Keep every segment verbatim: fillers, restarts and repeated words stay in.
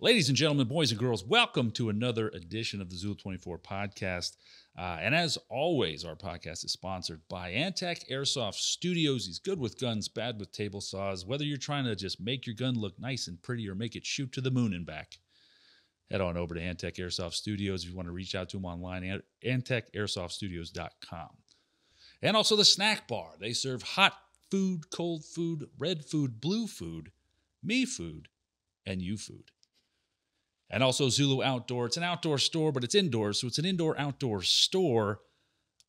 Ladies and gentlemen, boys and girls, welcome to another edition of the Zulu twenty-four podcast. Uh, and as always, our podcast is sponsored by Anttech Airsoft Studios. He's good with guns, bad with table saws. Whether you're trying to just make your gun look nice and pretty or make it shoot to the moon and back, head on over to Anttech Airsoft Studios. If you want to reach out to them online, anttech airsoft studios dot com. And also the snack bar. They serve hot food, cold food, red food, blue food, me food, and you food. And also Zulu Outdoor. It's an outdoor store, but it's indoors. So it's an indoor-outdoor store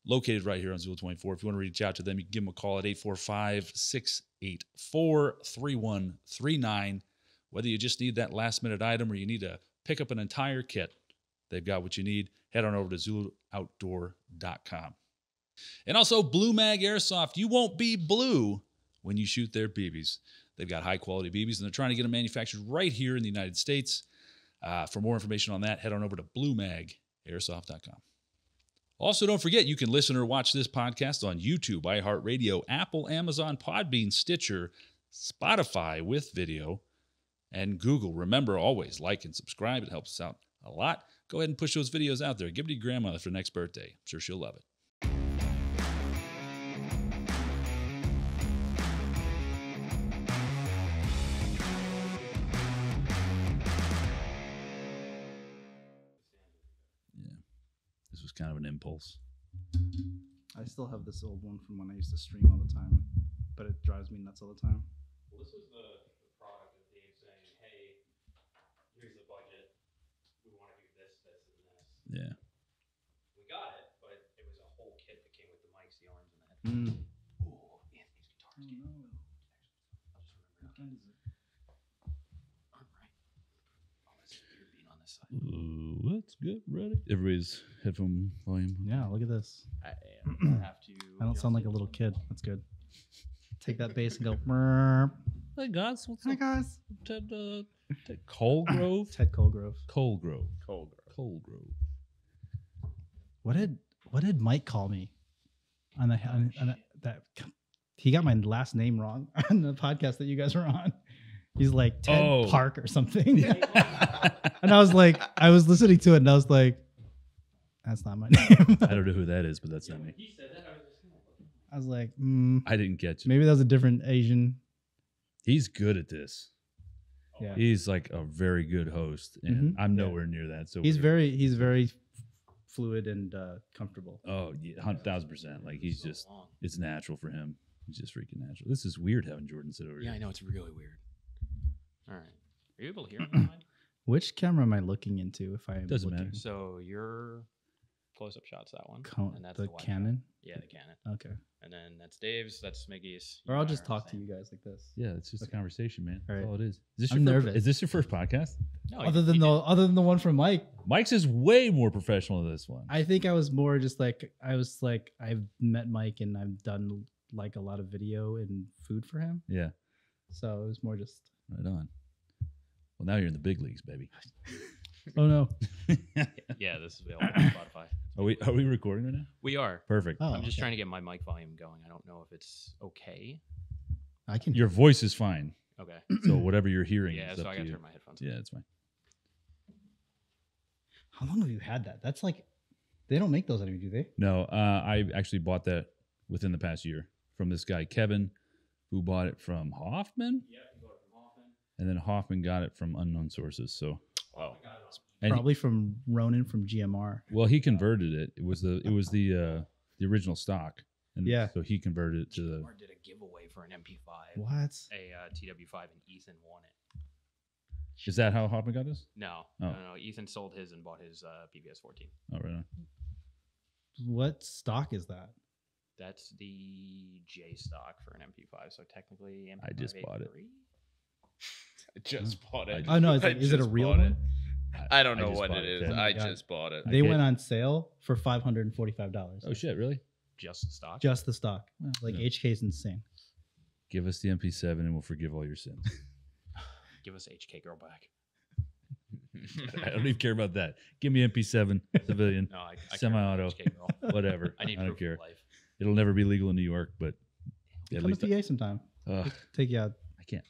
located right here on Zulu twenty-four. If you want to reach out to them, you can give them a call at eight four five, six eight four, three one three nine. Whether you just need that last-minute item or you need to pick up an entire kit, they've got what you need. Head on over to zulu outdoor dot com. And also Blue Mag Airsoft. You won't be blue when you shoot their B Bs. They've got high-quality B Bs, and they're trying to get them manufactured right here in the United States. Uh, for more information on that, head on over to blue mag airsoft dot com. Also, don't forget, you can listen or watch this podcast on YouTube, iHeartRadio, Apple, Amazon, Podbean, Stitcher, Spotify with video, and Google. Remember, always like and subscribe. It helps us out a lot. Go ahead and push those videos out there. Give it to your grandmother for the next birthday. I'm sure she'll love it. Kind of an impulse. I still have this old one from when I used to stream all the time, but it drives me nuts all the time. Well, this was the, the product of Dave saying, hey, here's the budget. We want to do this, this, and this. Yeah. We got it, but it was a whole kit that came with the mics, the arms, and the headphones. Mm. Oh, man, these guitars came out. I'll just remember that. All right. Oh, that's weird being on this side. Ooh. Let's get ready. Everybody's headphone volume. Yeah, look at this. I, I have to. I don't sound like a little kid. That's good. Take that bass and go. Burp. Hey guys, what's hey up? guys. Ted uh, Ted Colegrove. Ted Colegrove. Colegrove. Colegrove. Colegrove. What did What did Mike call me? On the on, on a, that he got my last name wrong on the podcast that you guys were on. He's like Ted oh. Park or something. And I was like, I was listening to it and I was like, that's not my name. I don't know who that is, but that's yeah, not me. He said that, I, was just... I was like, mm, I didn't get you. Maybe that was a different Asian. He's good at this. Yeah. He's like a very good host, and mm-hmm. I'm nowhere yeah. near that. So he's very, he's very fluid and uh, comfortable. Oh, yeah, one thousand percent. Like he's so just, long. It's natural for him. He's just freaking natural. This is weird having Jordan sit over yeah, here. Yeah, I know. It's really weird. All right. Are you able to hear him? Which camera am I looking into if I am Doesn't looking? Matter. So your close-up shot's that one. Con and that's the, the Canon? Yeah, the Canon. Okay. And then that's Dave's, that's Smiggy's. Or I'll just talk to you guys like this. Yeah, it's just okay. a conversation, man. All right. That's all it is. Is this I'm your nervous. First, is this your first podcast? No. Other than, the, other than the one from Mike. Mike's is way more professional than this one. I think I was more just like, I was like, I've met Mike and I've done like a lot of video and food for him. Yeah. So it was more just. Right on. Well, now you're in the big leagues, baby. Oh no! Yeah, this is available on Spotify. Are we are we recording right now? We are. Perfect. Oh, I'm just okay. trying to get my mic volume going. I don't know if it's okay. I can. Your voice is fine. Okay. So whatever you're hearing. Yeah, so I gotta turn my headphones on. Yeah, it's fine. How long have you had that? That's like, they don't make those anymore, do they? No, uh, I actually bought that within the past year from this guy Kevin, who bought it from Hoffman. Yeah. And then Hoffman got it from unknown sources. So wow. And probably he, from Ronan from G M R. Well, he converted it. It was the it was the uh, the original stock. And yeah. So he converted it to the G M R did a giveaway for an M P five. What? A uh, T W five, and Ethan won it. Is that how Hoffman got this? No. Oh. No, no. Ethan sold his and bought his uh, P B S fourteen. Oh, right on. What stock is that? That's the J stock for an M P five. So technically M P five I just bought it. I just bought it. Oh no, is, that, is it a real one? It. I don't know I what it is. It. I just bought it. They went on sale for five hundred and forty-five dollars. Oh shit, really? Just the stock? Just the stock. Oh, like no. H K is insane. Give us the M P seven and we'll forgive all your sins. Give us H K girl back. I don't even care about that. Give me M P seven, civilian, no, I, I semi-auto, whatever. I need proof I don't care. Of life. It'll never be legal in New York, but at Come least to P A sometime. Uh, take you out. I can't.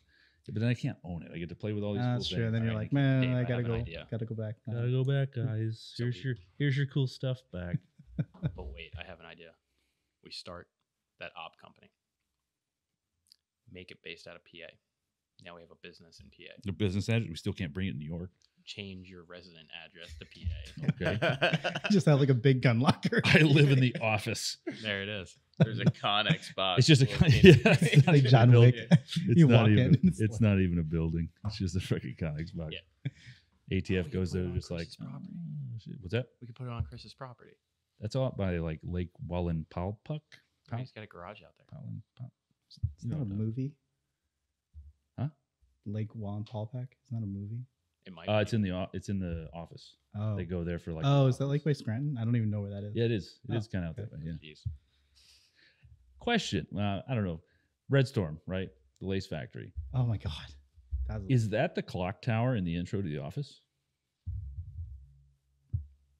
But then I can't own it. I get to play with all these uh, cool sure. things. And then you're I like, man, damn, I gotta I go, gotta go back. Gotta go back, guys. Here's so your here's your cool stuff back. But wait, I have an idea. We start that op company. Make it based out of P A. Now we have a business in P A. The business address. We still can't bring it in New York. Change your resident address to P A. Okay. Just have like a big gun locker. I live in the office. There it is. There's a Connex box. It's just a Connex. Yeah, it's not even John Wick. You walk in. It's, it's not even a building. It's just a freaking Connex box. Yeah. A T F goes there just like, oh, what's that? We could put it on Chris's property. That's all by like Lake Wallenpaupack. He's got a garage out there. Powell, it's not a movie. Huh? Lake Wallenpaupack. It's not a movie. It might. Uh, be. It's in the it's in the office. Oh. They go there for like. Oh, is that like by Scranton? I don't even know where that is. Yeah, it is. It oh, is kind of okay. out that way. Yeah. Jeez. Question. Uh, I don't know. Red Storm, right? The Lace Factory. Oh my God. That is a... that the clock tower in the intro to The Office?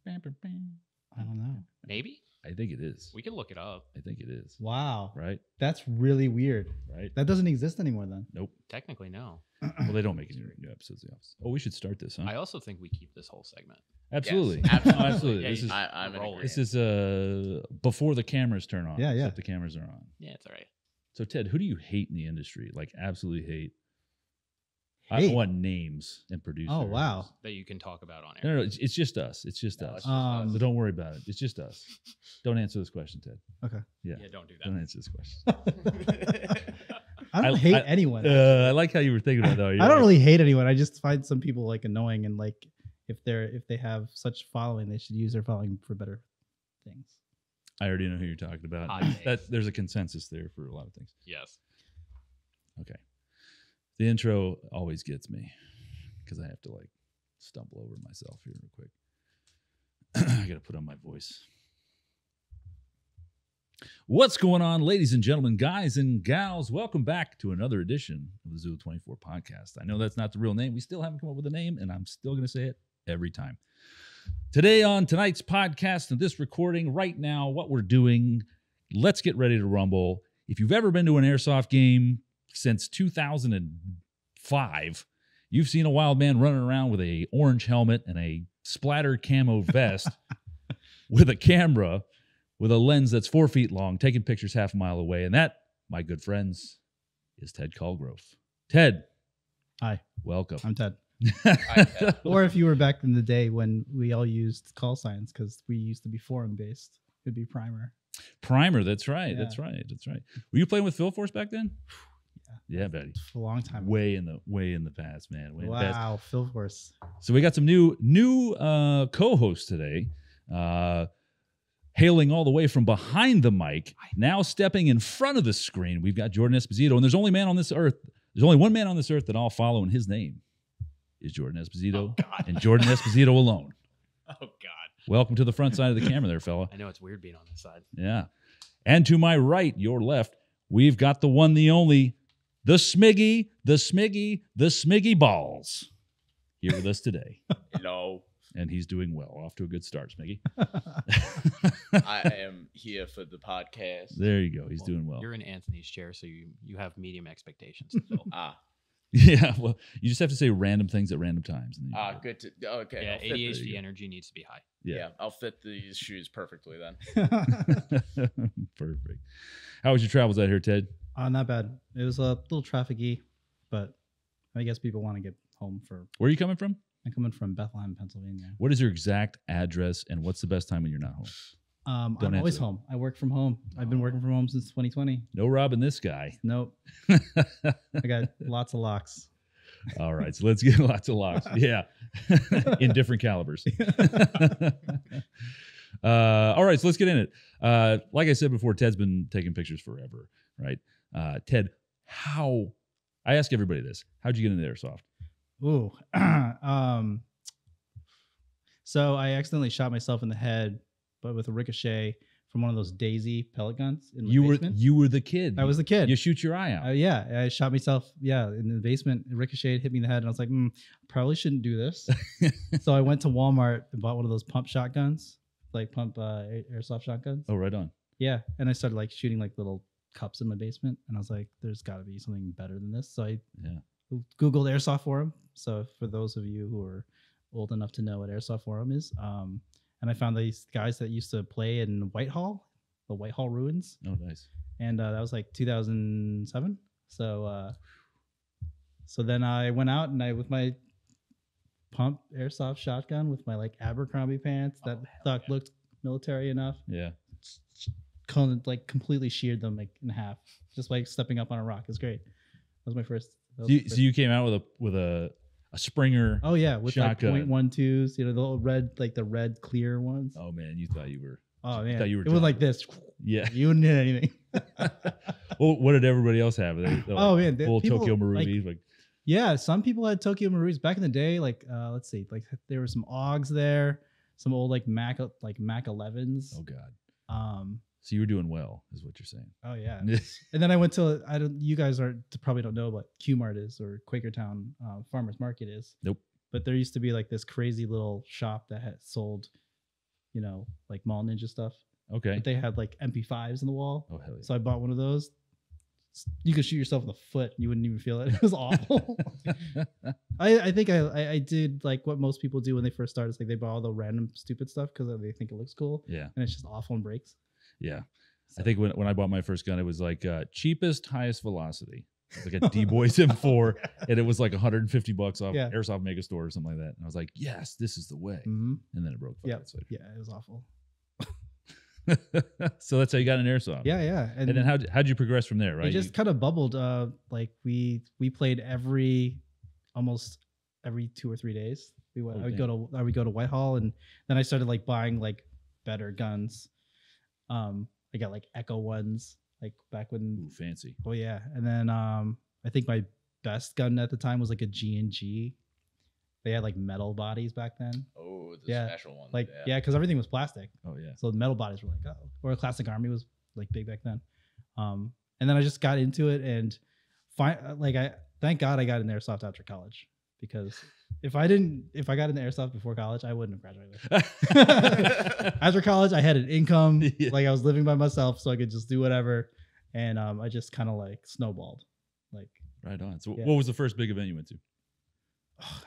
I don't know. Maybe. I think it is. We can look it up. I think it is. Wow. Right? That's really weird. Right? That doesn't exist anymore then. Nope. Technically, no. Well, they don't make any new episodes of The Office. Oh, we should start this, huh? I also think we keep this whole segment. Absolutely. Yes, absolutely. absolutely. Yeah, this is, I, I'm this is uh, before the cameras turn on. Yeah, yeah. Except the cameras are on. Yeah, it's all right. So, Ted, who do you hate in the industry? Like, absolutely hate. hate. I want names and producers. Oh, wow. That you can talk about on air. No, no, no it's, it's just us. It's just, no, us. It's just um, us. So don't worry about it. It's just us. Don't answer this question, Ted. Okay. Yeah, yeah don't do that. Don't answer this question. I don't I, hate I, anyone. Uh, I like how you were thinking about that. I, I don't like, really hate anyone. I just find some people like annoying, and like if they're if they have such following, they should use their following for better things. I already know who you're talking about. That, there's a consensus there for a lot of things. Yes. Okay. The intro always gets me because I have to like stumble over myself here real quick. I got to put on my voice. What's going on, ladies and gentlemen, guys and gals? Welcome back to another edition of the Zulu twenty-four podcast. I know that's not the real name. We still haven't come up with a name, and I'm still going to say it every time. Today on tonight's podcast and this recording right now, what we're doing, let's get ready to rumble. If you've ever been to an airsoft game since two thousand five, you've seen a wild man running around with an orange helmet and a splattered camo vest with a camera with a lens that's four feet long, taking pictures half a mile away. And that, my good friends, is Ted Colegrove. Ted. Hi. Welcome. I'm Ted. Hi, Ted. Or if you were back in the day when we all used call signs, because we used to be forum-based, it'd be Primer. Primer, that's right. Yeah. That's right. That's right. Were you playing with Phil Horst back then? Yeah, yeah, buddy. A long time ago. Way in the way in the past, man. Way wow, in the past. Phil Horst. So we got some new, new uh, co-hosts today. Uh Hailing all the way from behind the mic, now stepping in front of the screen, we've got Jordan Esposito. And there's only man on this earth. There's only one man on this earth that I'll follow, and his name is Jordan Esposito. Oh, and Jordan Esposito alone. Oh, God. Welcome to the front side of the camera there, fella. I know it's weird being on this side. Yeah. And to my right, your left, we've got the one, the only, the Smiggy, the Smiggy, the Smiggy Balls here with us today. Hello. And he's doing well. Off to a good start, Smiggy. I am here for the podcast. There you go. He's well, doing well. You're in Anthony's chair, so you, you have medium expectations. So. Ah. Yeah, well, you just have to say random things at random times. And ah, go. good. To, okay. Yeah, A D H D energy needs to be high. Yeah. yeah, I'll fit these shoes perfectly then. Perfect. How was your travels out here, Ted? Uh, not bad. It was a little traffic-y, but I guess people want to get home for... Where are you coming from? I'm coming from Bethlehem, Pennsylvania. What is your exact address, and what's the best time when you're not home? Um, I'm always that. home. I work from home. Oh. I've been working from home since twenty twenty. No robbing this guy. Nope. I got lots of locks. All right, so let's get lots of locks. Yeah, in different calibers. uh, all right, so let's get in it. Uh, like I said before, Ted's been taking pictures forever, right? Uh, Ted, how – I ask everybody this. How'd you get into airsoft? Ooh, um, so I accidentally shot myself in the head, but with a ricochet from one of those Daisy pellet guns in my you basement. Were, you were the kid. I was the kid. You shoot your eye out. Uh, yeah, I shot myself, yeah, in the basement, it ricocheted, hit me in the head, and I was like, mm, probably shouldn't do this. So I went to Walmart and bought one of those pump shotguns, like pump uh, airsoft shotguns. Oh, right on. Yeah, and I started like shooting like little cups in my basement, and I was like, there's got to be something better than this. So I... yeah. Googled Airsoft Forum. So for those of you who are old enough to know what Airsoft Forum is, um, and I found these guys that used to play in Whitehall, the Whitehall ruins. Oh, nice. And uh, that was like two thousand seven. So, uh, so then I went out and I, with my pump airsoft shotgun, with my like Abercrombie pants that oh, thought yeah. looked military enough. Yeah. Like completely sheared them like in half, just like stepping up on a rock. It's great. That was my first. Was so, you, first. so you came out with a, with a, a Springer. Oh yeah. With shotgun. Like point one twos, you know, the little red, like the red clear ones. Oh man. You thought you were. Oh man, you were it was like this. Yeah, you wouldn't hit anything. Well, what did everybody else have? They, oh man, full Tokyo Marui. Like, like, yeah, some people had Tokyo Maruis back in the day. Like, uh, let's see, like there were some Augs there, some old like Mac, like Mac elevens. Oh god. Um, so you were doing well, is what you're saying. Oh yeah. And then I went to I don't. You guys are probably don't know what Q-Mart is or Quakertown uh, Farmers Market is. Nope. But there used to be like this crazy little shop that had sold, you know, like Mall Ninja stuff. Okay. But they had like M P fives in the wall. Oh, hell yeah. So I bought one of those. You could shoot yourself in the foot and you wouldn't even feel it. It was awful. I, I think I, I did like what most people do when they first start. It's like they buy all the random stupid stuff because they think it looks cool. Yeah. And it's just awful and breaks. Yeah. So. I think when, when I bought my first gun, it was like uh, cheapest, highest velocity. It was like a D-Boys M four. And it was like one hundred fifty bucks off yeah. Airsoft Mega Store or something like that. And I was like, yes, this is the way. Mm-hmm. And then it broke. Yeah. Yeah. It was awful. So that's how you got an Airsoft. Yeah. Yeah. And, and then how how'd you progress from there? Right. It just you, kind of bubbled. Uh, like we, we played every, almost every two or three days. We went, oh, I would damn. go to, I would go to Whitehall, and then I started like buying like better guns. Um, I got like Echo ones. Like back when, ooh, fancy. Oh yeah, and then um, I think my best gun at the time was like a G and G. They had like metal bodies back then. Oh, the yeah. special one. Like yeah, because yeah, everything was plastic. Oh yeah. So the metal bodies were like oh, or Classic Army was like big back then. Um, and then I just got into it and find like I thank God I got into Airsoft after college, because if I didn't if I got into Airsoft before college, I wouldn't have graduated. After college, I had an income. Yeah. Like I was living by myself, so I could just do whatever. And um, I just kind of like snowballed. Like right on. So yeah. What was the first big event you went to?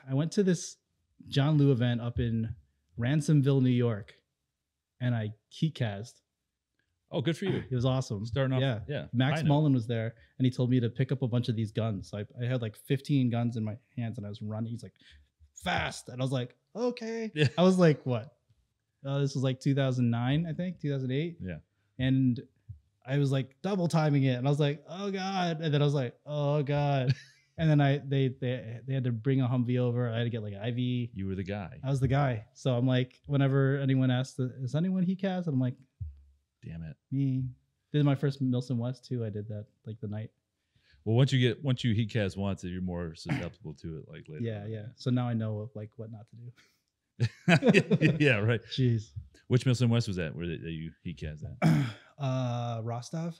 I went to this John Liu event up in Ransomville, New York, and I heat cast. Oh, good for you. It was awesome. Starting off. Yeah. yeah Max Mullen was there, and he told me to pick up a bunch of these guns. So I, I had like fifteen guns in my hands, and I was running. He's like, fast. And I was like, okay. Yeah. I was like, what? Uh, this was like two thousand nine, I think, two thousand eight. Yeah. And I was like double timing it. And I was like, oh, God. And then I was like, oh, God. And then I they they they had to bring a Humvee over. I had to get like an I V. You were the guy. I was the guy. So I'm like, whenever anyone asks, is anyone he cast? I'm like, damn it, me. Did my first Milsim West too. I did that like the night. Well, once you get once you heat cast once, you're more susceptible to it. Like later. Yeah, on. yeah. So now I know like what not to do. Yeah, right. Jeez. Which Milsim West was that? Where did you heat cast at? Uh, Rostov.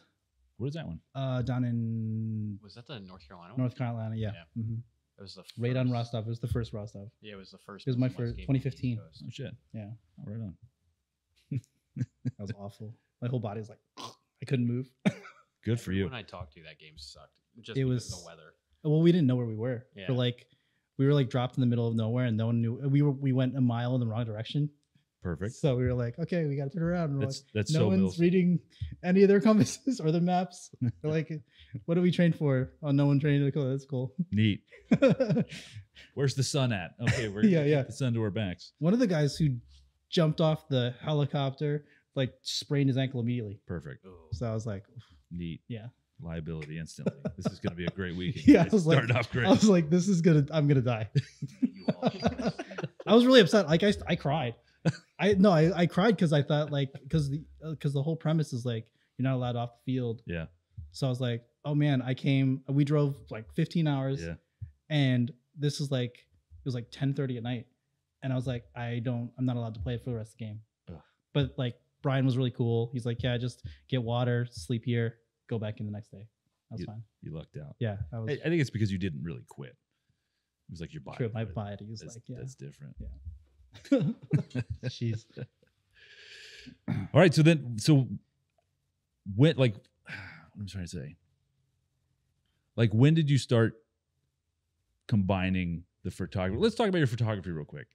What is that one? Uh, down in was that the North Carolina? North Carolina, yeah. yeah. Mm-hmm. It was the first. Right on Rostov. It was the first Rostov. Yeah, it was the first. It was my first, twenty fifteen. Oh shit. Yeah. Oh, right on. That was awful. My whole body was like, I couldn't move. Good for you. When I talked to you, that game sucked. Just it was the weather. Well, we didn't know where we were. Yeah. We're like, we were like dropped in the middle of nowhere, and no one knew. We were we went a mile in the wrong direction. Perfect. So we were like, okay, we got to turn around. And we're that's, like, that's no so one's Milsim. Reading any of their compasses or their maps. They're like, what do we train for? Oh, no one trained. Like, oh, that's cool. Neat. Where's the sun at? Okay, we're yeah, yeah. the sun to our backs. One of the guys who jumped off the helicopter like sprained his ankle immediately. Perfect. So I was like, oof. Neat. Yeah. Liability instantly. This is going to be a great weekend. Yeah, I was like, off great. I was like, this is gonna. I'm gonna die. I was really upset. Like I, I cried. I no, I, I cried because I thought like because the because uh, the whole premise is like you're not allowed off the field. Yeah. So I was like, oh man, I came. We drove like fifteen hours. Yeah. And this is like it was like ten thirty at night, and I was like, I don't, I'm not allowed to play it for the rest of the game. Ugh. But like Brian was really cool. He's like, yeah, just get water, sleep here, go back in the next day. That was you, fine. You lucked out. Yeah. I, was, I, I think it's because you didn't really quit. It was like your body. True, my body was like, yeah, that's different. Yeah. Jeez. All right, so then so when like what I'm trying to say like when did you start combining the photography. Let's talk about your photography real quick.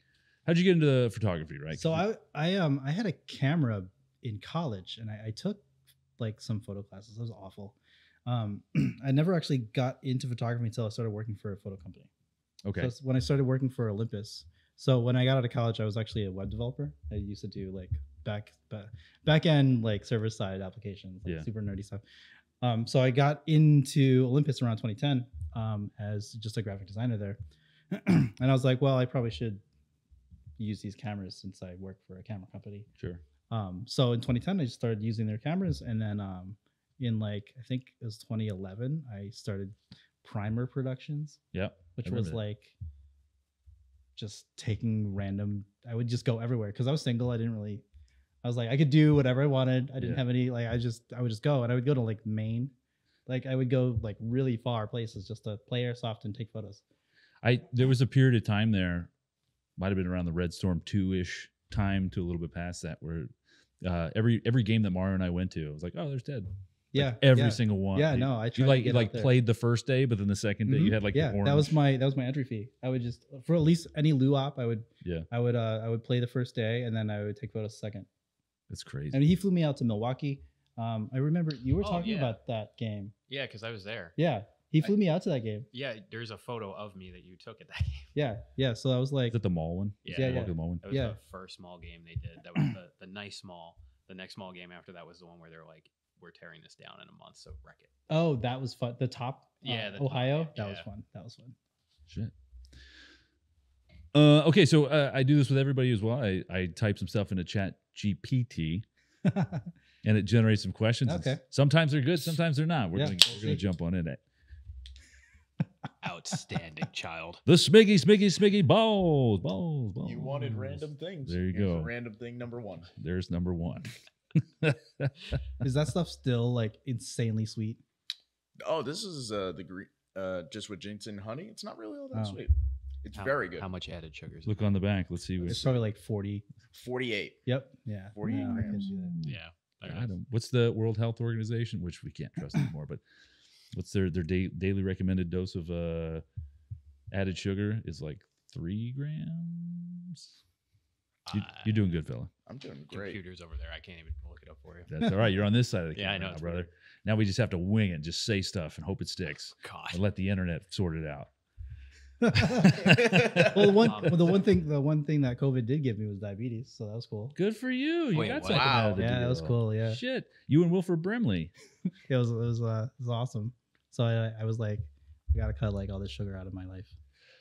How'd you get into photography, right? So I, I, um, I had a camera in college, and I, I took like some photo classes. That was awful. Um, I never actually got into photography until I started working for a photo company. Okay. So that's when I started working for Olympus. So when I got out of college, I was actually a web developer. I used to do like back, back end, like server side applications, like yeah. super nerdy stuff. Um, so I got into Olympus around twenty ten, um, as just a graphic designer there. And I was like, well, I probably should use these cameras since I work for a camera company. Sure. Um, so in twenty ten, I just started using their cameras. And then um, in like, I think it was twenty eleven, I started Primer Productions. Yeah. Which was like just taking random, I would just go everywhere because I was single. I didn't really, I was like, I could do whatever I wanted. I didn't yeah. have any, like, I just, I would just go. And I would go to like Maine. Like I would go like really far places just to play airsoft and take photos. I, there was a period of time there. Might have been around the Red Storm two-ish time to a little bit past that, where uh, every every game that Mario and I went to, I was like, oh, there's Ted. Yeah. Like every yeah. single one. Yeah, you, no, I tried. You like, to get you like played the first day, but then the second day mm-hmm. you had like yeah, the orange. That was my that was my entry fee. I would just for at least any luop, I would yeah, I would uh I would play the first day and then I would take photos second. That's crazy. I mean, he flew me out to Milwaukee. Um, I remember you were oh, talking yeah. about that game. Yeah, because I was there. Yeah. He flew I, me out to that game. Yeah, there's a photo of me that you took at that game. Yeah, yeah. So that was like... Is that the mall one? Yeah, yeah. yeah. The mall one? That was yeah. the first mall game they did. That was the, the nice mall. The next mall game after that was the one where they're like, we're tearing this down in a month, so wreck it. Oh, that was fun. The top? Uh, yeah. The Ohio? Top, yeah. That was fun. That was fun. Shit. Uh, okay, so uh, I do this with everybody as well. I, I type some stuff into Chat G P T. And it generates some questions. Okay. And sometimes they're good. Sometimes they're not. We're yeah, going to jump on in it. Outstanding child. The Smiggy, Smiggy, Smiggy balls, balls, balls. You wanted random things. There you Here's go. Random thing number one. There's number one. Is that stuff still like insanely sweet? Oh, this is uh, the green, uh, just with jinx and honey. It's not really all that oh. sweet. It's how, very good. How much added sugars? Look on the back. Let's see. It's probably like forty. forty-eight. Yep. Yeah. forty-eight no, grams. Yeah. I don't. What's the World Health Organization, which we can't trust anymore, but. What's their their da daily recommended dose of uh, added sugar is like three grams. You, uh, you're doing good, fella. I'm doing great. Computers over there, I can't even look it up for you. That's all right. You're on this side of the camera, yeah, I know, now, brother. Weird. Now we just have to wing it, just say stuff and hope it sticks. God, and let the internet sort it out. Well, the one, well, the one thing, the one thing that COVID did give me was diabetes, so that was cool. Good for you. You Wait, got wow. something out of the yeah, deal. That was cool. Yeah, shit. You and Wilford Brimley. It was, it was, uh, it was awesome. So I, I was like, I gotta cut like all this sugar out of my life.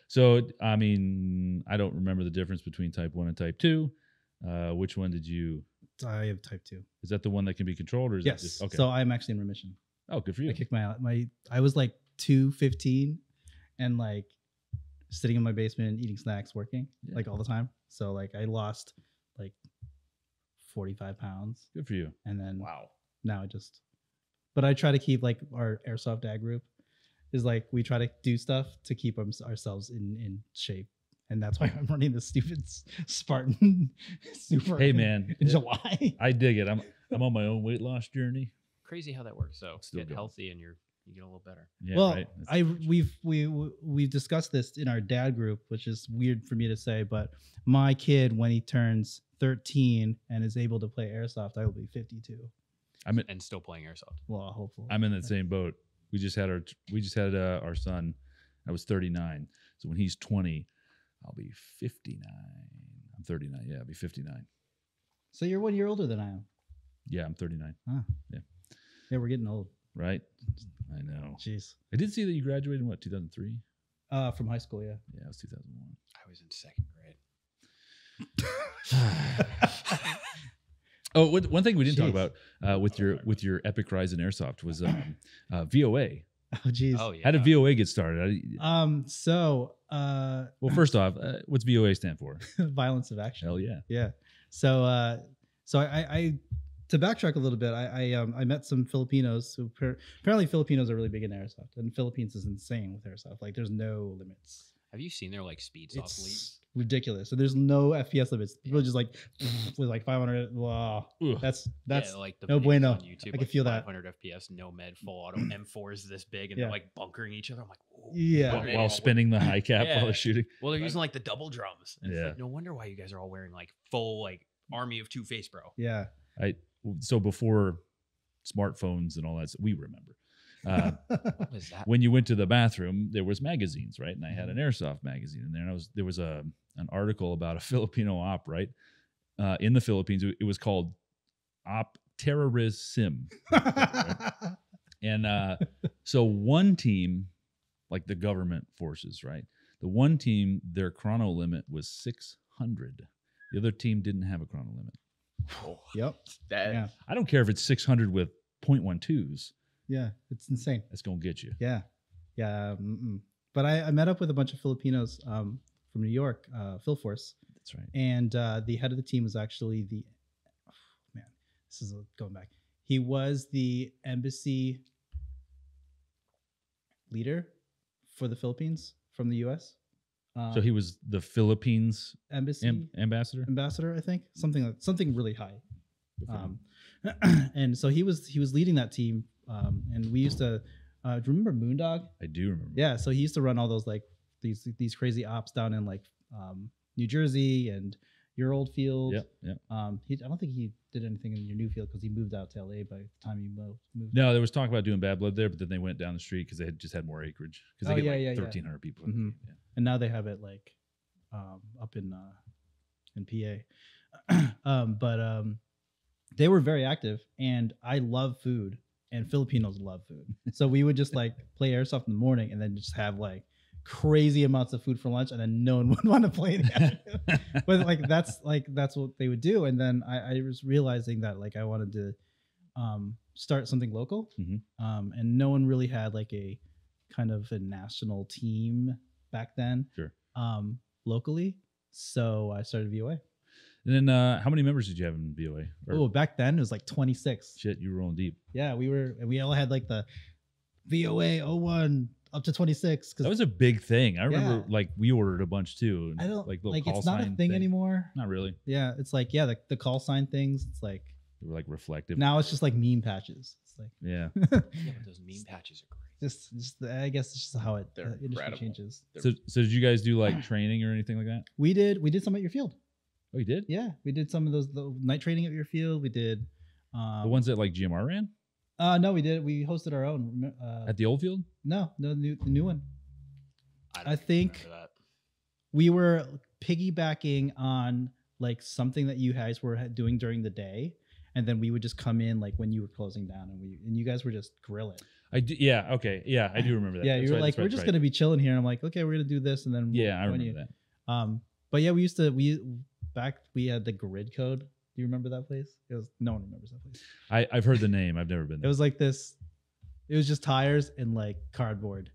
So I mean, I don't remember the difference between type one and type two. Uh, which one did you? I have type two. Is that the one that can be controlled, or is yes? That just, okay. So I'm actually in remission. Oh, good for you. I kicked my my. I was like two fifteen, and like sitting in my basement, eating snacks, working yeah. like all the time. So like I lost like forty five pounds. Good for you. And then wow, now I just. But I try to keep like our airsoft ag group is like we try to do stuff to keep ourselves in in shape, and that's why I'm running this stupid Spartan super. Hey man, in, in July. I dig it. I'm I'm on my own weight loss journey. Crazy how that works. So Still get good. healthy and you're you get a little better. Yeah, well, right? I we've we we've discussed this in our dad group, which is weird for me to say, but my kid when he turns thirteen and is able to play airsoft, I will be fifty-two. I'm in, and still playing airsoft. Well, hopefully. I'm in that same boat. We just had our we just had uh, our son. I was thirty-nine. So when he's twenty, I'll be fifty-nine. I'm thirty-nine. Yeah, I'll be fifty-nine. So you're one year older than I am. Yeah, I'm thirty-nine. Huh. Yeah. Yeah, we're getting old. Right? I know. Jeez. I did see that you graduated in what, two thousand three? Uh, from high school, yeah. Yeah, it was two thousand one. I was in second grade. Oh, one thing we didn't jeez. talk about uh, with your with your epic rise in airsoft was um, uh, V O A. Oh, geez. Oh, yeah. How did V O A get started? I, um, so, uh, well, first off, uh, what's V O A stand for? Violence of Action. Hell yeah, yeah. So, uh, so I, I to backtrack a little bit, I I, um, I met some Filipinos who apparently Filipinos are really big in airsoft, and Philippines is insane with airsoft. Like, there's no limits. Have you seen their like speed soft it's leads? Ridiculous. So there's no F P S limits. People yeah. just like with like five hundred. Wow, Ugh. that's that's yeah, like the no bueno. On YouTube, I can like feel that five hundred F P S, no med, full auto. M fours this big, and yeah. they're like bunkering each other. I'm like, Whoa, yeah, while, while spinning the high cap yeah. while they're shooting. Well, they're using like the double drums. And yeah. it's like, no wonder why you guys are all wearing like full like army of two face, bro. Yeah. I so before smartphones and all that, we remember. Uh, what was that? When you went to the bathroom, there was magazines, right? And I had an airsoft magazine in there, and I was there was a an article about a Filipino op, right? Uh, in the Philippines, it was called Op Terrorism. Right? And uh, so one team, like the government forces, right? The one team, their chrono limit was six hundred. The other team didn't have a chrono limit. Oh, yep. That, yeah. I don't care if it's six hundred with point one twos. Yeah, it's insane. It's gonna get you. Yeah, yeah. Mm-mm. But I, I met up with a bunch of Filipinos um, from New York, uh, Phil Horst. That's right. And uh, the head of the team was actually the oh, man. This is going back. He was the embassy leader for the Philippines from the U S. Um, so he was the Philippines embassy amb ambassador. Ambassador, I think, something like, something really high. Um, and so he was he was leading that team. Um, and we used to, uh, do you remember Moondog? I do remember. Yeah. So he used to run all those, like these, these crazy ops down in like, um, New Jersey and your old field. Yeah. Yep. Um, he, I don't think he did anything in your new field cause he moved out to L A by the time he moved. No, there was talk about doing Bad Blood there, but then they went down the street cause they had just had more acreage cause they oh, get yeah, like yeah, thirteen hundred yeah. people. Mm-hmm. yeah. And now they have it like, um, up in, uh, in P A. um, but, um, they were very active and I love food. And Filipinos love food. So we would just like play airsoft in the morning and then just have like crazy amounts of food for lunch. And then no one would want to play in the afternoon. But like, that's like, that's what they would do. And then I, I was realizing that like, I wanted to um, start something local. Mm-hmm. um, and no one really had like a kind of a national team back then sure. um, locally. So I started V O A. And then uh, how many members did you have in B O A? Oh, back then it was like twenty-six. Shit, you were rolling deep. Yeah, we were. We all had like the V O A oh one up to twenty-six. That was a big thing. I remember yeah. like we ordered a bunch too. I don't like, like it's not a thing, thing anymore. Not really. Yeah, it's like, yeah, the, the call sign things. It's like. They were like reflective. Now it's just like meme patches. It's like. Yeah. Yeah, but those meme patches are great. Just, just the, I guess it's just how it They're industry incredible. Changes. So, so did you guys do like training or anything like that? We did. We did some at your field. Oh, you did? Yeah. We did some of those the night training at your field. We did. Um, the ones that like G M R ran? Uh, no, we did. We hosted our own. Uh, at the old field? No, no, the new, the new one. I, I think that. We were piggybacking on like something that you guys were doing during the day. And then we would just come in like when you were closing down and we, and you guys were just grilling. I do. Yeah. Okay. Yeah. I do remember that. Yeah. That's you were right, like, we're right, just right. going to be chilling here. And I'm like, okay, we're going to do this. And then. Yeah. We'll, I remember you. That. Um, but yeah, we used to, we, Back we had the Grid Code. Do you remember that place? It was no one remembers that place. I, I've heard the name. I've never been there. It was like this. It was just tires and like cardboard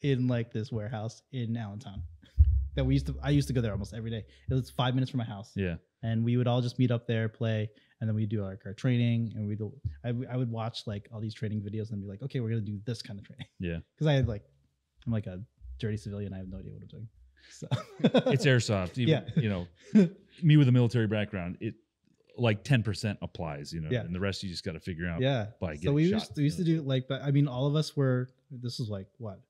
in like this warehouse in Allentown that we used to. I used to go there almost every day. It was five minutes from my house. Yeah, and we would all just meet up there, play, and then we do like our training. And we do. I, I would watch like all these training videos and be like, okay, we're gonna do this kind of training. Yeah, because I had like, I'm like a dirty civilian. I have no idea what I'm doing. So. It's airsoft. Even, yeah, you know. Me with a military background, it like ten percent applies, you know, yeah. and the rest you just got to figure out. Yeah. By so we shot, used, we used to do like, but I mean, all of us were, this was like what,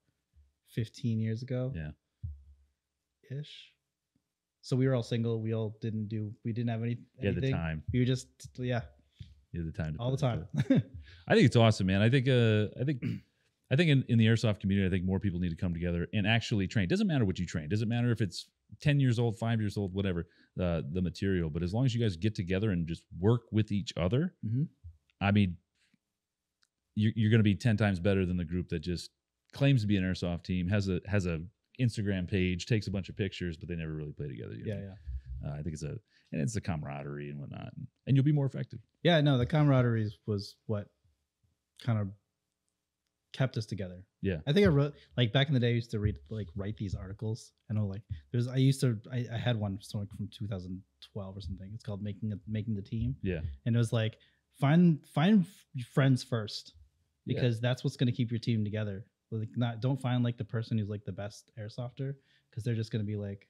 fifteen years ago? Yeah. Ish. So we were all single. We all didn't do, we didn't have any, yeah, anything. The time. We were just, yeah. You had the time. To all the time. I think it's awesome, man. I think, uh, I think, I think in, in the airsoft community, I think more people need to come together and actually train. It doesn't matter what you train. Doesn't matter if it's ten years old, five years old, whatever, uh, the material. But as long as you guys get together and just work with each other, mm-hmm. I mean, you're, you're going to be ten times better than the group that just claims to be an airsoft team, has a has a Instagram page, takes a bunch of pictures, but they never really play together. You know? Yeah, yeah. Uh, I think it's a and it's a camaraderie and whatnot, and, and you'll be more effective. Yeah, no, the camaraderie was what kind of kept us together. Yeah. I think I wrote like back in the day, I used to read, like write these articles and all like there's, I used to, I, I had one from two thousand twelve or something. It's called making, a, making the team. Yeah. And it was like, find, find friends first because yeah. that's what's going to keep your team together. Like not, don't find like the person who's like the best airsofter. because they're just going to be like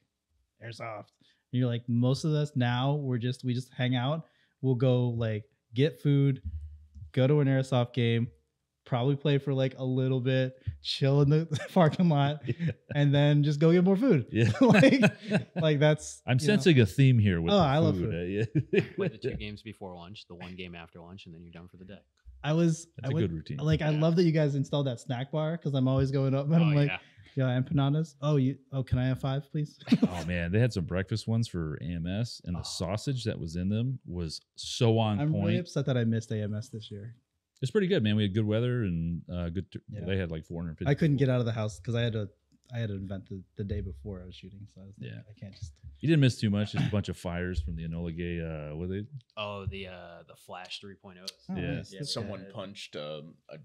airsoft. And you're like, most of us now, we're just, we just hang out. We'll go like get food, go to an airsoft game, probably play for like a little bit, chill in the parking lot, yeah. and then just go get more food. Yeah. like, like that's, I'm sensing know. a theme here. With oh, the I food. love food. Yeah. Play the two games before lunch, the one game after lunch, and then you're done for the day. I was, that's I a would, good routine. Like, yeah. I love that you guys installed that snack bar, because I'm always going up and oh, I'm like, yeah. Yeah, empanadas. Oh, you. Oh, can I have five, please? Oh man, they had some breakfast ones for A M S, and the oh. sausage that was in them was so on I'm point. I'm really upset that I missed A M S this year. It's pretty good, man. We had good weather and uh, good. Yeah. They had like four hundred fifty. I couldn't people. get out of the house because I had to. I had an event the, the day before I was shooting, so I was like, yeah. I can't just. You didn't miss too much. Just a bunch of fires from the Enola Gaye. Uh, what they? Oh, the uh, the Flash three point oh. Oh, yeah. Nice. Yeah, someone yeah. punched um, a.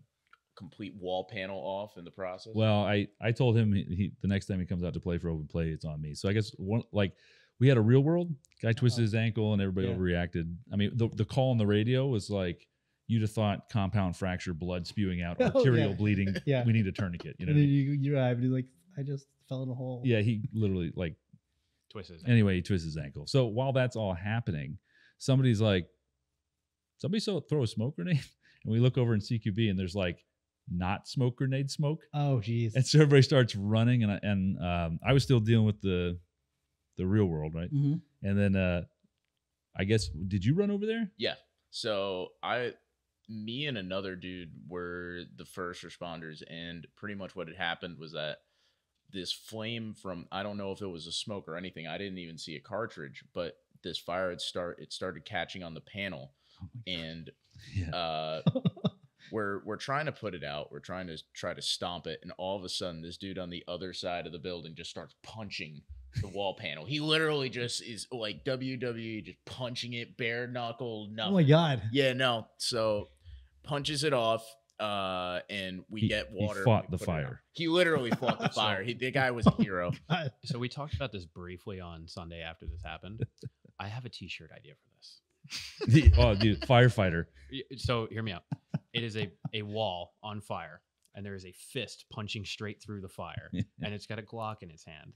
complete wall panel off in the process. Well, I I told him he, he the next time he comes out to play for open play, it's on me. So I guess one like we had a real world guy twisted uh, his ankle and everybody yeah. overreacted. I mean, the the call on the radio was like, you'd have thought compound fracture, blood spewing out, oh, arterial yeah. bleeding. Yeah, we need a tourniquet. You know, and then you you arrive and he's like, I just fell in a hole. Yeah, he literally like twisted. Anyway, he twists his ankle. So while that's all happening, somebody's like, somebody so throw a smoke grenade, and we look over in C Q B and there's like. Not smoke grenade smoke. Oh geez. And so everybody starts running, and I, and um, I was still dealing with the the real world, right? Mm-hmm. And then uh, I guess did you run over there? Yeah. So I, me and another dude were the first responders, and pretty much what had happened was that this flame from I don't know if it was a smoke or anything. I didn't even see a cartridge, but this fire had start it started catching on the panel, oh my God. and yeah. uh. We're, we're trying to put it out. We're trying to try to stomp it. And all of a sudden, this dude on the other side of the building just starts punching the wall panel. He literally just is like W W E, just punching it, bare knuckle. Nothing. Oh, my God. Yeah, no. So punches it off. Uh, and we he, get water. He fought the fire. He literally fought the fire. He, the guy was a hero. God. So we talked about this briefly on Sunday after this happened. I have a T-shirt idea for this. the, oh, dude, firefighter. So hear me out. It is a, a wall on fire, and there is a fist punching straight through the fire, and it's got a Glock in its hand,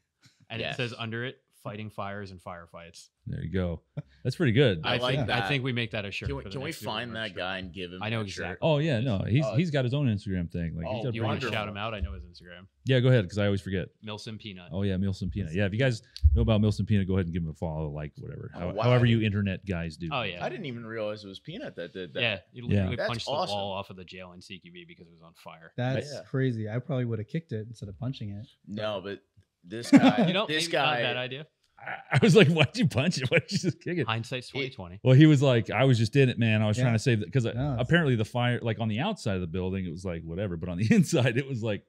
and yes. it says under it, fighting fires and firefights. There you go. That's pretty good. I, I like think, that. I think we make that a shirt. Can we, can we find that shirt. guy and give him I know a exactly. shirt? Oh, yeah, no. He's, uh, he's got his own Instagram thing. Like, oh, he's you want to shout him out? I know his Instagram. Yeah, go ahead, because I always forget. Milsim Peanut. Oh, yeah, Milsim Peanut. Yeah, if you guys know about Milsim Peanut, go ahead and give him a follow, like, whatever. Oh, How, wow. However you internet guys do. Oh, yeah. I didn't even realize it was Peanut that did that. Yeah, it literally yeah. punched awesome. the wall off of the jail in C Q B because it was on fire. That's yeah. crazy. I probably would have kicked it instead of punching it. No, but this guy, you know, this guy, bad idea. I was like, why'd you punch it? Why'd you just kick it? Hindsight's twenty twenty. Well, he was like, I was just in it, man. I was yeah. trying to save it. Because no, apparently the fire, like on the outside of the building, it was like whatever. But on the inside, it was like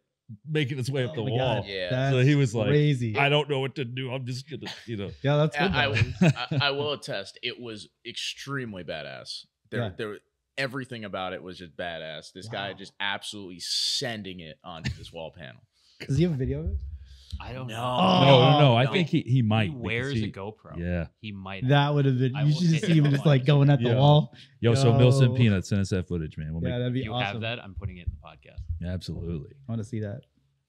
making its way oh up the wall. God, yeah. That's so he was like, crazy. I don't know what to do. I'm just going to, you know. Yeah, that's good. I, I, I will attest. It was extremely badass. There, yeah. there, everything about it was just badass. This wow. guy just absolutely sending it onto this wall panel. Does he have a video of it? I don't no. know. No, no, no. I no. think he, he might. He wears he, a GoPro. Yeah. He might. That would have been, you should just see him just like going at the Yo. wall. Yo, Yo. so Milsim Peanut, send us that footage, man. We'll yeah, make, that'd be you awesome. have that, I'm putting it in the podcast. Yeah, absolutely. I want to see that.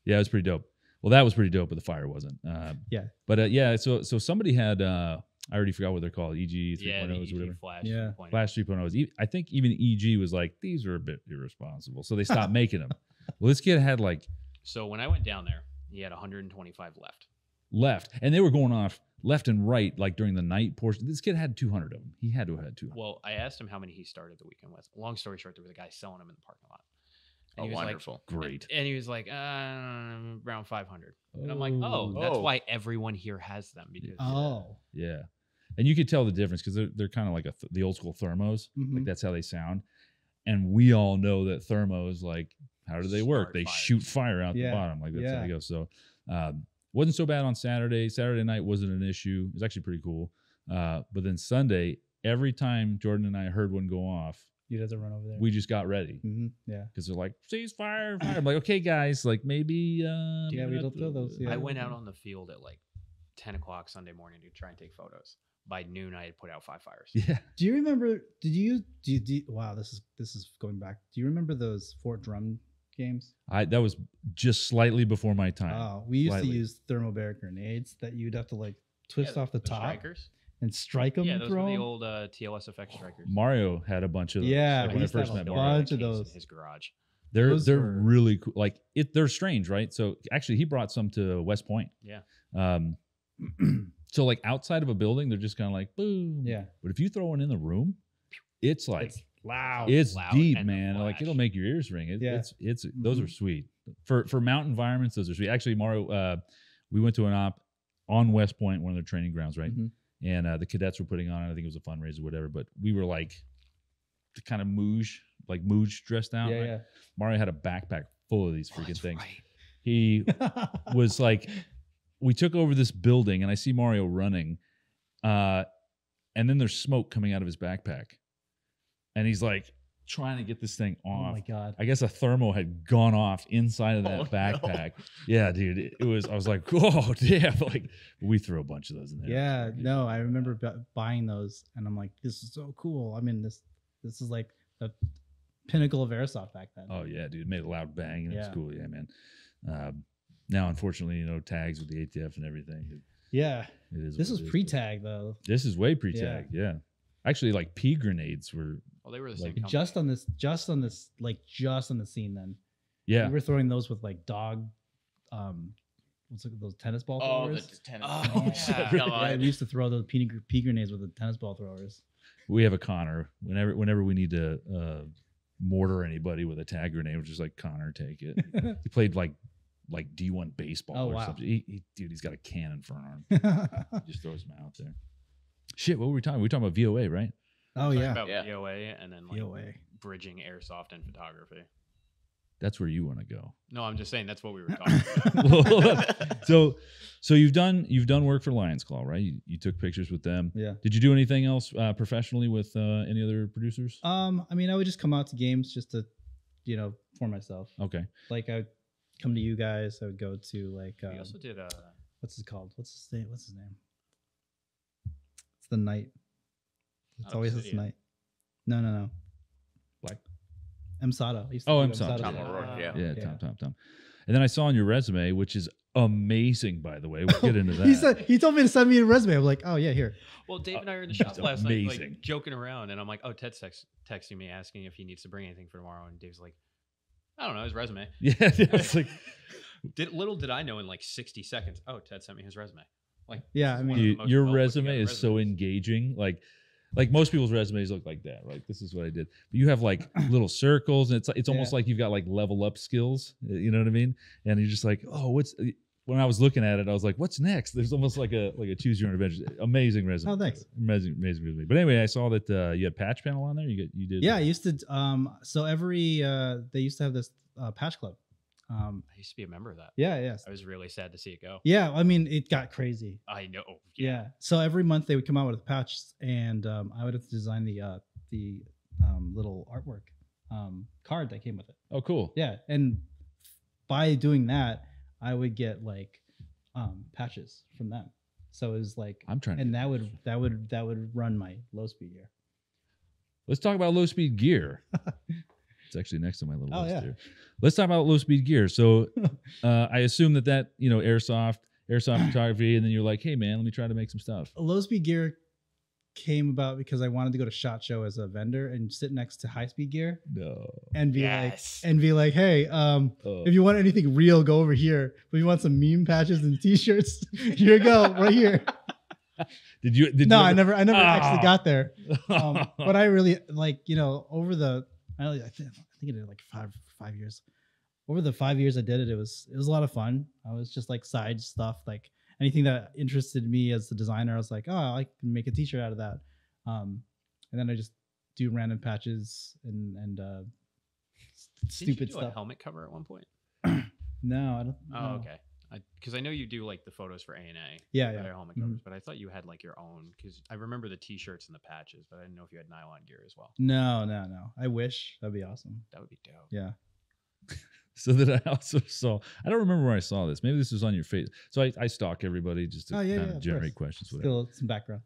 Yeah, it was pretty dope. Well, that was pretty dope, but the fire wasn't. Uh, yeah. But uh, yeah, so so somebody had, uh, I already forgot what they're called, E G three point ohs yeah, or whatever. Flash yeah. Flash three point ohs. I think even E G was like, these are a bit irresponsible. So they stopped making them. Well, this kid had like. So when I went down there, he had one hundred twenty-five left. Left. And they were going off left and right, like during the night portion. This kid had two hundred of them. He had to have had two hundred. Well, I asked him how many he started the weekend with. Long story short, there was a guy selling them in the parking lot. And oh, he was wonderful. Like, great. And, and he was like, uh, around five hundred. Oh. And I'm like, oh, that's oh. why everyone here has them. Because oh. Yeah. yeah. And you could tell the difference because they're, they're kind of like a th the old school thermos. Mm-hmm. Like that's how they sound. And we all know that thermos, like, how do they work? They fires. shoot fire out yeah. the bottom. Like that's yeah. how they go. So um, wasn't so bad on Saturday. Saturday night wasn't an issue. It was actually pretty cool. Uh, but then Sunday, every time Jordan and I heard one go off, you guys run over there. We just got ready. Mm-hmm. Yeah, because they're like, "Cease fire, fire!" I'm like, "Okay, guys, like maybe." Um, yeah, we don't throw those. Yeah. I went out on the field at like ten o'clock Sunday morning to try and take photos. By noon, I had put out five fires. Yeah. Do you remember? Did you do? You, do you, wow, this is this is going back. Do you remember those Fort Drum? games? I that was just slightly before my time. Oh, we used slightly. to use thermobaric grenades that you'd have to like twist yeah, off the, the top strikers. and strike them. Yeah, and those throw were the them. old uh, T L S F X strikers. Mario had a bunch of those. Yeah, like when I first met Mario, a bunch of those in his garage. They're those they're were... really cool. Like it, they're strange, right? So actually, he brought some to West Point. Yeah. Um, so like outside of a building, they're just kind of like boom. Yeah. But if you throw one in the room, it's like. It's Loud, it's loud deep, man. Flash. Like it'll make your ears ring. It, yeah. It's it's mm-hmm. those are sweet for for mountain environments. Those are sweet. Actually, Mario, uh, we went to an op on West Point, one of their training grounds, right? Mm-hmm. And uh, the cadets were putting on. I think it was a fundraiser, or whatever. But we were like the kind of mooge, like mooge dressed down. Yeah, right? yeah. Mario had a backpack full of these freaking oh, that's things. Right. He was like, we took over this building, and I see Mario running, uh, and then there's smoke coming out of his backpack. And he's like trying to get this thing off. Oh my God. I guess a thermal had gone off inside of that oh, backpack. No. Yeah, dude. It, it was, I was like, oh, damn. Like, we threw a bunch of those in there. Yeah, no, I remember b buying those and I'm like, this is so cool. I mean, this this is like the pinnacle of airsoft back then. Oh, yeah, dude. It made a loud bang and yeah. it was cool. Yeah, man. Uh, now, unfortunately, you know, tags with the A T F and everything. It, yeah. It is this was pre-tag, though. This is way pre-tag. Yeah. yeah. Actually, like pea grenades were. Oh, they were the like, same just on this, just on this, like just on the scene. Then, yeah, we were throwing those with like dog. Um, what's it, those tennis ball oh, throwers? The tennis oh, ball. Yeah. Really? Yeah, we used to throw those pea, pea grenades with the tennis ball throwers. We have a Connor. Whenever, whenever we need to uh, mortar anybody with a tag grenade, we're just like, Connor, take it. He played like. Like D one baseball oh, or wow. something. He, he, dude, he's got a cannon for an arm. He just throws him out there. Shit, what were we talking? We were talking about V O A, right? Oh yeah, about yeah. V O A and then like V O A. Bridging airsoft and photography. That's where you want to go. No, I'm just saying that's what we were talking about. so, so you've done you've done work for Lion's Claw, right? You, you took pictures with them. Yeah. Did you do anything else uh, professionally with uh, any other producers? Um, I mean, I would just come out to games just to, you know, for myself. Okay. Like I. Come to you guys. I would go to like. Um, we also did. Uh, what's it called? What's his name? What's his name? It's the night. It's always this night. No, no, no. Black. Emsato. Oh, Emsato. Tom O'Rourke. Yeah. Yeah. Tom. Tom. Tom. And then I saw on your resume, which is amazing, by the way. We'll get into that. He said he told me to send me a resume. I'm like, oh yeah, here. Well, Dave and I were in the shop last night, like joking around, and I'm like, oh, Ted's text texting me asking if he needs to bring anything for tomorrow, and Dave's like. I don't know his resume. Yeah, it's like, did, little did I know in like sixty seconds. Oh, Ted sent me his resume. Like, yeah, I mean, you, your resume is so engaging. Like, like most people's resumes look like that. Like, this is what I did. But you have like little circles, and it's it's almost yeah. like you've got like level up skills. You know what I mean? And you're just like, oh, what's? When I was looking at it, I was like, what's next? There's almost like a like a choose your own adventure. Amazing resume. Oh, thanks. Amazing, amazing resume. But anyway, I saw that uh, you had patch panel on there. You get you did. Yeah, that. I used to. Um, so every uh, they used to have this uh, patch club. Um, I used to be a member of that. Yeah, yes. I was really sad to see it go. Yeah, I mean, it got crazy. I know. Yeah. yeah. So every month they would come out with a patch, and um, I would have to design the uh, the um, little artwork um, card that came with it. Oh, cool. Yeah, and by doing that. I would get like um, patches from them, so it was like I'm trying, and to that would that would that would run my low speed gear. Let's talk about low speed gear. It's actually next to my little oh, list yeah. here. Let's talk about low speed gear. So uh, I assume that that you know airsoft, airsoft photography, and then you're like, hey man, let me try to make some stuff. Low speed gear came about because I wanted to go to SHOT Show as a vendor and sit next to high speed gear no. and be yes. like, and be like, hey, um, uh, if you want anything real, go over here. But if you want some meme patches and t-shirts, here you go, right here. Did you? Did no, you ever, I never, I never oh. actually got there. Um, but I really like, you know, over the, I think, I think it did like five, five years. Over the five years I did it, it was, it was a lot of fun. I was just like side stuff, like. Anything that interested me as the designer, I was like, oh, I can make a t-shirt out of that. Um, and then I just do random patches and, and uh, st stupid stuff. Did you do a helmet cover at one point? No, I don't. Oh, no. Okay. Because I, I know you do like the photos for A N A. Yeah, yeah. Helmet covers, mm-hmm. But I thought you had like your own, because I remember the t-shirts and the patches, but I didn't know if you had nylon gear as well. No, no, no. I wish. That'd be awesome. That would be dope. Yeah. So that I also saw, I don't remember where I saw this. Maybe this was on your face. So I, I stalk everybody just to oh, yeah, kind yeah, of generate of questions. Still some background.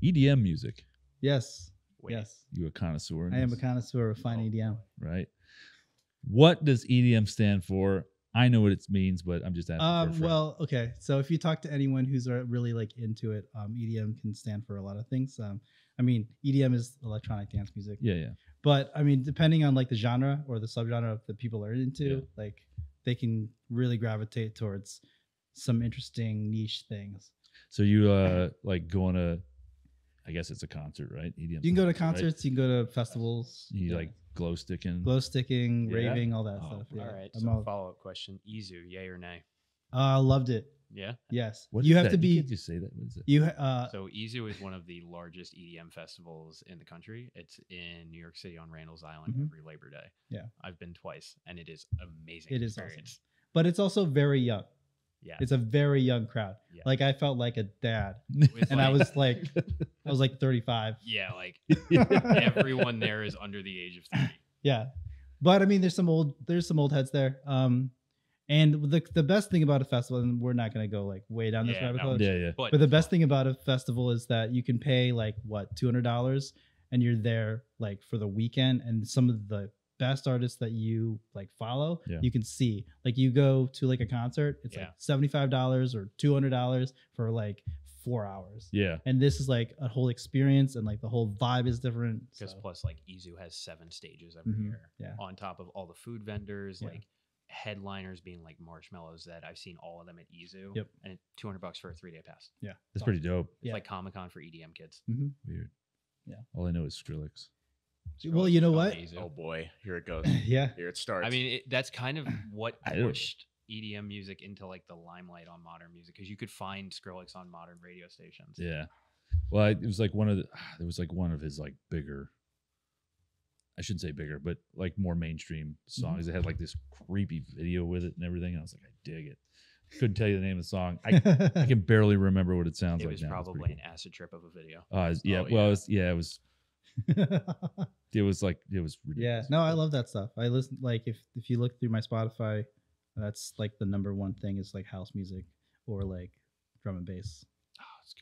E D M music. Yes. Wait. Yes. You a connoisseur? I am a connoisseur of fine oh. E D M. Right. What does E D M stand for? I know what it means, but I'm just asking. Um, for well, okay. So if you talk to anyone who's really like into it, um, E D M can stand for a lot of things. Um, I mean, E D M is electronic dance music. Yeah, yeah. But I mean, depending on like the genre or the subgenre that people are into, yeah. like they can really gravitate towards some interesting niche things. So you uh, like going to, I guess it's a concert, right? E D M. You can go to concerts. Right? You can go to festivals. You yeah. like glow sticking, glow sticking, yeah. raving, all that oh, stuff. Yeah. All right. I'm so all... follow up question: Izu, yay or nay? I uh, loved it. Yeah. Yes. What you have that? to be. You, you say that? What is it? You. Uh, so Izu is one of the largest E D M festivals in the country. It's in New York City on Randall's Island mm-hmm. every Labor Day. Yeah. I've been twice, and it is amazing. It experience. is awesome. But it's also very young. Yeah. It's a very young crowd. Yeah. Like I felt like a dad. And like, I was like I was like thirty-five. Yeah, like everyone there is under the age of thirty. Yeah. But I mean there's some old there's some old heads there. Um and the the best thing about a festival, and we're not gonna go like way down this yeah, rabbit hole. Yeah, yeah. But, but the best thing about a festival is that you can pay like what, two hundred dollars and you're there like for the weekend, and some of the best artists that you like follow yeah. you can see. Like you go to like a concert, it's yeah. like seventy-five dollars or two hundred dollars for like four hours. Yeah. And this is like a whole experience, and like the whole vibe is different because so. plus like Izu has seven stages every mm-hmm. year yeah. on top of all the food vendors, yeah. like headliners being like Marshmallows, that I've seen all of them at Izu. Yep. And two hundred bucks for a three day pass. Yeah. That's awesome. Pretty dope. It's yeah. like Comic-Con for E D M kids. Mm-hmm. Weird. Yeah. All I know is Skrillex. So well, you know what? Amazing. Oh boy, here it goes. Yeah, here it starts. I mean, it, that's kind of what pushed E D M music into like the limelight on modern music, because you could find Skrillex on modern radio stations. Yeah, well, I, it was like one of the. There was like one of his like bigger. I shouldn't say bigger, but like more mainstream songs. Mm-hmm. It had like this creepy video with it and everything. And I was like, I dig it. Couldn't tell you the name of the song. I, I can barely remember what it sounds it like. Was now. It was probably an cool. acid trip of a video. Uh, yeah. Oh, well, yeah. It was, yeah, it was. It was like it was ridiculous. Yeah, no, I love that stuff. I listen like if if you look through my Spotify, that's like the number one thing is like house music or like drum and bass. Oh, it's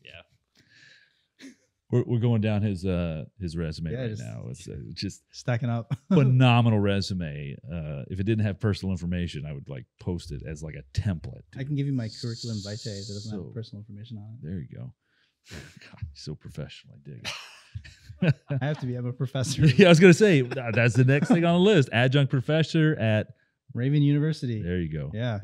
good. Yeah, we're we're going down his uh his resume yeah, right just, now. It's uh, just stacking up. Phenomenal resume. Uh, if it didn't have personal information, I would like post it as like a template. I can give you my curriculum vitae that doesn't so, have personal information on it. There you go. Oh, God, so professional, I dig it. I have to be. I'm a professor. Yeah, I was going to say, that's the next thing on the list. Adjunct professor at Raven University. There you go. Yeah.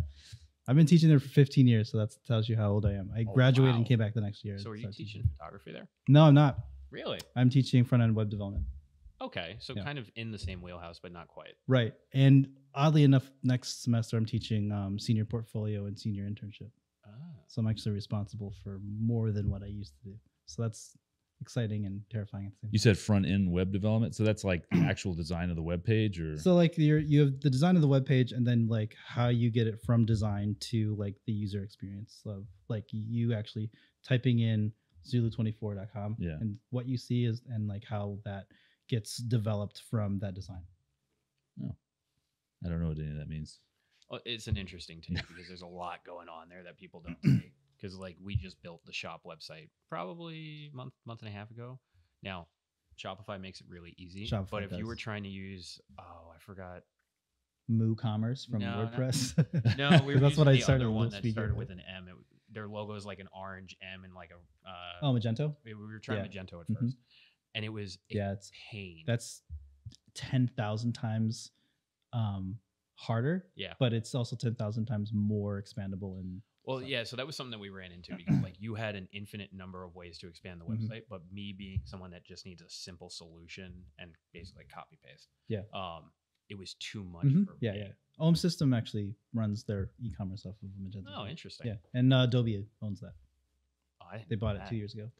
I've been teaching there for fifteen years, so that tells you how old I am. I oh, graduated wow. and came back the next year. So are you teaching, teaching photography there? No, I'm not. Really? I'm teaching front-end web development. Okay. So yeah. kind of in the same wheelhouse, but not quite. Right. And oddly enough, next semester, I'm teaching um, senior portfolio and senior internship. Ah. So I'm actually responsible for more than what I used to do. So that's... exciting and terrifying at the same time. You said front end web development, so that's like the actual design of the web page, or so like your you have the design of the web page, and then like how you get it from design to like the user experience of like you actually typing in zulu twenty-four dot com yeah. and what you see is and like how that gets developed from that design. Oh, I don't know what any of that means. Well, it's an interesting take because there's a lot going on there that people don't take. Because like we just built the shop website probably month month and a half ago. Now Shopify makes it really easy. Shopify but if does. you were trying to use oh I forgot WooCommerce from no, WordPress. No, no we were that's what the I started. Other one that started with an M. It, their logo is like an orange M and like a uh, oh Magento. We were trying yeah. Magento at first, mm-hmm. and it was a yeah it's pain. That's ten thousand times um, harder. Yeah, but it's also ten thousand times more expandable and. Well, so. yeah, so that was something that we ran into because like you had an infinite number of ways to expand the website, mm-hmm. but me being someone that just needs a simple solution and basically copy paste. Yeah. Um, it was too much mm-hmm. for yeah, me. Yeah, yeah. Ohm System actually runs their e-commerce off of Magento. Oh, interesting. Yeah, and uh, Adobe owns that. Oh, I didn't they bought know that. it two years ago.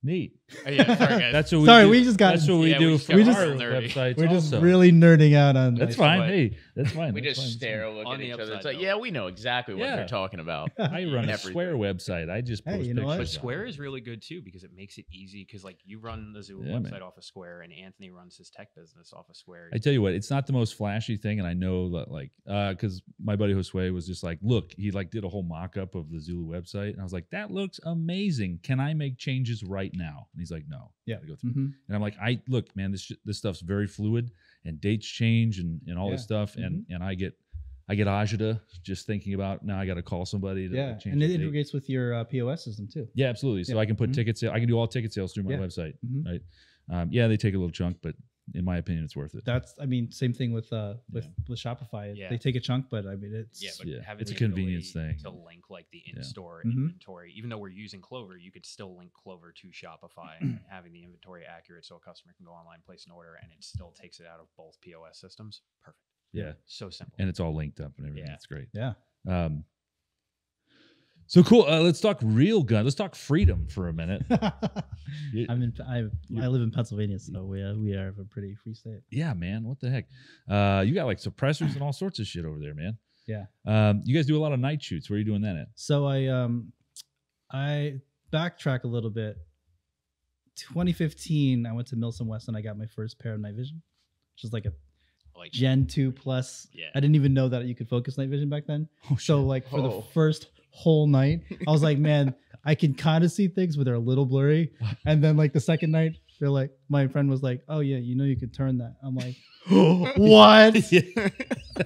Neat. Oh, yeah, sorry, guys. That's what we sorry, do. we just got. That's what we yeah, do. We just, we just websites we're just also. really nerding out on. That's fine. Hey, that's fine. We that's just fine. stare, look at each other. It's like, though. yeah, we know exactly what yeah. they're talking about. I run a Square website. I just post hey, you know pictures. But Square is really good too because it makes it easy. Because like you run the Zulu yeah, website man. off of Square, and Anthony runs his tech business off of Square. I tell you what, it's not the most flashy thing, and I know that like because uh, my buddy Josue was just like, look, he like did a whole mock up of the Zulu website, and I was like, that looks amazing. Can I make changes right now? And he's like, no. Yeah. Go through. Mm-hmm. And I'm like, I look, man, this, this stuff's very fluid. and dates change and, and all yeah. this stuff. Mm-hmm. And, and I get, I get agita just thinking about now I got to call somebody to yeah. change. And it date. integrates with your uh, P O S system too. Yeah, absolutely. So yeah. I can put mm-hmm. ticket sales. I can do all ticket sales through my yeah. website. Mm-hmm. Right. Um, yeah. They take a little chunk, but in my opinion, it's worth it. That's, I mean, same thing with, uh, with, yeah. with Shopify. Yeah. They take a chunk, but I mean, it's, yeah, but yeah. having it's a convenience thing to link like the in-store yeah. inventory, mm-hmm. even though we're using Clover, you could still link Clover to Shopify and having the inventory accurate. So a customer can go online, place an order, and it still takes it out of both P O S systems. Perfect. Yeah. So simple. And it's all linked up and everything. Yeah. That's great. Yeah. Um, So cool. Uh, let's talk real gun. Let's talk freedom for a minute. you, I'm in. I, I live in Pennsylvania, so we are, we are a pretty free state. Yeah, man. What the heck? Uh, you got like suppressors and all sorts of shit over there, man. Yeah. Um, you guys do a lot of night shoots. Where are you doing that at? So I um, I backtrack a little bit. twenty fifteen, I went to Milsim West and I got my first pair of night vision, which is like a like Gen two plus. Yeah. I didn't even know that you could focus night vision back then. Oh, so like for oh. the first whole night I was like, man, I can kind of see things but they're a little blurry. And then like the second night they're like, my friend was like, oh yeah, you know you could turn that. I'm like, oh, what? Yeah.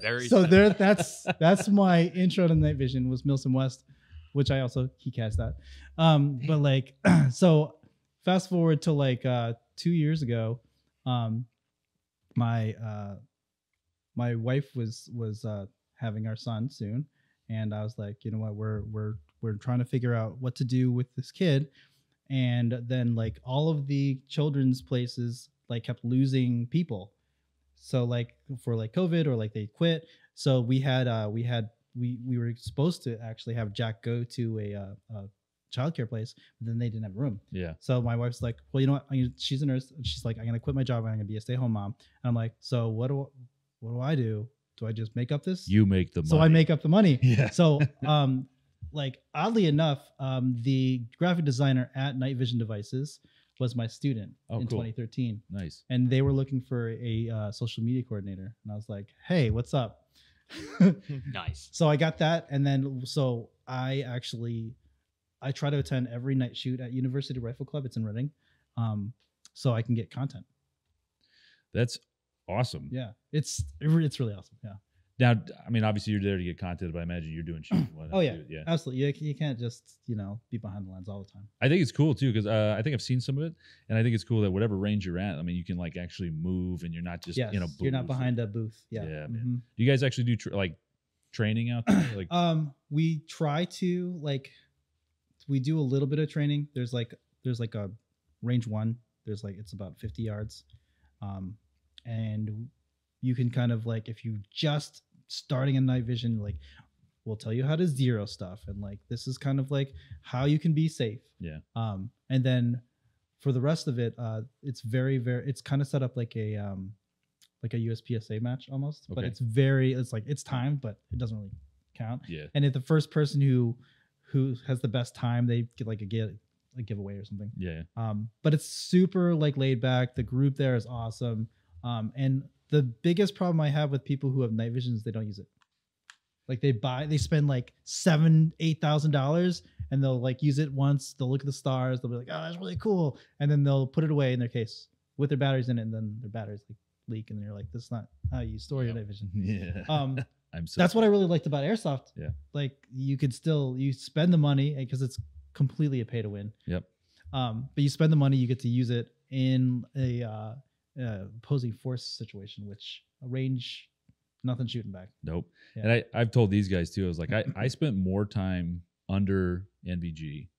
Very so sad. There that's that's my intro to night vision was Milsim West, which I also he cast that um but like so fast forward to like uh two years ago, um my uh my wife was was uh having our son soon. And I was like, you know what, we're, we're, we're trying to figure out what to do with this kid. And then like all of the children's places, like kept losing people. So like for like COVID or like they quit. So we had, uh, we had, we, we were supposed to actually have Jack go to a, uh, a childcare place, but then they didn't have room. Yeah. So my wife's like, well, you know what? I mean, she's a nurse. And she's like, I'm going to quit my job. And I'm going to be a stay home mom. And I'm like, so what do, what do I do? Do I just make up this? You make the money. So I make up the money. Yeah. So, um, like oddly enough, um, the graphic designer at Night Vision Devices was my student oh, in cool. twenty thirteen. Nice. And they were looking for a uh, social media coordinator, and I was like, "Hey, what's up?" Nice. So I got that, and then so I actually I try to attend every night shoot at University Rifle Club. It's in Reading, um, so I can get content. That's awesome. Yeah. It's, it's really awesome. Yeah. Now, I mean, obviously you're there to get content, but I imagine you're doing shooting. Oh yeah. Too. Yeah, absolutely. You, you can't just, you know, be behind the lens all the time. I think it's cool too. Cause uh, I think I've seen some of it, and I think it's cool that whatever range you're at, I mean, you can like actually move and you're not just, yes, you know, booth. You're not behind a booth. Yeah. Yeah, man. Mm-hmm. Do you guys actually do tra like training out there? Like, um, we try to like, we do a little bit of training. There's like, there's like a range one, there's like, it's about fifty yards. Um, And you can kind of like, if you just starting in night vision, like we'll tell you how to zero stuff. And like, this is kind of like how you can be safe. Yeah. Um, and then for the rest of it, uh, it's very, very, it's kind of set up like a, um, like a U S P S A match almost, okay. but it's very, it's like, it's timed, but it doesn't really count. Yeah. And if the first person who, who has the best time, they get like a get a giveaway or something. Yeah. Um, but it's super like laid back. The group there is awesome. Um, and the biggest problem I have with people who have night vision is they don't use it. Like they buy, they spend like seven, eight thousand dollars, and they'll like use it once. They'll look at the stars. They'll be like, "Oh, that's really cool," and then they'll put it away in their case with their batteries in it, and then their batteries like leak, and they're like, "That's not how you store your night vision." Yeah. Um, I'm so that's what I really liked about airsoft. Yeah. Like you could still you spend the money because it's completely a pay to win. Yep. Um, but you spend the money, you get to use it in a. Uh, Uh, opposing force situation, which range, nothing shooting back. Nope. Yeah. And I, I've told these guys too, I was like, I, I spent more time under N V G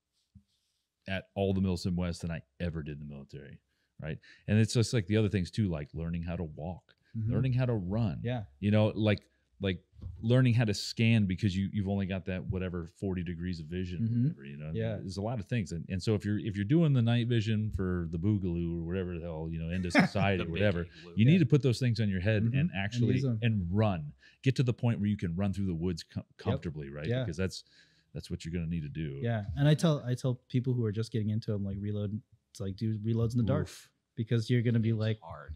at all the Milsim West than I ever did in the military. Right. And it's just like the other things too, like learning how to walk, mm-hmm. learning how to run. Yeah. You know, like, like learning how to scan because you, you've only got that, whatever, forty degrees of vision, mm-hmm. or whatever, you know, yeah. There's a lot of things. And, and so if you're, if you're doing the night vision for the boogaloo or whatever the hell, you know, into society or whatever, blue, you yeah. need to put those things on your head, mm-hmm. and actually, and, and run, get to the point where you can run through the woods com comfortably. Yep. Right. Yeah. Because that's, that's what you're going to need to do. Yeah. And I tell, I tell people who are just getting into them, like reload, it's like do reloads in the dark. Oof. Because you're going to be like, hard.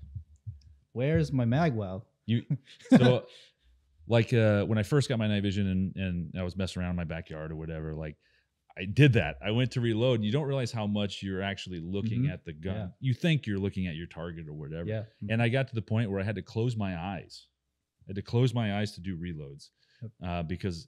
Where's my mag well? You, so Like uh, when I first got my night vision and, and I was messing around in my backyard or whatever, like I did that. I went to reload, and you don't realize how much you're actually looking mm-hmm. at the gun. Yeah. You think you're looking at your target or whatever. Yeah. And I got to the point where I had to close my eyes. I had to close my eyes to do reloads uh, because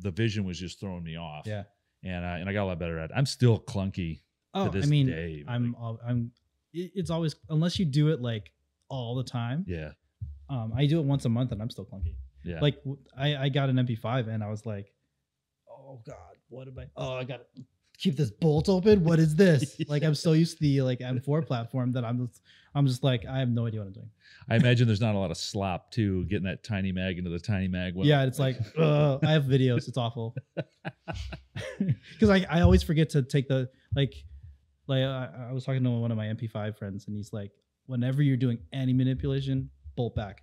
the vision was just throwing me off. Yeah. And I, and I got a lot better at it. I'm still clunky oh, to this I mean, day. I'm, like, I'm, it's always, unless you do it like all the time. Yeah. Um, I do it once a month and I'm still clunky. Yeah. Like I, I got an M P five and I was like, oh God, what am I? Oh, I got to keep this bolt open. What is this? yeah. Like I'm so used to the like M four platform that I'm just, I'm just like, I have no idea what I'm doing. I imagine there's not a lot of slop too, getting that tiny mag into the tiny mag. Well, yeah. It's like, uh, I have videos. It's awful. Cause I, I always forget to take the, like, like I, I was talking to one of my M P five friends and he's like, whenever you're doing any manipulation, bolt back.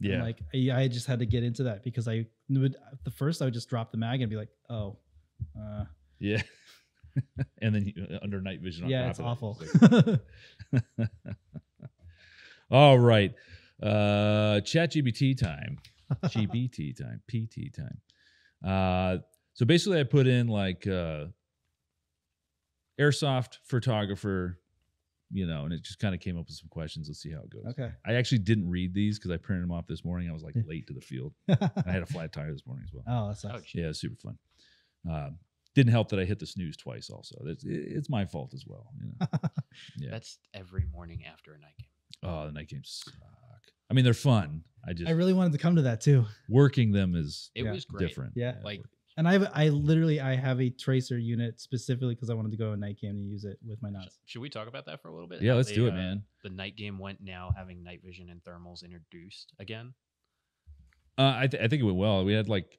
Yeah. And like I, I just had to get into that because I would, the first I would just drop the mag and be like, oh, uh, yeah. and then you, under night vision. On yeah. It's awful. It. It's like, all right. Uh, chat G B T time, G B T time, P T time. Uh, so basically I put in like, uh, airsoft photographer, you know, and it just kind of came up with some questions. Let's see how it goes. Okay. I actually didn't read these because I printed them off this morning. I was like late to the field. I had a flat tire this morning as well. Oh, that's nice. Yeah, it was super fun. Uh, didn't help that I hit the snooze twice also. It's, it's my fault as well. You know? yeah. That's every morning after a night game. Oh, the night games suck. I mean, they're fun. I just I really wanted to come to that too. Working them is it yeah. was great. Different. Yeah. Like. And I have, I literally, I have a tracer unit specifically because I wanted to go a night game and use it with my knots. Should we talk about that for a little bit? Yeah, let's they, do it, uh, man. The night game went now having night vision and thermals introduced again. Uh, I, th I think it went well. We had like,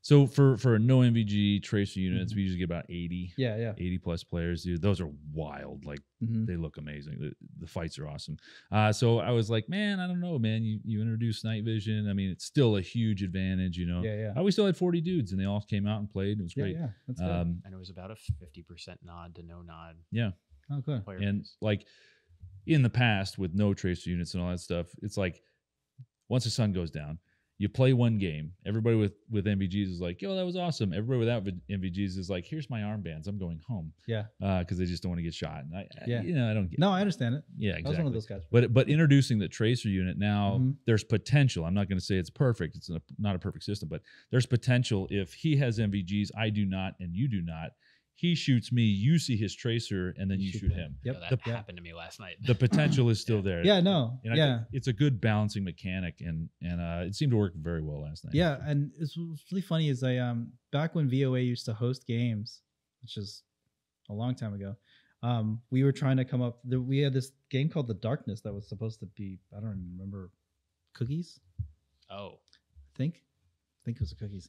so for, for no M V G tracer units, mm-hmm. we usually get about eighty. Yeah, yeah. eighty plus players, dude. Those are wild. Like, mm-hmm. they look amazing. The, the fights are awesome. Uh, so I was like, man, I don't know, man. You, you introduced night vision. I mean, it's still a huge advantage, you know. Yeah, yeah. Uh, we still had forty dudes, and they all came out and played. It was great. Yeah, yeah. That's good. Um, and it was about a fifty percent nod to no nod. Yeah. Oh, good. And, base. Like, in the past, with no tracer units and all that stuff, it's like, once the sun goes down, you play one game. Everybody with, with M V Gs is like, yo, that was awesome. Everybody without M V Gs is like, here's my armbands. I'm going home. Yeah. Uh, cause they just don't want to get shot. And I, yeah. I, you know, I don't get No, it. I understand it. Yeah, exactly. I was one of those guys. But, but introducing the tracer unit now, mm-hmm. there's potential. I'm not going to say it's perfect. It's not a perfect system, but there's potential. If he has M V Gs, I do not, and you do not, he shoots me, you see his tracer, and then you, you shoot, shoot him. him. Yep. Yo, that the, happened to me last night. The potential is still yeah. there. Yeah, no. And yeah. It's a good balancing mechanic, and and uh, it seemed to work very well last night. Yeah, and it's really funny is I um back when V O A used to host games, which is a long time ago, um, we were trying to come up, the, we had this game called The Darkness that was supposed to be, I don't even remember, cookies? Oh. I think. I think it was the cookies.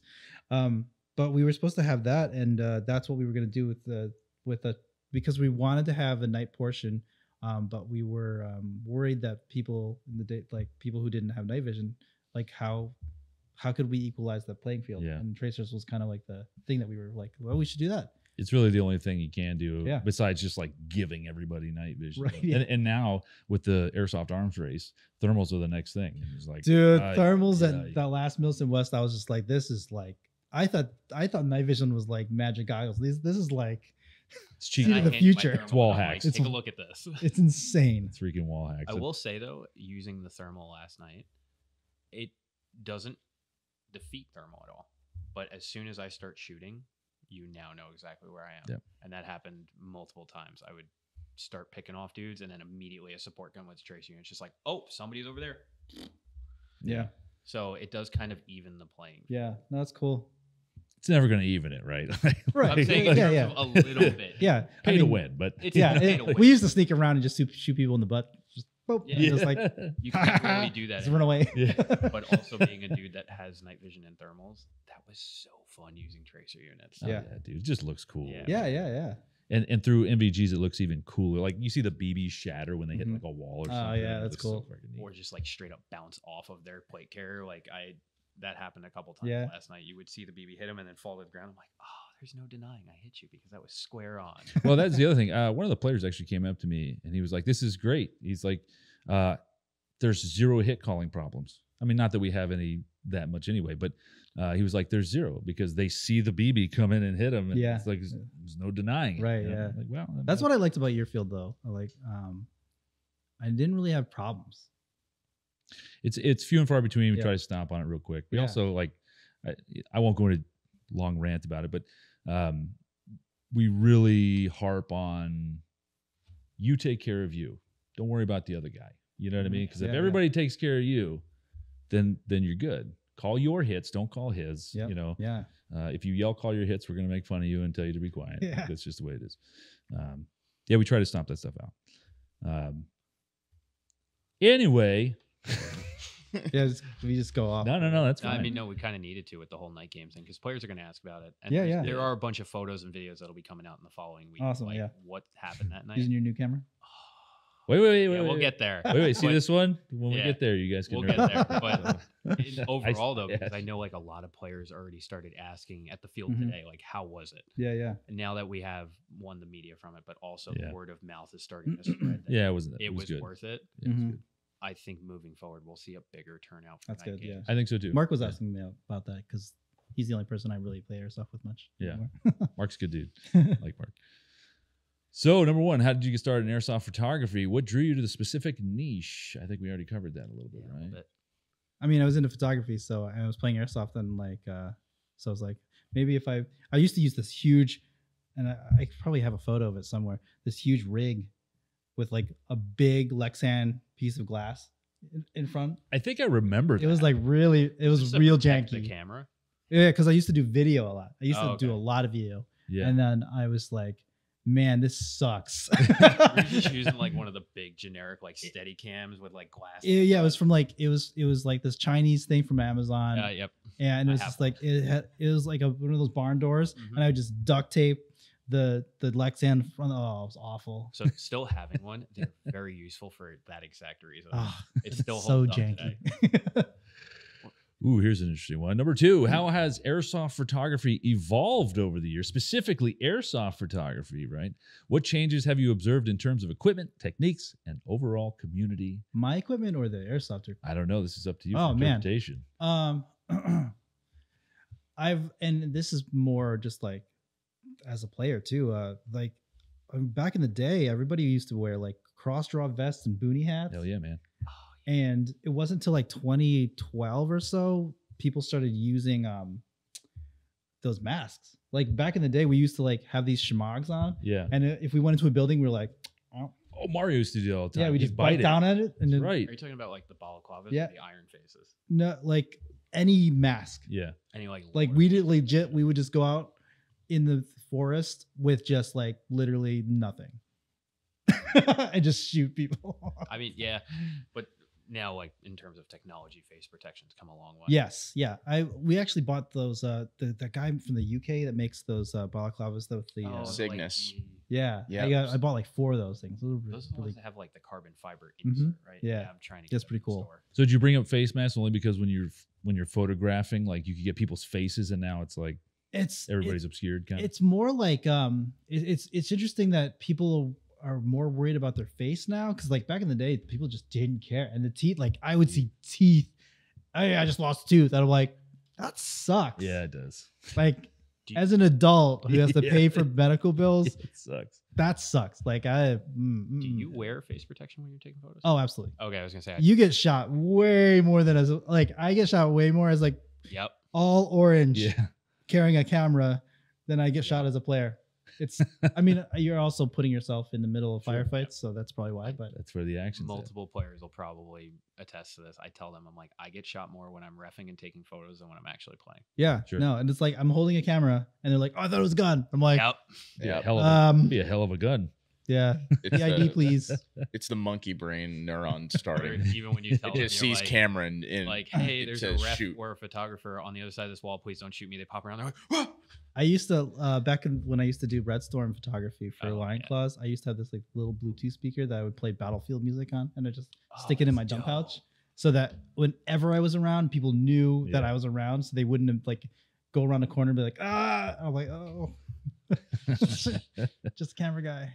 Um. But we were supposed to have that, and uh, that's what we were going to do with the with the because we wanted to have a night portion, um, but we were um, worried that people in the day, like people who didn't have night vision, like how how could we equalize the playing field? Yeah. And tracers was kind of like the thing that we were like, well, we should do that. It's really the only thing you can do, yeah. besides just like giving everybody night vision. Right, yeah. and, and now with the airsoft arms race, thermals are the next thing. And it's like, dude, uh, thermals yeah, at yeah. that last Milsim West, I was just like, this is like. I thought I thought night vision was like magic goggles. This this is like it's cheating the future. It's wall hacks. Like, take a look at this. It's insane. It's freaking wall hacks. I will say though, using the thermal last night, it doesn't defeat thermal at all. But as soon as I start shooting, you now know exactly where I am. Yep. And that happened multiple times. I would start picking off dudes, and then immediately a support gun was tracing you. It's just like, oh, somebody's over there. Yeah. So it does kind of even the playing. Yeah, no, that's cool. It's never going to even it, right? right. I'm saying in yeah, yeah. a little bit. yeah. Pay I mean, to win, but. It's yeah, pay it, to win. We used to sneak around and just shoot people in the butt. Just, boop, yeah. Yeah. Just like, you can't really do that. Just run away. Yeah. But also being a dude that has night vision and thermals, that was so fun using tracer units. Yeah, oh, yeah dude. It just looks cool. Yeah, yeah, yeah. yeah. And, and through M V Gs, it looks even cooler. Like you see the B Bs shatter when they hit mm-hmm. like a wall or something. Oh, yeah, that's cool. So or just like straight up bounce off of their plate carrier. Like I. That happened a couple times yeah. last night. You would see the B B hit him and then fall to the ground. I'm like, oh, there's no denying I hit you because that was square on. Well, that's the other thing. Uh, one of the players actually came up to me and he was like, this is great. He's like, uh, there's zero hit calling problems. I mean, not that we have any that much anyway, but Uh, he was like, there's zero, because they see the B B come in and hit him. And yeah. It's like, there's no denying. Right. You know? Yeah. Like, well, that's what I liked about your field though. I like, um, I didn't really have problems. It's, it's few and far between. We yeah. try to stomp on it real quick. We yeah. also like, I, I won't go into long rant about it, but, um, we really harp on you take care of you. Don't worry about the other guy. You know what I mean? Cause yeah, if everybody yeah. takes care of you, then, then you're good. Call your hits. Don't call his, yep. you know, yeah. Uh, if you yell, call your hits, we're going to make fun of you and tell you to be quiet. Yeah. Like, that's just the way it is. Um, yeah, we try to stomp that stuff out. Um, anyway. yeah, just, we just go off. No, no, no, that's fine. No, I mean, no, we kind of needed to with the whole night games thing, because players are going to ask about it. And yeah, yeah. There are a bunch of photos and videos that'll be coming out in the following week. Awesome, like, yeah. What happened that night? Using your new camera? Wait, wait, wait, wait. Yeah, we'll wait. get there. Wait, wait. See but, this one? When we yeah, get there, you guys can. We'll get there. But it, overall, though, because I know like a lot of players already started asking at the field mm-hmm. today, like, how was it? Yeah, yeah. And now that we have won the media from it, but also yeah. the word of mouth is starting to spread. That yeah, it wasn't. It, it was, was good. worth it. Yeah, mm-hmm. it was good. I think moving forward, we'll see a bigger turnout. For That's good. Games. Yeah, I think so too. Mark was yeah. asking me about that because he's the only person I really play airsoft with much. Yeah, anymore. Mark's a good dude. I like Mark. So number one, how did you get started in airsoft photography? What drew you to the specific niche? I think we already covered that a little bit, yeah, right? Bit. I mean, I was into photography, so I was playing airsoft, and like, uh, so I was like, maybe if I, I used to use this huge, and I, I probably have a photo of it somewhere, this huge rig with like a big Lexan piece of glass in, in front. I think I remember that. It was like really, it was Just real janky. The camera? Yeah, because I used to do video a lot. I used oh, to okay. do a lot of video. Yeah. And then I was like, man, this sucks. Were you just using like one of the big generic like steady cams with like glass? It, yeah, it was from like it was it was like this Chinese thing from Amazon. Uh, yep. And it was just like it had, it was like a, one of those barn doors, mm-hmm. and I would just duct tape the the Lexan front. Oh, it was awful. So still having one, they're very useful for that exact reason. Oh, it still holds so janky. Up Ooh, here's an interesting one. Number two, how has airsoft photography evolved over the years, specifically airsoft photography, right? What changes have you observed in terms of equipment, techniques, and overall community? My equipment or the airsoft? I don't know. This is up to you. Oh, for interpretation. Man. Um, I've, and this is more just like as a player too, uh, like back in the day, everybody used to wear like cross draw vests and boonie hats. Hell yeah, man. And it wasn't until like twenty twelve or so, people started using um, those masks. Like back in the day, we used to like have these shmogs on. Yeah. And if we went into a building, we were like, oh, oh Mario used to do it all the time. Yeah, we just bite, bite down at it. And then, right. Are you talking about like the balaclavas yeah. and the iron faces? No, like any mask. Yeah. Any like like we did legit. We would just go out in the forest with just like literally nothing and just shoot people. I mean, yeah, but. Now, like in terms of technology, face protection's come a long way. Yes, yeah. I we actually bought those. Uh, the that guy from the U K that makes those uh, balaclavas, though. The oh, uh, Cygnus. Like, yeah, yeah. I, got, I bought like four of those things. Those, those really, ones have like the carbon fiber insert, mm-hmm. right? Yeah. yeah, I'm trying to. Get That's pretty cool. Store. So, did you bring up face masks only because when you're when you're photographing, like you could get people's faces, and now it's like it's everybody's it, obscured. Kind it's of. more like um, it, it's it's interesting that people are more worried about their face now. Cause like back in the day, people just didn't care. And the teeth, like I would see teeth. I, I just lost a tooth. And I'm like, that sucks. Yeah, it does. Like do you, as an adult who has to yeah. pay for medical bills, it sucks. That sucks. Like I, mm, do you wear face protection when you're taking photos? Oh, absolutely. Okay. I was gonna say, I you get shot way more than as like, I get shot way more as like yep. all orange yeah. carrying a camera than I get yep. shot as a player. It's, I mean, you're also putting yourself in the middle of sure, firefights, yeah. so that's probably why, but that's where the action is. Multiple at. players will probably attest to this. I tell them, I'm like, I get shot more when I'm reffing and taking photos than when I'm actually playing. Yeah, sure. No, and it's like, I'm holding a camera, and they're like, oh, I thought it was a gun. I'm like, yep. yeah, hell of um, it'd be a hell of a gun. Yeah, it's E I D, the, please. It's the monkey brain neuron starting. Even when you tell it them, just sees like, camera and, and like, hey, there's a ref shoot. or a photographer on the other side of this wall. Please don't shoot me. They pop around. They're like, whoa. I used to uh, back in, when I used to do Red Storm photography for oh, Lion yeah. Claws. I used to have this like little Bluetooth speaker that I would play Battlefield music on, and I just oh, stick it in my dope. jump pouch so that whenever I was around, people knew yeah. that I was around, so they wouldn't have, like go around the corner and be like, ah. I'm like, oh, just camera guy.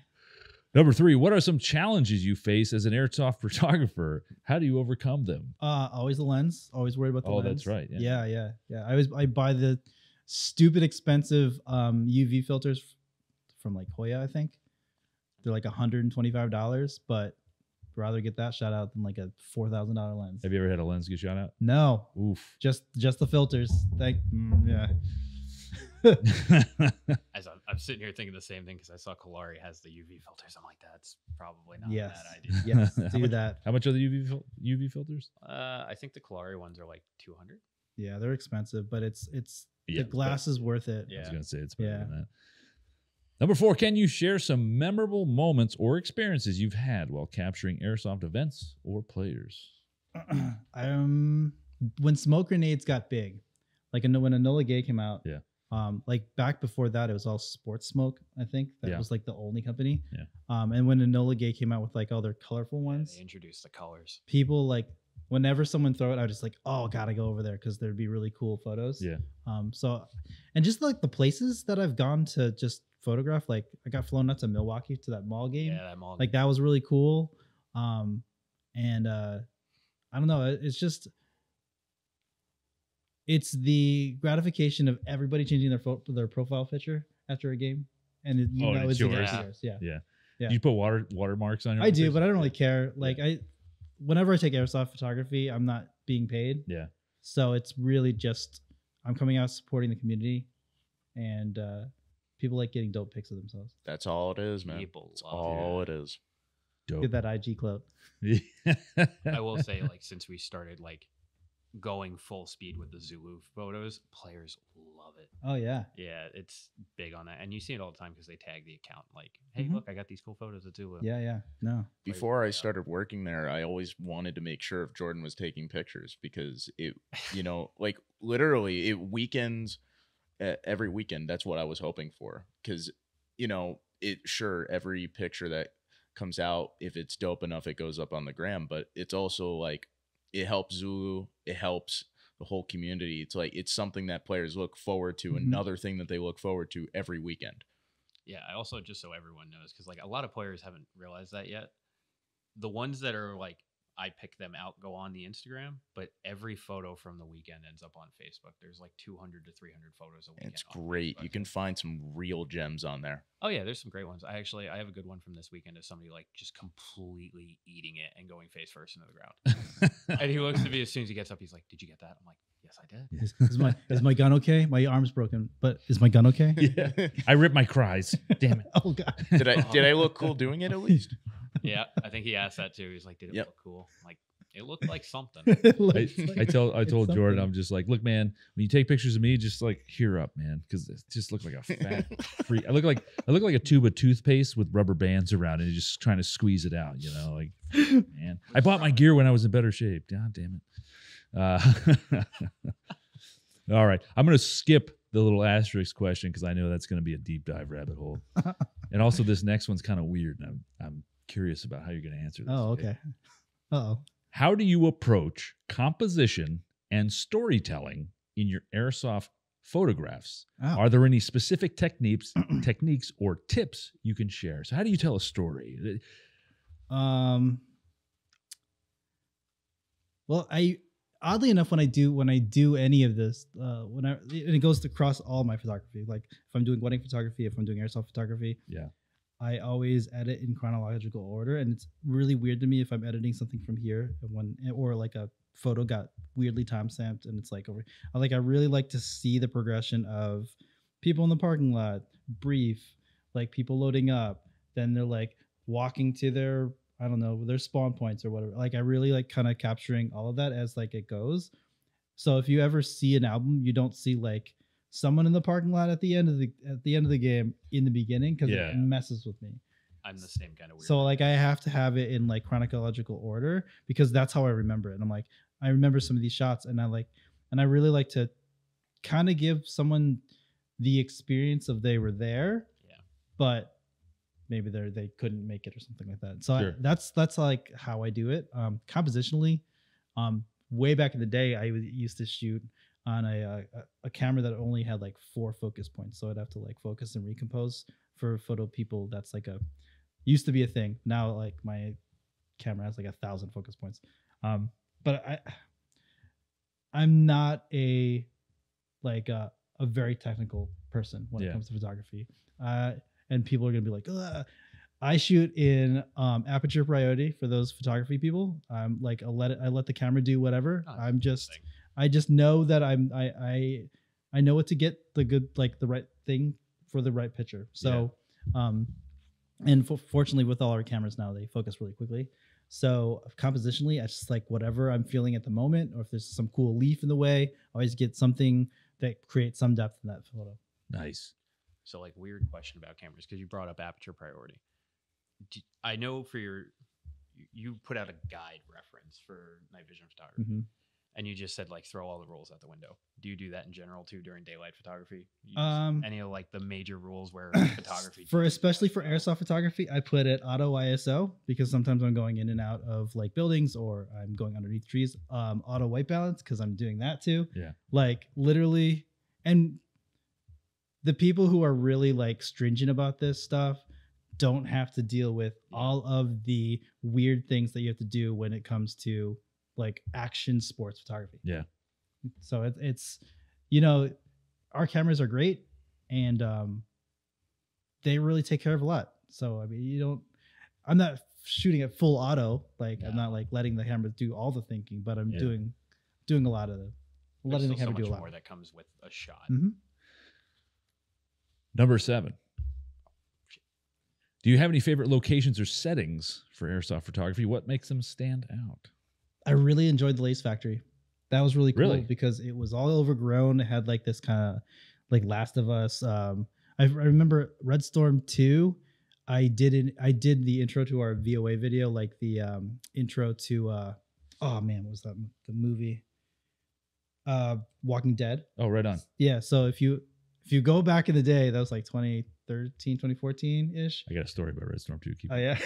Number three, what are some challenges you face as an airsoft photographer? How do you overcome them? Uh, always the lens. Always worried about the oh, lens. Oh, that's right. Yeah. yeah, yeah, yeah. I was I buy the stupid expensive um, U V filters from like Hoya, I think. They're like one hundred twenty-five dollars, but rather get that shot out than like a four thousand dollar lens. Have you ever had a lens get shot out? No. Oof. Just just the filters. Thank. Mm, yeah. As I'm, I'm sitting here thinking the same thing because I saw Kolari has the U V filters. I'm like, that's probably not yes. a bad idea. Yes, do how much, that. How much are the U V U V filters? Uh, I think the Kolari ones are like two hundred. Yeah, they're expensive, but it's it's yeah, the glass is worth it. Yeah. I was gonna say it's better yeah. than that. Number four, can you share some memorable moments or experiences you've had while capturing airsoft events or players? um, when smoke grenades got big, like when Enola Gaye came out. Yeah. Um, like back before that, it was all Sports Smoke, I think. That yeah. was like the only company. Yeah. Um, and when Enola Gaye came out with like all their colorful ones. Yeah, they introduced the colors. People like, whenever someone throw it, I was just like, oh, gotta go over there because there'd be really cool photos. Yeah. Um. So, and just like the places that I've gone to just photograph, like I got flown out to Milwaukee to that mall game. Yeah, that mall Like game. That was really cool. Um, and uh, I don't know. It's just... It's the gratification of everybody changing their their profile picture after a game, and it, oh, that was yours. Yeah. Yeah. yeah, yeah. Do you put water watermarks on your? I do, face? But I don't really care. Like yeah. I, whenever I take airsoft photography, I'm not being paid. Yeah. So it's really just I'm coming out supporting the community, and uh, people like getting dope pics of themselves. That's all it is, man. People That's all it. it is. Dope. Get that I G clout. I will say, like, since we started, like. going full speed with the Zulu photos, players love it. Oh yeah, yeah, it's big on that, and you see it all the time because they tag the account like, "Hey, mm-hmm. look, I got these cool photos of Zulu." Yeah, yeah, no. Before I started working there, I always wanted to make sure if Jordan was taking pictures because it, you know, like literally it weekends uh, every weekend. That's what I was hoping for because, you know, it sure every picture that comes out, if it's dope enough, it goes up on the gram, but it's also like. It helps Zulu. It helps the whole community. It's like it's something that players look forward to. Mm-hmm. Another thing that they look forward to every weekend. Yeah. I also just so everyone knows because like a lot of players haven't realized that yet. The ones that are like I pick them out go on the Instagram, but every photo from the weekend ends up on Facebook. There's like two hundred to three hundred photos a weekend. It's great. You can find some real gems on there. Oh yeah, there's some great ones. I actually I have a good one from this weekend of somebody like just completely eating it and going face first into the ground. And he looks at me as soon as he gets up. He's like, "Did you get that?" I'm like, "Yes, I did." Yes. Is my is my gun okay? My arm's broken, but is my gun okay? Yeah. I ripped my cries. Damn it! Oh god. Did I did I look cool doing it at least? Yeah, I think he asked that too. He's like, "Did it yep. look cool?" I'm like, it looked like something. Like, I, I tell I told Jordan, something. I'm just like, "Look, man, when you take pictures of me, just like hear up, man, because it just looks like a fat freak. I look like I look like a tube of toothpaste with rubber bands around it, and just trying to squeeze it out, you know." Like, man, I bought my gear when I was in better shape. God damn it. Uh, all right, I'm gonna skip the little asterisk question because I know that's gonna be a deep dive rabbit hole, and also this next one's kind of weird, and I'm I'm curious about how you're gonna answer this. Oh, okay. Uh oh. How do you approach composition and storytelling in your airsoft photographs? Oh. Are there any specific techniques, techniques or tips you can share? So how do you tell a story? Um, well, I oddly enough, when I do when I do any of this, uh, when I and it goes across all my photography. Like if I'm doing wedding photography, if I'm doing airsoft photography, yeah. I always edit in chronological order, and it's really weird to me if I'm editing something from here and one or like a photo got weirdly timestamped, and it's like over. I like I really like to see the progression of people in the parking lot, brief, like people loading up, then they're like walking to their I don't know their spawn points or whatever. Like I really like kind of capturing all of that as like it goes. So if you ever see an album, you don't see like. Someone in the parking lot at the end of the at the end of the game in the beginning because yeah. it messes with me. I'm the same kind of weird. So like I have to have it in like chronological order because that's how I remember it. And I'm like I remember some of these shots and I like and I really like to kind of give someone the experience of they were there, yeah. but maybe they they couldn't make it or something like that. So sure. I, that's that's like how I do it um, compositionally. Um, way back in the day, I used to shoot. on a, a a camera that only had like four focus points, so I'd have to like focus and recompose for photo people. That's like a Used to be a thing. Now, like, my camera has like a thousand focus points. Um, but I, I'm not a, like a, a very technical person when yeah. it comes to photography. Uh, and people are going to be like, ugh. I shoot in um, aperture priority for those photography people. I'm like, I let it, I let the camera do whatever. Oh, I'm just, I just know that I'm, I, I, I know what to get the good, like the right thing for the right picture. So, yeah. um, and for, fortunately with all our cameras now, they focus really quickly. So compositionally, I just like whatever I'm feeling at the moment, or if there's some cool leaf in the way, I always get something that creates some depth in that photo. Nice. So like weird question about cameras, because you brought up aperture priority. I know for your, you put out a guide reference for night vision photography, mm-hmm. and you just said like throw all the rules out the window. Do you do that in general too during daylight photography? Um, any of like the major rules where photography for especially for airsoft photography, I put it auto I S O because sometimes I'm going in and out of like buildings or I'm going underneath trees. Um, auto white balance because I'm doing that too. Yeah, like literally, and the people who are really like stringent about this stuff don't have to deal with all of the weird things that you have to do when it comes to like action sports photography. Yeah. So it, it's, you know, our cameras are great and um, they really take care of a lot. So, I mean, you don't, I'm not shooting at full auto. Like yeah. I'm not like letting the camera do all the thinking, but I'm yeah. doing, doing a lot of the, letting the camera so much do a lot more that comes with a shot. Mm-hmm. Number seven. Do you have any favorite locations or settings for airsoft photography? What makes them stand out? I really enjoyed the Lace Factory. That was really cool really? because it was all overgrown. It had like this kind of like Last of Us. Um, I, I remember Red Storm two. I did an, I did the intro to our V O A video, like the um, intro to uh, oh man, what was that the movie? Uh, Walking Dead. Oh, right on. Yeah. So if you if you go back in the day, that was like twenty thirteen, twenty fourteen ish. I got a story about Red Storm two. Keep oh yeah,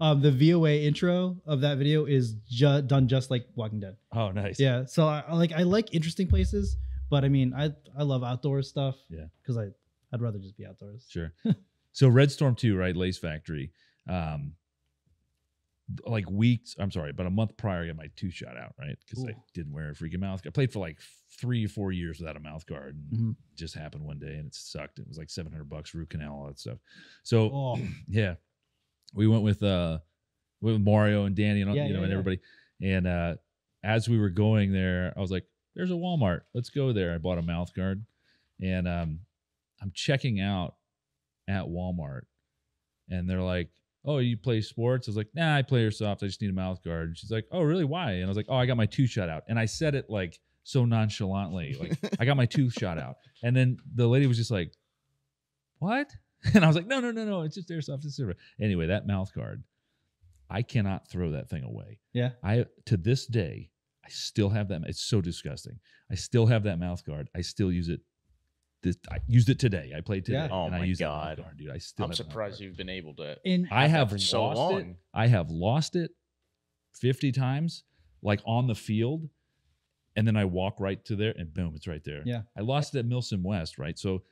um, the V O A intro of that video is ju done just like Walking Dead. Oh nice. Yeah, so I, I like I like interesting places, but I mean I I love outdoor stuff. Yeah, because I I'd rather just be outdoors. Sure. So Red Storm two, right? Lace Factory. Um, like weeks. I'm sorry, but a month prior, I got my two shot out right because I didn't wear a freaking mouth guard. I played for like three or four years without a mouth guard. And mm-hmm. It just happened one day and it sucked. It was like seven hundred bucks, root canal, all that stuff. So oh. yeah, we went with, uh, with Mario and Danny and, yeah, you know, yeah, and everybody. Yeah. And, uh, as we were going there, I was like, there's a Walmart, let's go there. I bought a mouth guard and, um, I'm checking out at Walmart and they're like, oh, you play sports? I was like, nah, I play airsoft. I just need a mouth guard. And she's like, oh, really? Why? And I was like, oh, I got my two shot out. And I said it like so nonchalantly, like I got my two shot out. And then the lady was just like, what? And I was like, no, no, no, no. It's just airsoft. It's airsoft. Anyway, that mouth guard, I cannot throw that thing away. Yeah. I, to this day, I still have that. It's so disgusting. I still have that mouth guard. I still use it. This, I used it today. I played today. Yeah. Oh and my I used god, it. Darn, dude! I still. I'm surprised you've been able to. In, I have for so lost long. It. I have lost it fifty times, like on the field, and then I walk right to there, and boom, it's right there. Yeah, I lost it at Milsim West, right? So,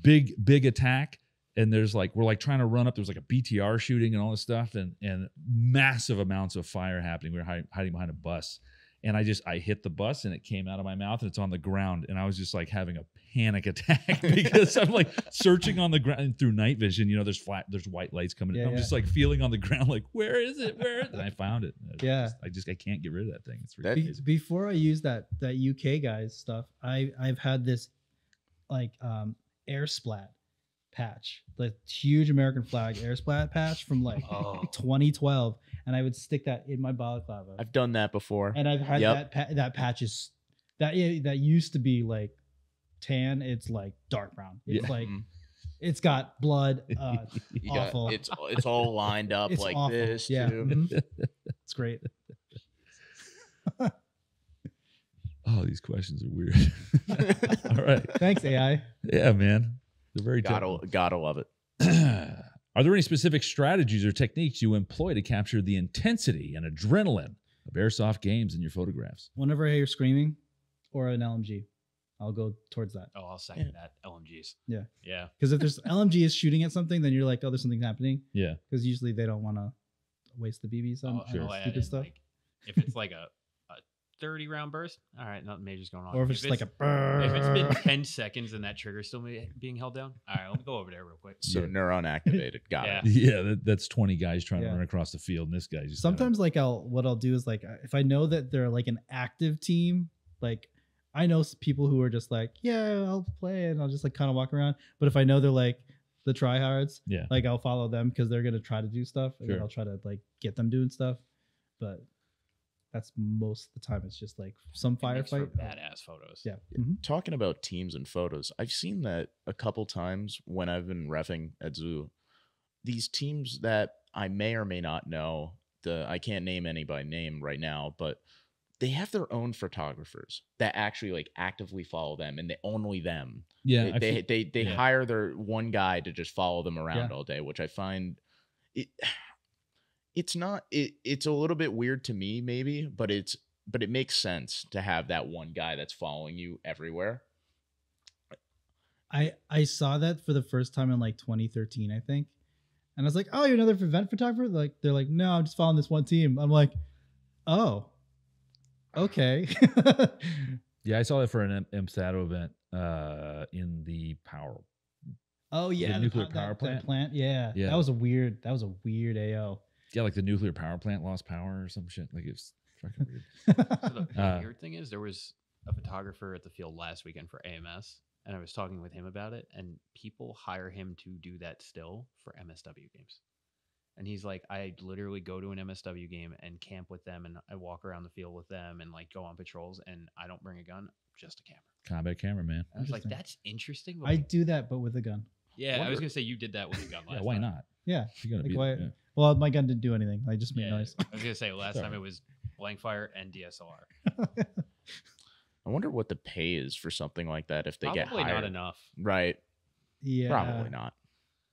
big big attack, and there's like we're like trying to run up. There's like a B T R shooting and all this stuff, and and massive amounts of fire happening. We were hiding, hiding behind a bus. And I just, I hit the bus and it came out of my mouth and it's on the ground. And I was just like having a panic attack because I'm like searching on the ground and through night vision, you know, there's flat, there's white lights coming. Yeah, I'm yeah. just like feeling on the ground, like, where is it? Where is it? And I found it. Yeah. I just, I just, I can't get rid of that thing. It's really crazy. Before I use that, that U K guys stuff, I, I've had this like um, air splat patch, the huge American flag air splat patch from like oh. twenty twelve. And I would stick that in my balaclava. I've done that before. And I've had yep. that pa that patch is that that used to be like tan. It's like dark brown. It's yeah. like it's got blood. Uh, awful. Got, it's it's all lined up it's like awful. This. Yeah, too. Mm-hmm. It's great. Oh, these questions are weird. All right. Thanks, A I. Yeah, man. They're very gotta gotta love it. Are there any specific strategies or techniques you employ to capture the intensity and adrenaline of airsoft games in your photographs? Whenever I hear screaming or an L M G, I'll go towards that. Oh, I'll second yeah. that. L M Gs. Yeah. Yeah. Because if there's L M G is shooting at something, then you're like, oh, there's something happening. Yeah. Because usually they don't want to waste the B Bs on oh, sure. stupid stuff. Like, if it's like a, a thirty round burst, all right, nothing major's going on. Or if, if it's, it's like a burr. If it's been ten seconds and that trigger's still being held down, all right, let me go over there real quick. So yeah. neuron activated. Got yeah. it. Yeah. That, that's twenty guys trying yeah. to run across the field. And this guy's just sometimes kinda... like I'll, what I'll do is like, if I know that they're like an active team, like, I know people who are just like, yeah, I'll play and I'll just like kind of walk around. But if I know they're like the tryhards, yeah, like I'll follow them because they're going to try to do stuff and sure. I'll try to like get them doing stuff. But that's most of the time. It's just like some firefight. Badass photos. Yeah. Mm-hmm. Talking about teams and photos, I've seen that a couple times when I've been reffing at Zoo. These teams that I may or may not know, the I can't name any by name right now, but they have their own photographers that actually like actively follow them and they only them. Yeah. They, they, feel, they, they yeah. hire their one guy to just follow them around yeah. all day, which I find it, it's not, it, it's a little bit weird to me maybe, but it's, but it makes sense to have that one guy that's following you everywhere. I, I saw that for the first time in like twenty thirteen, I think. And I was like, oh, you're another event photographer. Like, they're like, no, I'm just following this one team. I'm like, oh, okay. Yeah, I saw that for an M S A T O event uh, in the power. Oh yeah, the nuclear the, power that, plant. That plant. Yeah, yeah, that was a weird. That was a weird A O. Yeah, like the nuclear power plant lost power or some shit. Like it was fucking weird. So the, the uh, weird thing is, there was a photographer at the field last weekend for A M S, and I was talking with him about it. And people hire him to do that still for M S W games. And he's like, I literally go to an M S W game and camp with them, and I walk around the field with them, and like go on patrols, and I don't bring a gun, just a camera. Combat camera, man. I was like, that's interesting. But I like, do that, but with a gun. Yeah, Wonder. I was gonna say you did that with a gun. Last yeah, why time. Not? Yeah. You're gonna like, be, why, yeah. Well, my gun didn't do anything. I just made yeah, noise. I was gonna say last time it was blank fire and D S L R. I wonder what the pay is for something like that if they probably get hired. Probably not enough. Right. Yeah. Probably not.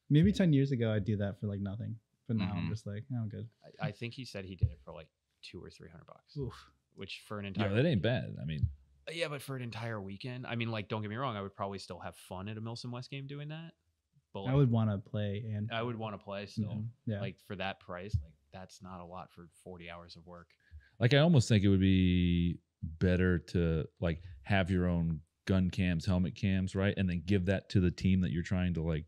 Maybe yeah. ten years ago, I'd do that for like nothing. But now mm-hmm. I'm just like, oh, I'm good. I, I think he said he did it for like two or three hundred bucks, oof. Which for an entire yeah, that ain't bad. I mean, yeah, but for an entire weekend, I mean, like, don't get me wrong, I would probably still have fun at a Milsim West game doing that. But like, I would want to play, and I would want to play still. Mm-hmm. Yeah, like for that price, like that's not a lot for forty hours of work. Like I almost think it would be better to like have your own gun cams, helmet cams, right, and then give that to the team that you're trying to like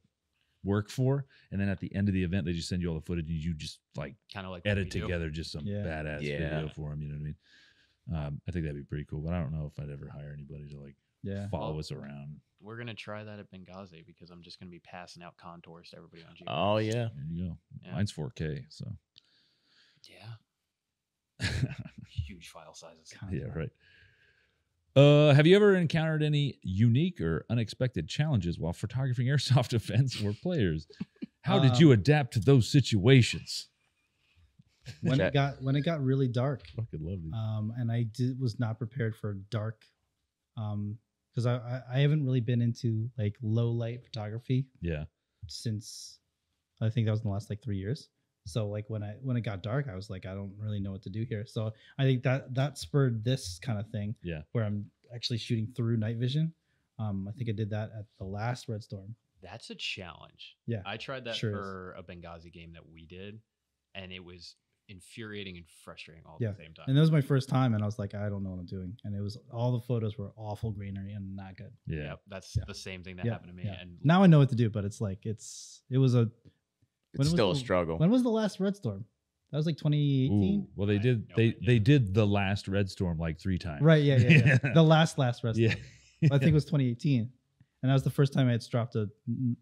work for, and then at the end of the event they just send you all the footage and you just like kind of like edit together just some yeah. badass yeah. video for them, you know what I mean? um I think that'd be pretty cool, but I don't know if I'd ever hire anybody to like yeah. follow well, us around. We're gonna try that at Benghazi because I'm just gonna be passing out contours to everybody on G M R. Oh yeah, there you go. Yeah. Mine's four K, so yeah. Huge file sizes. Yeah, right. Uh, have you ever encountered any unique or unexpected challenges while photographing airsoft events or players? How um, did you adapt to those situations? When it got when it got really dark, fucking lovely. Um, and I did, was not prepared for dark, um, because I, I I haven't really been into like low light photography. Yeah. Since I think that was in the last like three years. So like when I when it got dark, I was like, I don't really know what to do here. So I think that that spurred this kind of thing, yeah, where I'm actually shooting through night vision. Um, I think I did that at the last Red Storm. That's a challenge. Yeah, I tried that sure for is. a Benghazi game that we did, and it was infuriating and frustrating all at yeah. the same time. And that was my first time, and I was like, I don't know what I'm doing. And it was all the photos were awful greenery and not good. Yeah, yeah that's yeah. the same thing that yeah. happened to me. Yeah. And now I know what to do, but it's like it's it was a. It's still the, a struggle. When was the last Red Storm? That was like twenty eighteen. Ooh, well, they I did they idea. They did the last Red Storm like three times. Right, yeah, yeah, yeah. The last last Red Storm. Yeah. I think it was twenty eighteen. And that was the first time I had dropped a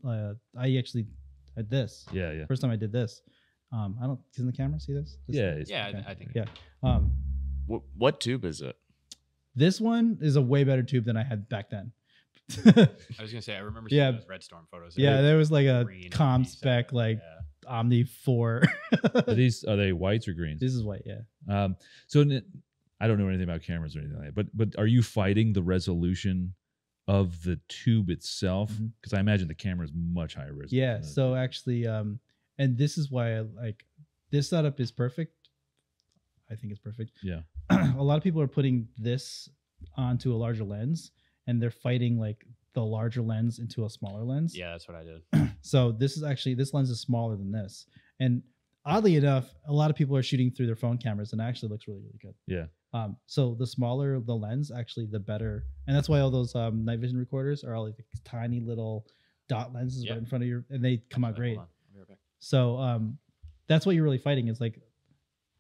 uh, I actually had this. Yeah, yeah. First time I did this. Um I don't can the camera see this? This yeah, yeah, okay. I, I think. Yeah. Um what, what tube is it? This one is a way better tube than I had back then. I was gonna say I remember seeing yeah. those Red Storm photos. There yeah, there was like a com spec like yeah. Omni four. Are these are they whites or greens? This is white, yeah. Um, so I don't know anything about cameras or anything like that, but but are you fighting the resolution of the tube itself? Because mm-hmm. I imagine the camera is much higher resolution. Yeah. So tube. Actually, um, and this is why I like this setup is perfect. I think it's perfect. Yeah. A lot of people are putting this onto a larger lens. and they're fighting like the larger lens into a smaller lens. Yeah, that's what I did. So this is actually, this lens is smaller than this. And oddly enough, a lot of people are shooting through their phone cameras and it actually looks really, really good. Yeah. Um, so the smaller the lens, actually the better. And that's why all those um, night vision recorders are all like tiny little dot lenses yeah. right in front of your, and they come out great. Hold on. I'll be right back. So um, that's what you're really fighting is like,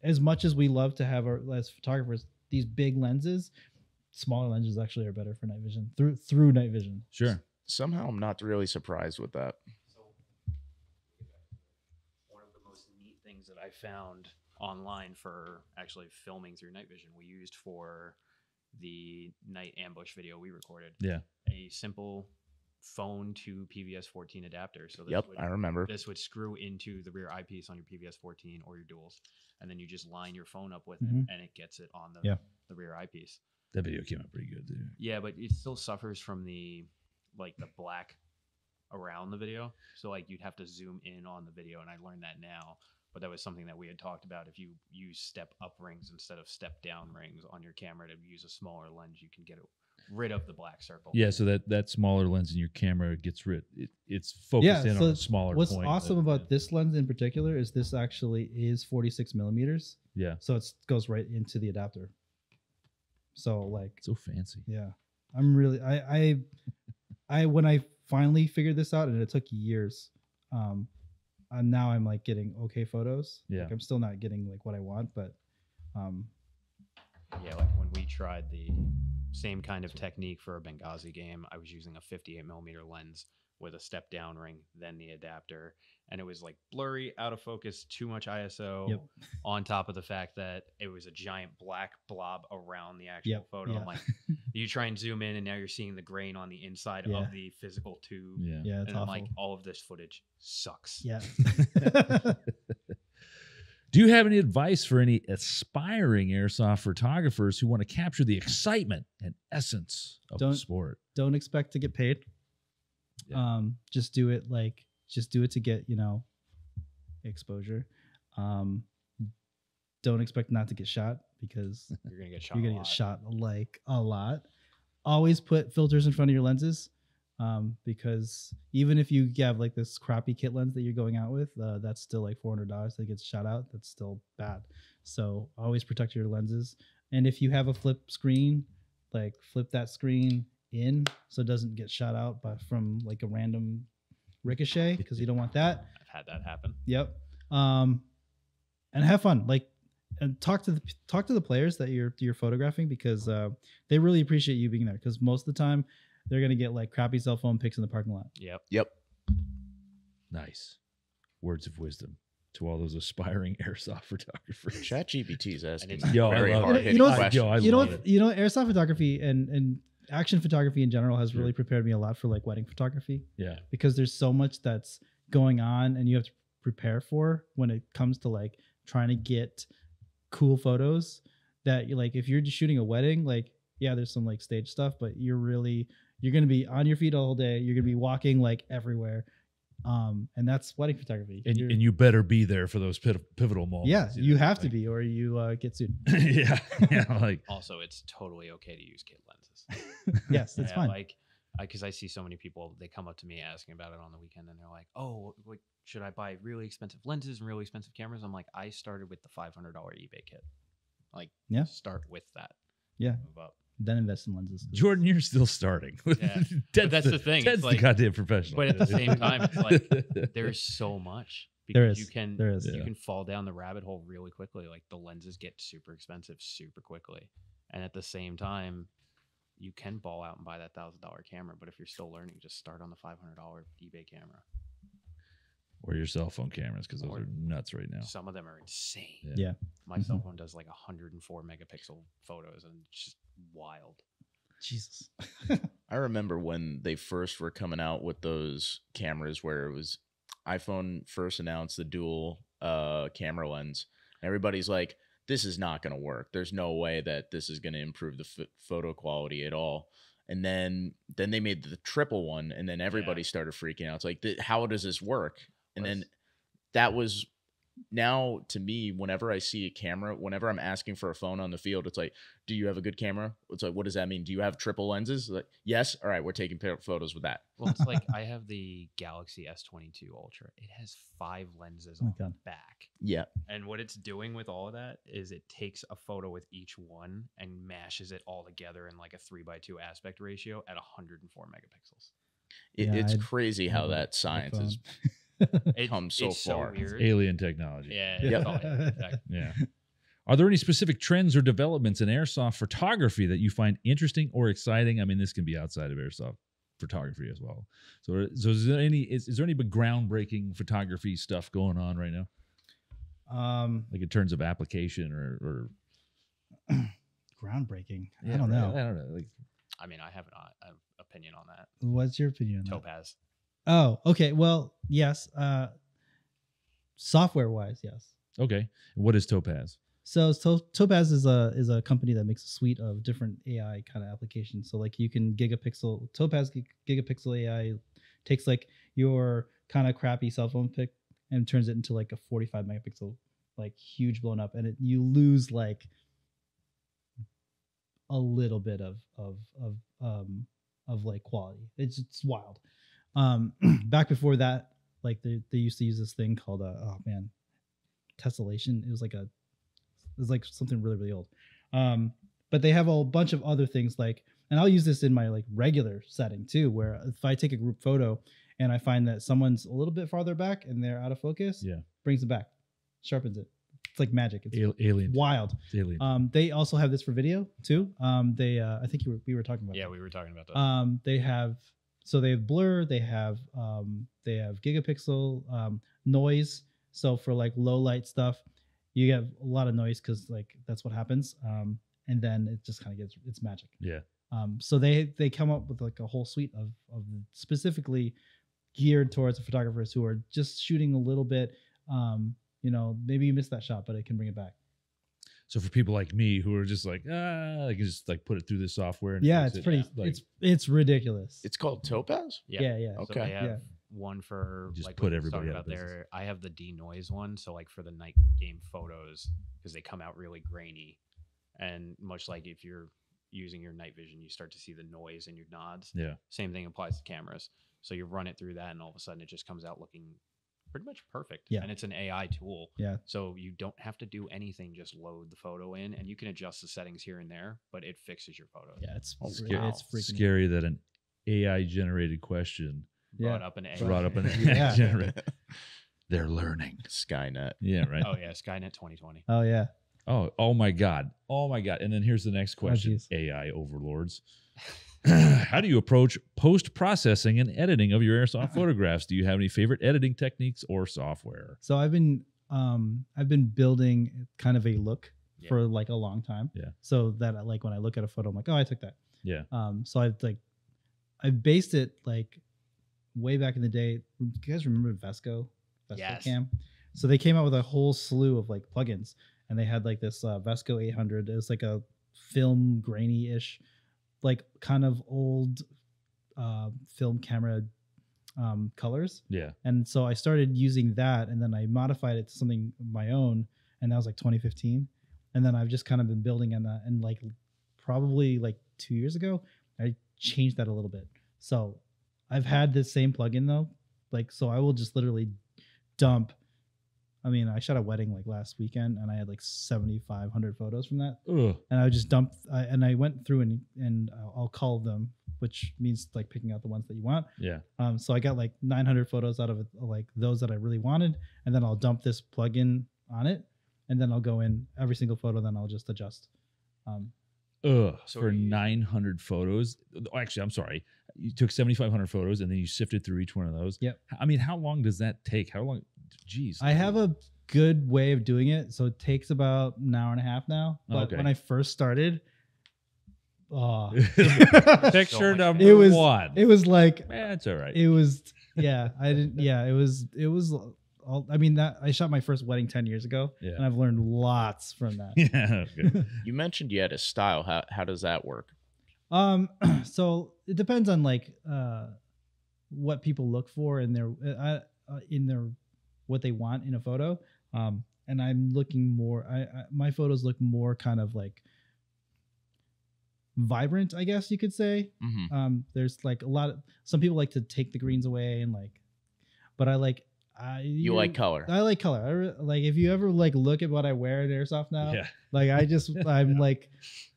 as much as we love to have our, as photographers, these big lenses, smaller lenses actually are better for night vision through, through night vision. Sure. Somehow I'm not really surprised with that. That I found online for actually filming through night vision, we used for the night ambush video we recorded. Yeah, a simple phone to P V S fourteen adapter. So this yep, would, I remember this would screw into the rear eyepiece on your P V S fourteen or your duals, and then you just line your phone up with mm-hmm. it, and it gets it on the yeah. the rear eyepiece. That video came out pretty good, dude. Yeah, but it still suffers from the like the black around the video. So like you'd have to zoom in on the video, and I learned that now. But that was something that we had talked about. If you use step up rings instead of step down rings on your camera to use a smaller lens, you can get it rid of the black circle. Yeah, so that, that smaller lens in your camera gets rid. It, it's focused yeah, in so on a smaller what's point. What's awesome about yeah. this lens in particular is this actually is forty-six millimeters. Yeah. So it goes right into the adapter. So like. So fancy. Yeah. I'm really, I, I, I when I finally figured this out, and it took years, um, And now I'm like getting okay photos. Yeah. Like I'm still not getting like what I want, but um yeah, like when we tried the same kind of technique for a Benghazi game, I was using a fifty-eight millimeter lens with a step down ring, then the adapter, and it was like blurry, out of focus, too much I S O yep. on top of the fact that it was a giant black blob around the actual yep. photo. Yeah. I'm like, you try and zoom in and now you're seeing the grain on the inside yeah. of the physical tube. Yeah. yeah and I'm awful. Like, all of this footage sucks. Yeah. Do you have any advice for any aspiring airsoft photographers who want to capture the excitement and essence of don't, the sport? Don't expect to get paid. Yeah. Um, just do it like, just do it to get, you know, exposure. Um, don't expect not to get shot because you're going to get shot, you're gonna get shot like a lot. Always put filters in front of your lenses. Um, because even if you have like this crappy kit lens that you're going out with, uh, that's still like four hundred dollars that gets shot out. That's still bad. So always protect your lenses. And if you have a flip screen, like flip that screen in so it doesn't get shot out by from like a random ricochet, because you don't want that. I've had that happen. Yep. Um and have fun, like, and talk to the talk to the players that you're you're photographing, because uh they really appreciate you being there, because most of the time they're gonna get like crappy cell phone pics in the parking lot. Yep. Yep. Nice words of wisdom to all those aspiring airsoft photographers. ChatGPT is asking yo, very hard. You know what, yo, you know what, you know airsoft photography and and action photography in general has really prepared me a lot for like wedding photography. Yeah. Because there's so much that's going on and you have to prepare for when it comes to like trying to get cool photos, that you like, if you're just shooting a wedding, like, yeah, there's some like stage stuff, but you're really, you're going to be on your feet all day. You're going to be walking like everywhere. Um, and that's wedding photography. And, and you better be there for those pivotal moments. Yeah, you, you know, have like, to be, or you uh, get sued. yeah, yeah. Like also, it's totally okay to use kit lenses. yes, it's yeah, fine. Like, because I, I see so many people, they come up to me asking about it on the weekend, and they're like, "Oh, like, should I buy really expensive lenses and really expensive cameras?" I'm like, I started with the five hundred dollar eBay kit. Like, yeah, start with that. Yeah. Move up. Then invest in lenses. Jordan, you're still starting. Yeah. But that's the, the thing. That's like, the goddamn professional. But at the same time, it's like there's so much. Because there is. You can, there is. You yeah. can fall down the rabbit hole really quickly. Like the lenses get super expensive super quickly. And at the same time, you can ball out and buy that one thousand dollar camera. But if you're still learning, just start on the five hundred dollar eBay camera. Or your cell phone cameras, because those or are nuts right now. Some of them are insane. Yeah. yeah. My mm-hmm. cell phone does like one hundred four megapixel photos, and it's just wild. Jesus. I remember when they first were coming out with those cameras where it was iPhone first announced the dual uh, camera lens. And everybody's like, this is not going to work. There's no way that this is going to improve the f photo quality at all. And then then they made the triple one, and then everybody yeah. started freaking out. It's like, th how does this work? And then that was now to me, whenever I see a camera, whenever I'm asking for a phone on the field, it's like, do you have a good camera? It's like, what does that mean? Do you have triple lenses? Like, yes. All right, we're taking photos with that. Well, it's like I have the Galaxy S twenty-two Ultra. It has five lenses on okay. the back. Yeah. And what it's doing with all of that is it takes a photo with each one and mashes it all together in like a three by two aspect ratio at one hundred four megapixels. It, yeah, it's I'd, crazy how that science is it, come so it's far. So it's alien technology. Yeah. Yeah. Exactly. Yeah. Are there any specific trends or developments in airsoft photography that you find interesting or exciting? I mean, this can be outside of airsoft photography as well. So, so is there any is, is there any groundbreaking photography stuff going on right now? Um, like in terms of application or, or groundbreaking? Yeah, I don't right, know. I don't know. Like, I mean, I have an opinion on that. What's your opinion on Topaz? That? Oh, okay. Well, yes. Uh, software-wise, yes. Okay. What is Topaz? So, so Topaz is a is a company that makes a suite of different A I kind of applications. So like you can gigapixel Topaz gigapixel A I takes like your kind of crappy cell phone pic and turns it into like a forty-five megapixel like huge blown up, and it you lose like a little bit of of of um of like quality. It's it's wild. Um, back before that, like they they used to use this thing called a oh man, tessellation. It was like a It was like something really, really old. Um, but they have a whole bunch of other things like, and I'll use this in my like regular setting too, where if I take a group photo and I find that someone's a little bit farther back and they're out of focus, yeah, brings it back, sharpens it. It's like magic. It's a alien. Wild. It's alien. Um, they also have this for video too. Um, they, uh, I think you were, we were talking about Yeah, that. we were talking about that. Um, they have, so they have blur, they have, um, they have gigapixel, um, noise. So for like low light stuff, you have a lot of noise because like that's what happens, um, and then it just kind of gets it's magic. Yeah. Um. So they they come up with like a whole suite of of specifically geared towards the photographers who are just shooting a little bit. Um. You know, maybe you missed that shot, but it can bring it back. So for people like me who are just like ah, I can just like put it through this software. And yeah, it's it, pretty. Yeah. Like, it's it's ridiculous. It's called Topaz. Yeah. Yeah. yeah. Okay. So they have yeah. one for just like put everybody out there. I have the denoise one, so like for the night game photos because they come out really grainy, and much like if you're using your night vision, you start to see the noise in your nods. Yeah, same thing applies to cameras. So you run it through that, and all of a sudden it just comes out looking pretty much perfect. Yeah, and it's an A I tool. Yeah, so you don't have to do anything; just load the photo in, and you can adjust the settings here and there, but it fixes your photo. Yeah, it's oh, scary. Wow. It's freaking scary that an A I generated question. Brought yeah. up an A I. Brought up an A I. Yeah. They're learning. Skynet. Yeah, right. Oh, yeah. Skynet twenty twenty. Oh, yeah. Oh, oh, my God. Oh, my God. And then here's the next question. Oh, A I overlords. How do you approach post-processing and editing of your airsoft photographs? Do you have any favorite editing techniques or software? So I've been um, I've been building kind of a look yeah. for like a long time. Yeah. So that I, like when I look at a photo, I'm like, oh, I took that. Yeah. Um. So I've like I've based it like way back in the day. You guys remember Vesco? Vesco yes. Cam? So they came out with a whole slew of like plugins, and they had like this uh, Vesco eight hundred. It was like a film grainy-ish, like kind of old uh, film camera um, colors. Yeah. And so I started using that, and then I modified it to something of my own, and that was like twenty fifteen. And then I've just kind of been building on that, and like probably like two years ago, I changed that a little bit. So I've had this same plugin though. Like, so I will just literally dump. I mean, I shot a wedding like last weekend, and I had like seventy-five hundred photos from that. Ugh. And I would just dump uh, and I went through and, and I'll call them, which means like picking out the ones that you want. Yeah. Um, so I got like nine hundred photos out of like those that I really wanted. And then I'll dump this plugin on it, and then I'll go in every single photo. Then I'll just adjust. Um, Ugh, so for nine hundred photos. Actually, I'm sorry. You took seventy-five hundred photos, and then you sifted through each one of those. Yep. I mean, how long does that take? How long? Jeez. I have a good way of doing it. So it takes about an hour and a half now. But okay. when I first started, oh, picture number it was, one. It was like, that's eh, all right. It was, yeah, I didn't, yeah, it was, it was. I mean that I shot my first wedding ten years ago, yeah. and I've learned lots from that. Yeah, okay. You mentioned you had a style. How how does that work? Um, so it depends on like uh, what people look for in their uh, in their what they want in a photo. Um, and I'm looking more, I, I my photos look more kind of like vibrant, I guess you could say. Mm-hmm. Um, there's like a lot of, some people like to take the greens away and like, but I like, I, you, you like color. I like color. I re- like if you ever like look at what I wear at Airsoft now, yeah. like I just, I'm yeah. like,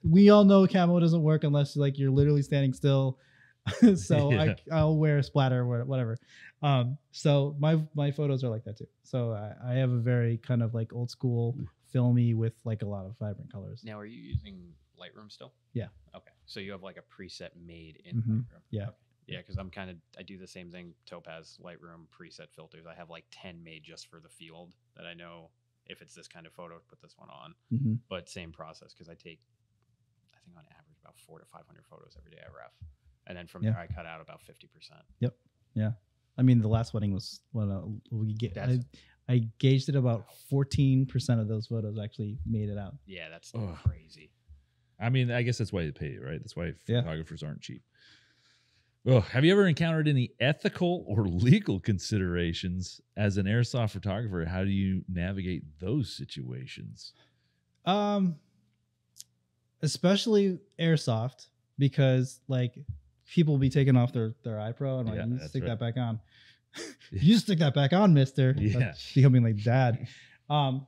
we all know camo doesn't work unless like you're literally standing still. So yeah. I, I'll wear a splatter or whatever. Um, so my, my photos are like that too. So I, I have a very kind of like old school filmy with like a lot of vibrant colors. Now, are you using Lightroom still? Yeah. Okay. So you have like a preset made in mm-hmm. Lightroom. Yeah. Okay. Yeah, because I'm kind of, I do the same thing, Topaz, Lightroom, preset filters. I have like ten made just for the field that I know if it's this kind of photo, put this one on. Mm-hmm. But same process, because I take, I think on average, about four to five hundred photos every day I ref. And then from yeah. there, I cut out about fifty percent. Yep. Yeah. I mean, the last wedding was, well, uh, we get, I, I gauged it about fourteen percent of those photos actually made it out. Yeah, that's oh. crazy. I mean, I guess that's why they pay you, right? That's why photographers yeah. aren't cheap. Oh, have you ever encountered any ethical or legal considerations as an airsoft photographer? How do you navigate those situations? Um, especially airsoft, because like people will be taking off their, their iPro and like, yeah, you stick right. that back on. You stick that back on, mister. Yeah. That's becoming like dad. Um,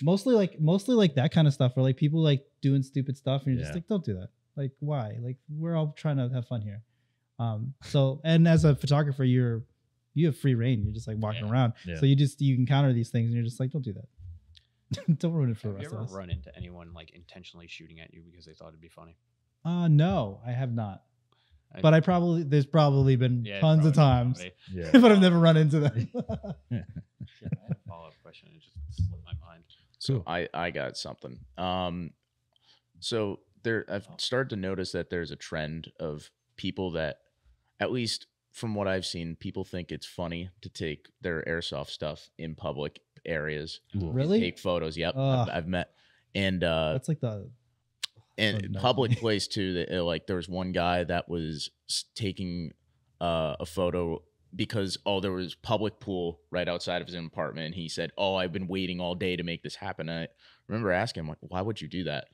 mostly like, mostly like that kind of stuff where like people like doing stupid stuff and you're yeah. just like, don't do that. Like, why? Like, we're all trying to have fun here. Um, so, and as a photographer, you're, you have free reign. You're just like walking yeah. around. Yeah. So you just, you encounter these things and you're just like, don't do that. Don't ruin it for the rest of us. Have you ever run into anyone like intentionally shooting at you because they thought it'd be funny? Uh, no, I have not, I, but I probably, there's probably been yeah, tons probably of times, yeah. but I've never run into them. Yeah, I had a follow-up question. It just slipped my mind. So I, I got something. Um, so there, I've started to notice that there's a trend of people that, at least from what I've seen, people think it's funny to take their airsoft stuff in public areas. Really? Take photos. Yep. Uh, I've, I've met. And uh, that's like the and oh, public no. place too. That like there was one guy that was taking uh, a photo because, oh, there was public pool right outside of his apartment. And he said, oh, I've been waiting all day to make this happen. And I remember asking him, like, why would you do that?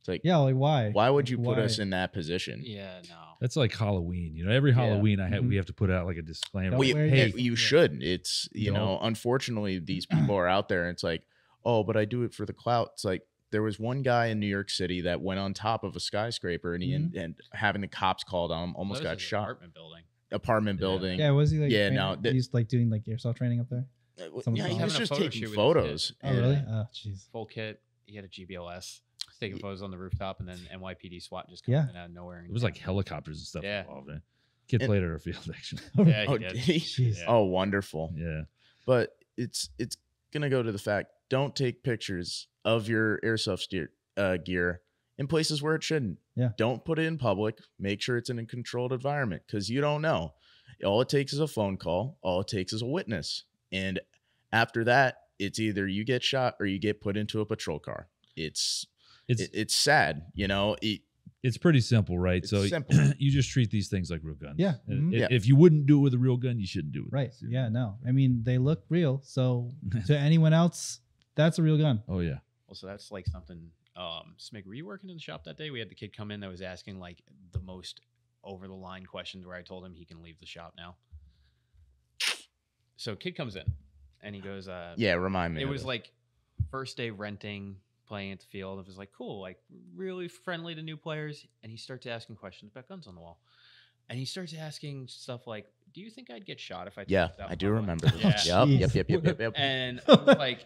It's like, yeah, like why? Why would you why? put us in that position? Yeah, no. That's like Halloween. You know, every Halloween yeah. I have, mm-hmm. we have to put out like a disclaimer. Well, you, hey, you yeah. should. It's, you no. know, unfortunately, these people are out there and it's like, oh, but I do it for the clout. It's like, there was one guy in New York City that went on top of a skyscraper and he mm-hmm. and, and having the cops called on him, almost well, got shot. Apartment building. Apartment yeah. building. Yeah, was he like, yeah, no, th- he's like doing like airsoft training up there? Uh, yeah, he was just photo taking photos. Oh, yeah. really? Oh, jeez. Full kit. He had a G B L S. Taking photos on the rooftop, and then N Y P D SWAT just coming yeah. out of nowhere. And it was like helicopters and stuff yeah. involved. Man. Kid and played at our field action. yeah, oh, yeah. oh, wonderful. Yeah, but it's it's gonna go to the fact: don't take pictures of your airsoft steer, uh, gear in places where it shouldn't. Yeah, don't put it in public. Make sure it's in a controlled environment because you don't know. All it takes is a phone call. All it takes is a witness, and after that, it's either you get shot or you get put into a patrol car. It's It's, it's sad, you know, it, it's pretty simple, right? So simple. You just treat these things like real guns. Yeah. Mm-hmm. If, yeah. if you wouldn't do it with a real gun, you shouldn't do it. Right. With yeah. No, I mean, they look real. So to anyone else, that's a real gun. Oh yeah. Well, so that's like something, um, Smig, were you working in the shop that day? We had the kid come in that was asking like the most over the line questions where I told him he can leave the shop now. So kid comes in and he goes, uh, yeah, remind me. It was it. like first day renting, playing at the field. It was like cool, like really friendly to new players, and he starts asking questions about guns on the wall, and he starts asking stuff like, do you think I'd get shot if I yeah I do remember that. Yeah. yep, yep, yep, yep, yep. And I'm like,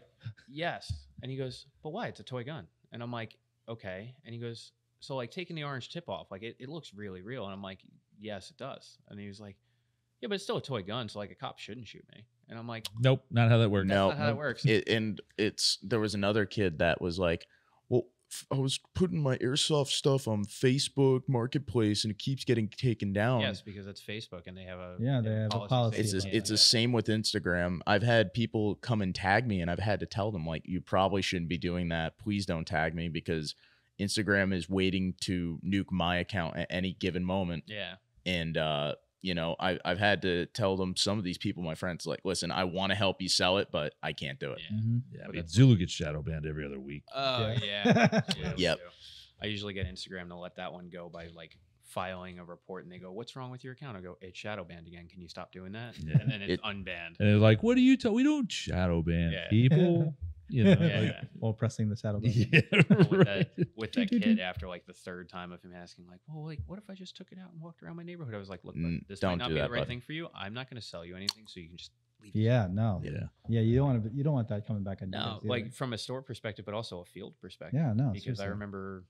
yes. And he goes, but why? It's a toy gun. And I'm like, okay. And he goes, so like taking the orange tip off, like it, it looks really real. And I'm like, yes it does. And he was like, yeah, but it's still a toy gun, so like a cop shouldn't shoot me. And I'm like, nope, not how that works. No, nope. Not how that works. It, and it's there was another kid that was like, well, f- I was putting my airsoft stuff on Facebook Marketplace, and it keeps getting taken down. Yes, because it's Facebook, and they have a yeah, they, they have, have a policy. It's a, it's the same with Instagram. I've had people come and tag me, and I've had to tell them like, you probably shouldn't be doing that. Please don't tag me because Instagram is waiting to nuke my account at any given moment. Yeah, and uh, you know, I, I've had to tell them, some of these people, my friends, like, listen, I want to help you sell it, but I can't do it. Yeah, mm-hmm. yeah but Zulu gets shadow banned every other week. Oh, yeah. yeah. yeah yep. I usually get Instagram to let that one go by, like, filing a report, and they go, "What's wrong with your account?" I go, "It's shadow banned again. Can you stop doing that?" Yeah. And then it's it, unbanned. And they're like, "What do you tell? We don't shadow ban yeah. people." You know, yeah, like, yeah. while pressing the saddle button. Yeah, right. With that, with that kid, after like the third time of him asking, like, well, like, what if I just took it out and walked around my neighborhood? I was like, look, mm, look, this might not be that, the right buddy. thing for you. I'm not going to sell you anything, so you can just leave. Yeah, it. no. Yeah. Yeah, you don't want to, you don't want that coming back. No, like from a store perspective, but also a field perspective. Yeah, no. Because seriously. I remember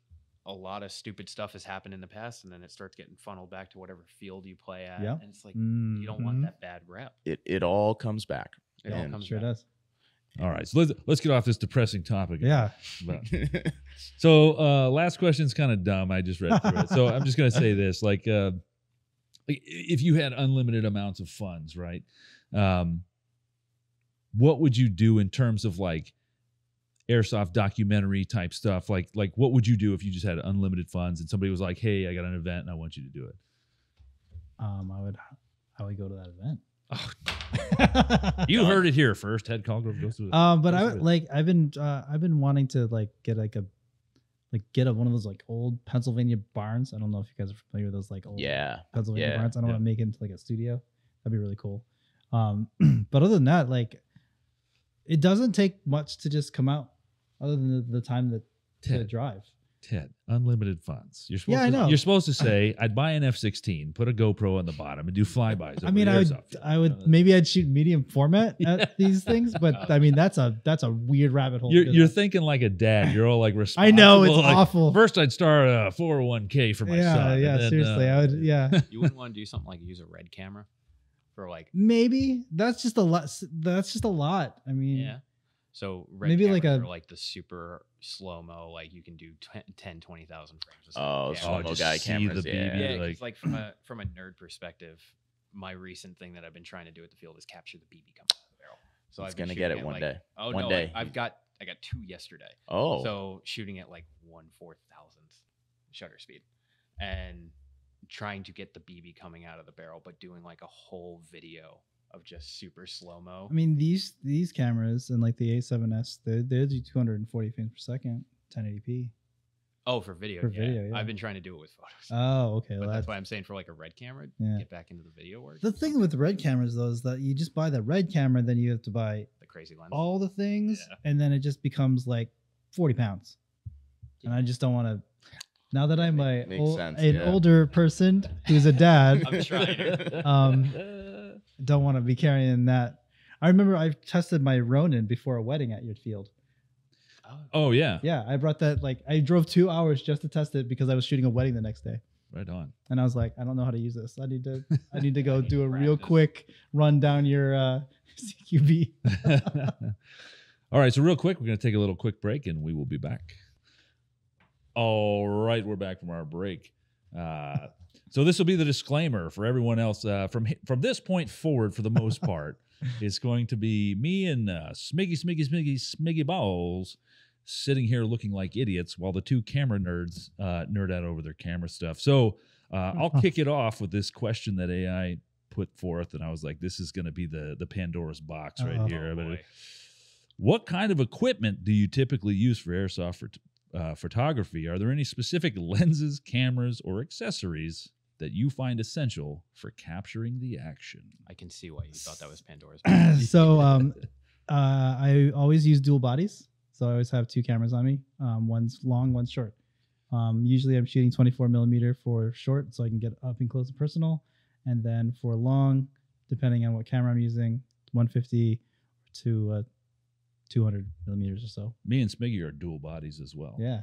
a lot of stupid stuff has happened in the past, and then it starts getting funneled back to whatever field you play at. Yeah. And it's like, mm-hmm. you don't want that bad rep. It, it all comes back. It yeah, all comes sure back. does. All right, so let's let's get off this depressing topic. Yeah. But, so uh, last question is kind of dumb. I just read through it, so I'm just going to say this: like, uh, like, if you had unlimited amounts of funds, right? Um, what would you do in terms of like airsoft documentary type stuff? Like, like what would you do if you just had unlimited funds and somebody was like, "Hey, I got an event and I want you to do it"? Um, I would, I would go to that event. Oh, you heard it here first. Ted Colegrove goes through. Um, but I would, like I've been uh, I've been wanting to like get like a like get a one of those like old Pennsylvania barns. I don't know if you guys are familiar with those like old yeah. Pennsylvania yeah. barns. I don't yeah. want to make it into like a studio. That'd be really cool. Um, but other than that, like it doesn't take much to just come out. Other than the, the time that Ted. to drive. Ted, unlimited funds. You're supposed yeah, I know. to, you're supposed to say, I'd buy an F sixteen, put a GoPro on the bottom, and do flybys. I mean, I would, I would, maybe I'd shoot medium format yeah. at these things, but I mean, that's a that's a weird rabbit hole. You're, you're thinking like a dad. You're all like responsible. I know, it's like, awful. First, I'd start a four oh one K for my yeah, son. Yeah, yeah, seriously, uh, I would. Yeah, you wouldn't want to do something like use a red camera for like maybe that's just a lot. That's just a lot. I mean, yeah. So red maybe like a like the super slow mo, like you can do ten, twenty thousand frames. Oh, slow mo guy cameras, yeah. yeah like, like from a from a nerd perspective, my recent thing that I've been trying to do at the field is capture the B B coming out of the barrel. So I'm gonna get it one day. Oh no, I've got I got two yesterday. Oh, so shooting at like one four thousandth shutter speed, and trying to get the B B coming out of the barrel, but doing like a whole video of just super slow-mo. I mean, these these cameras and like the A seven S, they they do two hundred forty frames per second, ten eighty p. Oh, for video. For yeah. video, yeah. I've been trying to do it with photos. Oh, okay. But well, that's, that's why I'm saying for like a red camera, yeah. get back into the video work. The thing with red cameras though is that you just buy the red camera, then you have to buy the crazy lens, all the things, yeah. and then it just becomes like forty pounds. Yeah. And I just don't want to. Now that I'm a, ol sense, an yeah. older person who's a dad, I'm trying. Um, Don't want to be carrying that. I remember I tested my Ronin before a wedding at your field. Oh yeah, yeah. I brought that. Like I drove two hours just to test it because I was shooting a wedding the next day. Right on. And I was like, I don't know how to use this. I need to. I need to go need do a real it. quick run down your uh, C Q B. All right. So real quick, we're gonna take a little quick break, and we will be back. All right, we're back from our break. Uh, So this will be the disclaimer for everyone else. Uh, from from this point forward, for the most part, it's going to be me and uh, Smiggy, Smiggy, Smiggy, Smiggy Balls sitting here looking like idiots while the two camera nerds uh, nerd out over their camera stuff. So uh, I'll kick it off with this question that A I put forth, and I was like, this is going to be the, the Pandora's box right oh, here. Boy. What kind of equipment do you typically use for airsoft for uh, photography? Are there any specific lenses, cameras, or accessories that you find essential for capturing the action? I can see why you thought that was Pandora's box. So um, uh, I always use dual bodies. So I always have two cameras on me. Um, one's long, one's short. Um, usually I'm shooting twenty-four millimeter for short so I can get up and close and personal. And then for long, depending on what camera I'm using, one fifty to uh, two hundred millimeters or so. Me and Smiggy are dual bodies as well. Yeah.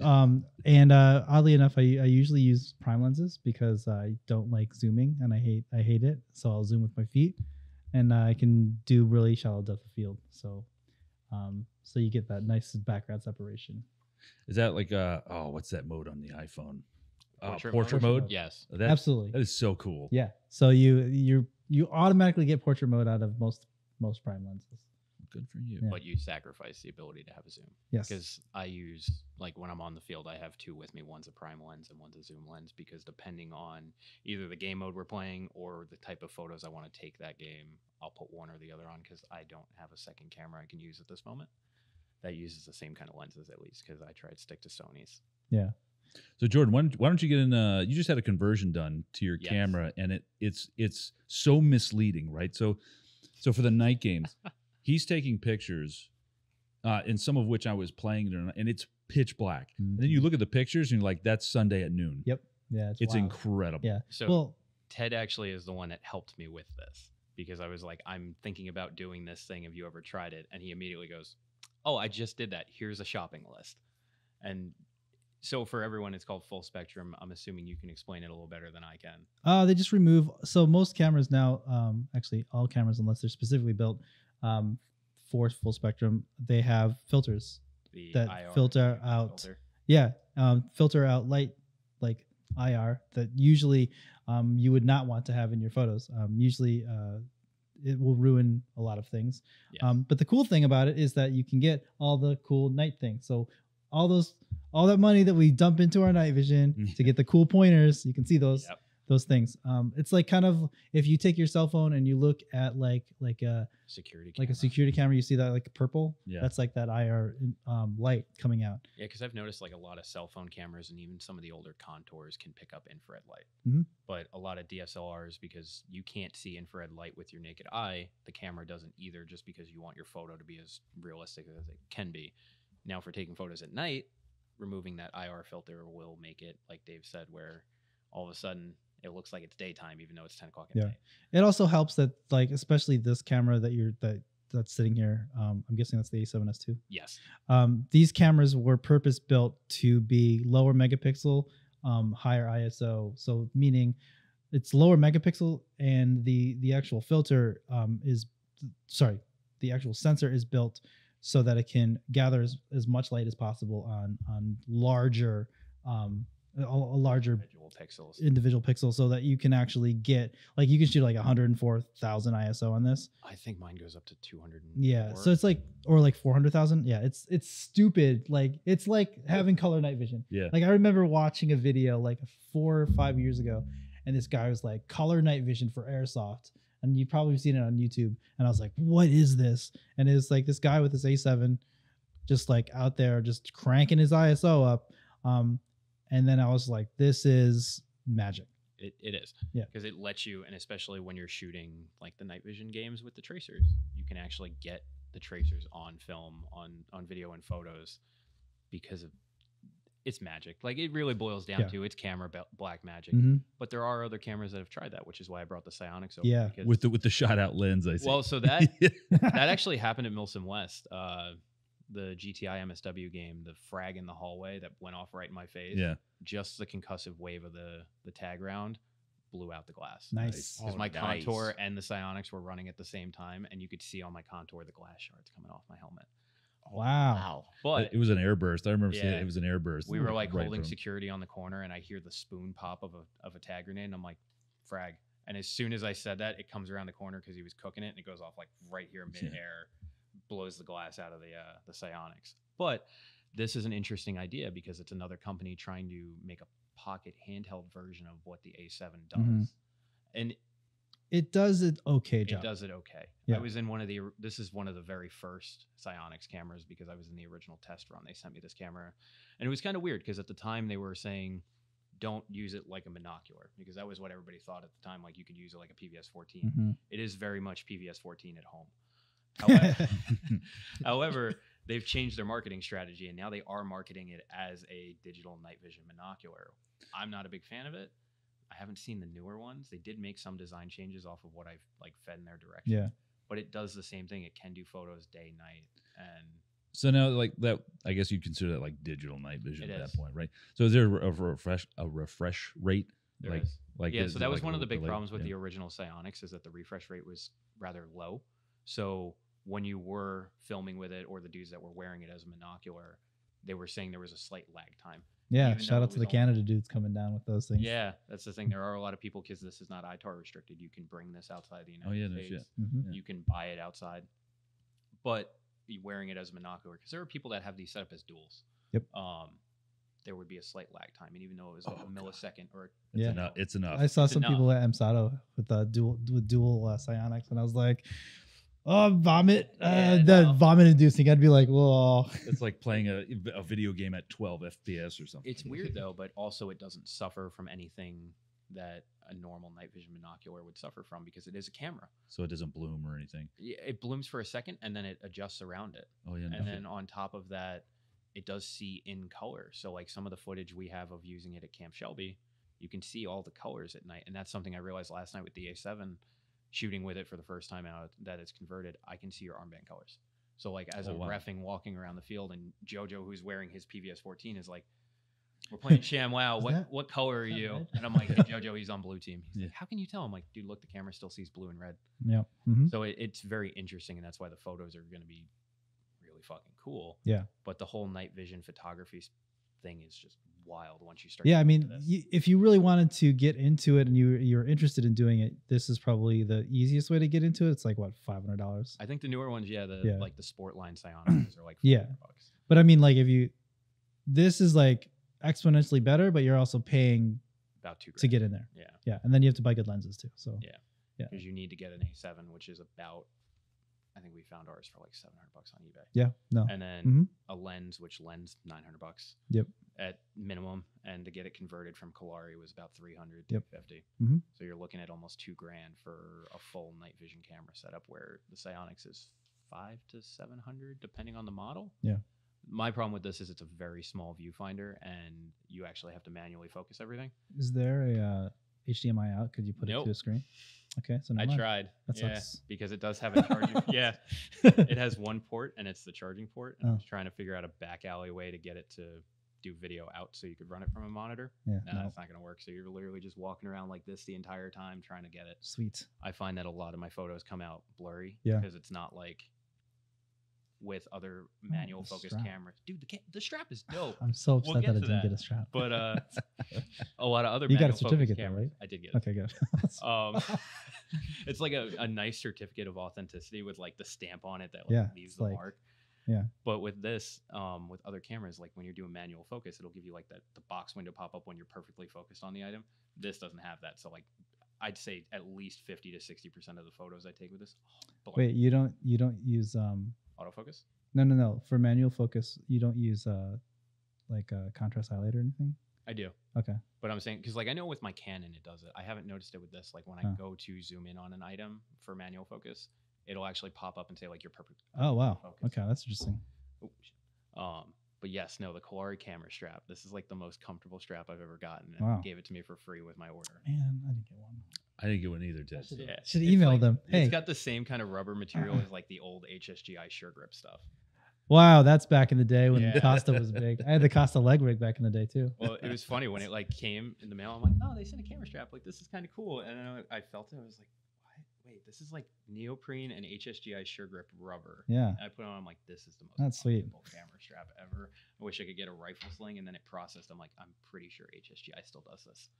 Um, and, uh, oddly enough, I, I usually use prime lenses because I don't like zooming and I hate, I hate it. So I'll zoom with my feet and I can do really shallow depth of field. So, um, so you get that nice background separation. Is that like, uh, oh, what's that mode on the iPhone? Portrait, uh, portrait, portrait mode? mode? Yes. That, Absolutely. That is so cool. Yeah. So you, you, you automatically get portrait mode out of most, most prime lenses. good for you. Yeah. But you sacrifice the ability to have a zoom. Yes. Because I use, like when I'm on the field, I have two with me. One's a prime lens and one's a zoom lens, because depending on either the game mode we're playing or the type of photos I want to take that game, I'll put one or the other on, because I don't have a second camera I can use at this moment that uses the same kind of lenses, at least, because I try to stick to Sony's. Yeah. So Jordan, why don't, why don't you get in? Uh, you just had a conversion done to your yes. camera, and it it's it's so misleading, right? So, so for the night games, he's taking pictures, uh, and some of which I was playing, and it's pitch black. Mm-hmm. And then you look at the pictures, and you're like, "That's Sunday at noon." Yep. Yeah. It's, it's incredible. Yeah. So well, Ted actually is the one that helped me with this, because I was like, "I'm thinking about doing this thing. Have you ever tried it?" And he immediately goes, "Oh, I just did that. Here's a shopping list," and. So for everyone, it's called full spectrum. I'm assuming you can explain it a little better than I can. Uh, they just remove. So most cameras now, um, actually all cameras, unless they're specifically built um, for full spectrum, they have filters the that I R filter out. Filter. Yeah. Um, filter out light, like I R, that usually um, you would not want to have in your photos. Um, usually uh, it will ruin a lot of things. Yes. Um, but the cool thing about it is that you can get all the cool night things. So all those... all that money that we dump into our night vision to get the cool pointers, you can see those yep. those things. Um, it's like kind of if you take your cell phone and you look at like like a security like camera. a security camera, you see that like purple. Yeah, that's like that I R um, light coming out. Yeah, because I've noticed like a lot of cell phone cameras and even some of the older Contours can pick up infrared light, mm-hmm. but a lot of D S L Rs, because you can't see infrared light with your naked eye, the camera doesn't either, just because you want your photo to be as realistic as it can be. Now, for taking photos at night, removing that I R filter will make it, like Dave said, where all of a sudden it looks like it's daytime, even though it's ten o'clock at yeah. night. It also helps that, like, especially this camera that you're that that's sitting here. Um, I'm guessing that's the A seven S two. Yes. Um, these cameras were purpose built to be lower megapixel, um, higher I S O. So meaning it's lower megapixel, and the the actual filter um, is sorry, the actual sensor is built so that it can gather as, as much light as possible on on larger um a, a larger individual pixels individual pixels so that you can actually get, like, you can shoot like one hundred four thousand I S O on this. I think mine goes up to two hundred. Yeah, so it's like, or like four hundred thousand. Yeah, it's it's stupid. Like, it's like having color night vision. Yeah, like I remember watching a video like four or five years ago, and this guy was like, color night vision for airsoft. And you've probably seen it on YouTube. And I was like, what is this? And it was like this guy with his A seven just like out there, just cranking his I S O up. Um, and then I was like, this is magic. It, it is. Yeah. Because it lets you, and especially when you're shooting like the night vision games with the tracers, you can actually get the tracers on film, on, on video and photos, because of it's magic. Like, it really boils down yeah. to it's camera black magic. Mm-hmm. But there are other cameras that have tried that, which is why I brought the Psyonix over. Yeah, with the with the shot out lens. I see. Well, so that that actually happened at Milsim West, uh, the G T I M S W game, the frag in the hallway that went off right in my face. Yeah, just the concussive wave of the the tag round blew out the glass. Nice, because oh, my nice. Contour and the Psyonix were running at the same time, and you could see on my Contour the glass shards coming off my helmet. Wow. wow. But it was an airburst. I remember yeah, seeing it. It was an airburst. We were like right holding security on the corner, and I hear the spoon pop of a, of a tag grenade, and I'm like, frag. And as soon as I said that, it comes around the corner because he was cooking it, and it goes off like right here midair, yeah. blows the glass out of the, uh, the Psyonix. But this is an interesting idea, because it's another company trying to make a pocket handheld version of what the A seven does. Mm-hmm. And it does it okay, John. It does it okay. Yeah. I was in one of the, this is one of the very first Psyonix cameras, because I was in the original test run. They sent me this camera, and it was kind of weird, because at the time they were saying, don't use it like a monocular, because that was what everybody thought at the time. Like, you could use it like a P V S fourteen. Mm-hmm. It is very much P V S fourteen at home. However, however, they've changed their marketing strategy, and now they are marketing it as a digital night vision monocular. I'm not a big fan of it. I haven't seen the newer ones. They did make some design changes off of what I've like fed in their direction. Yeah. But it does the same thing. It can do photos day, night. And so now, like, that, I guess you'd consider that like digital night vision at that point, right? So is there a refresh a refresh rate? There like, is. like Yeah, so that was like one of the big problems with yeah. the original Psyonix, is that the refresh rate was rather low. So when you were filming with it, or the dudes that were wearing it as a monocular, they were saying there was a slight lag time. Yeah, even shout out to the Canada dudes coming down with those things. Yeah, that's the thing. There are a lot of people, because this is not I T A R restricted. You can bring this outside the United oh, yeah, States. No shit. Mm-hmm. You can buy it outside. but wearing it as a monocular, because there are people that have these set up as duals. Yep. Um, there would be a slight lag time, and even though it was oh, like a millisecond God. or it's yeah, enough. it's enough. I saw it's some enough. people at M S A T O with the uh, dual with dual uh, Psyonix, and I was like, oh, vomit, uh, yeah, the no. vomit inducing. I'd be like, whoa. It's like playing a, a video game at twelve F P S or something. It's weird though, but also it doesn't suffer from anything that a normal night vision monocular would suffer from, because it is a camera. So it doesn't bloom or anything. It blooms for a second and then it adjusts around it. Oh yeah. And nothing. Then on top of that, it does see in color. So like some of the footage we have of using it at Camp Shelby, you can see all the colors at night. And that's something I realized last night with the A seven, shooting with it for the first time out that it's converted. I can see your armband colors. So like as oh, I'm wow. reffing, walking around the field, and Jojo, who's wearing his P V S fourteen, is like, we're playing Sham Wow. What that, what color are you? Red? And I'm like, hey, Jojo, he's on blue team. He's yeah. like, how can you tell? I'm like, dude, look, the camera still sees blue and red. Yeah. Mm-hmm. So it, it's very interesting, and that's why the photos are going to be really fucking cool. Yeah. But the whole night vision photography thing is just wild once you start. Yeah, I mean, you, if you really wanted to get into it and you you're interested in doing it, this is probably the easiest way to get into it. It's like what, five hundred dollars? I think the newer ones, yeah, the yeah. like the Sportline Psyonix are like yeah. bucks. But I mean, like if you, this is like exponentially better, but you're also paying about two grand to get in there. Yeah, yeah, and then you have to buy good lenses too. So yeah, yeah, because you need to get an A seven, which is about, I think we found ours for like seven hundred bucks on eBay. Yeah, no, and then mm-hmm. a lens, which lens nine hundred bucks. Yep, at minimum, and to get it converted from Kolari was about three hundred yep. fifty. Mm-hmm. So you're looking at almost two grand for a full night vision camera setup, where the Psyonix is five to seven hundred, depending on the model. Yeah. My problem with this is it's a very small viewfinder, and you actually have to manually focus everything. Is there a uh, H D M I out? Could you put nope. it to a screen? Okay, so no I mind. tried. That yeah, sucks. Because it does have a charging. yeah, it has one port, and it's the charging port. And oh. I was trying to figure out a back alley way to get it to do video out, so you could run it from a monitor. Yeah, no, no. That's not going to work. So you're literally just walking around like this the entire time trying to get it. Sweet. I find that a lot of my photos come out blurry. Yeah, because it's not like. With other manual oh, focused strap. cameras. Dude, the, ca the strap is dope. I'm so upset we'll that I didn't that. get a strap. But uh, a lot of other you manual got a certificate though, right? I did get it. Okay, good. um, it's like a, a nice certificate of authenticity with like the stamp on it that like, yeah, leaves the like, mark. Yeah. But with this, um, with other cameras, like when you're doing manual focus, it'll give you like that the box window pop up when you're perfectly focused on the item. This doesn't have that. So like I'd say at least fifty to sixty percent of the photos I take with this. Oh, wait, you don't you don't use um autofocus? No, no, no. For manual focus, you don't use uh, like a contrast highlight or anything? I do. Okay. But I'm saying, because like I know with my Canon, it does it. I haven't noticed it with this. Like when oh. I go to zoom in on an item for manual focus, it'll actually pop up and say like you're perfect. Oh, wow. Focus. Okay. That's interesting. Um, But yes, no, the Kolari camera strap. This is like the most comfortable strap I've ever gotten. And wow. gave it to me for free with my order. Man, I didn't get one. I didn't get one either, Ted. Should, yeah. should email like, them. Hey. It's got the same kind of rubber material as like the old H S G I sure grip stuff. Wow, that's back in the day when yeah. the Costa was big. I had the Costa leg rig back in the day too. Well, it was funny when it like came in the mail. I'm like, oh, they sent a camera strap. Like this is kind of cool. And then I felt it. I was like, what? Wait, this is like neoprene and H S G I sure grip rubber. Yeah. And I put it on. I'm like, this is the most that's sweet camera strap ever. I wish I could get a rifle sling. And then it processed. I'm like, I'm pretty sure H S G I still does this.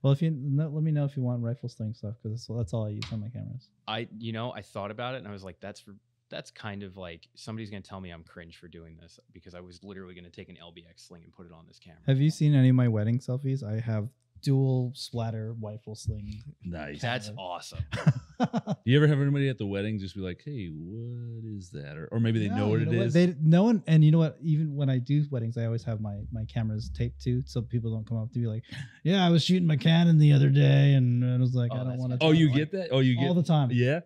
Well, if you no, let me know if you want rifle sling stuff, because that's, that's all I use on my cameras. I, you know, I thought about it and I was like, that's for, that's kind of like somebody's gonna tell me I'm cringe for doing this, because I was literally gonna take an L B X sling and put it on this camera. Have you seen any of my wedding selfies? I have dual splatter rifle sling. Nice, that's awesome. You ever have anybody at the wedding just be like, "Hey, what is that?" Or, or maybe they yeah, know what you know it what? is. They no one, and you know what? Even when I do weddings, I always have my my cameras taped too, so people don't come up to be like, "Yeah, I was shooting my Canon the other day, and it was like, oh, I don't want to." Oh, you get that? Oh, you get all the time. Yeah,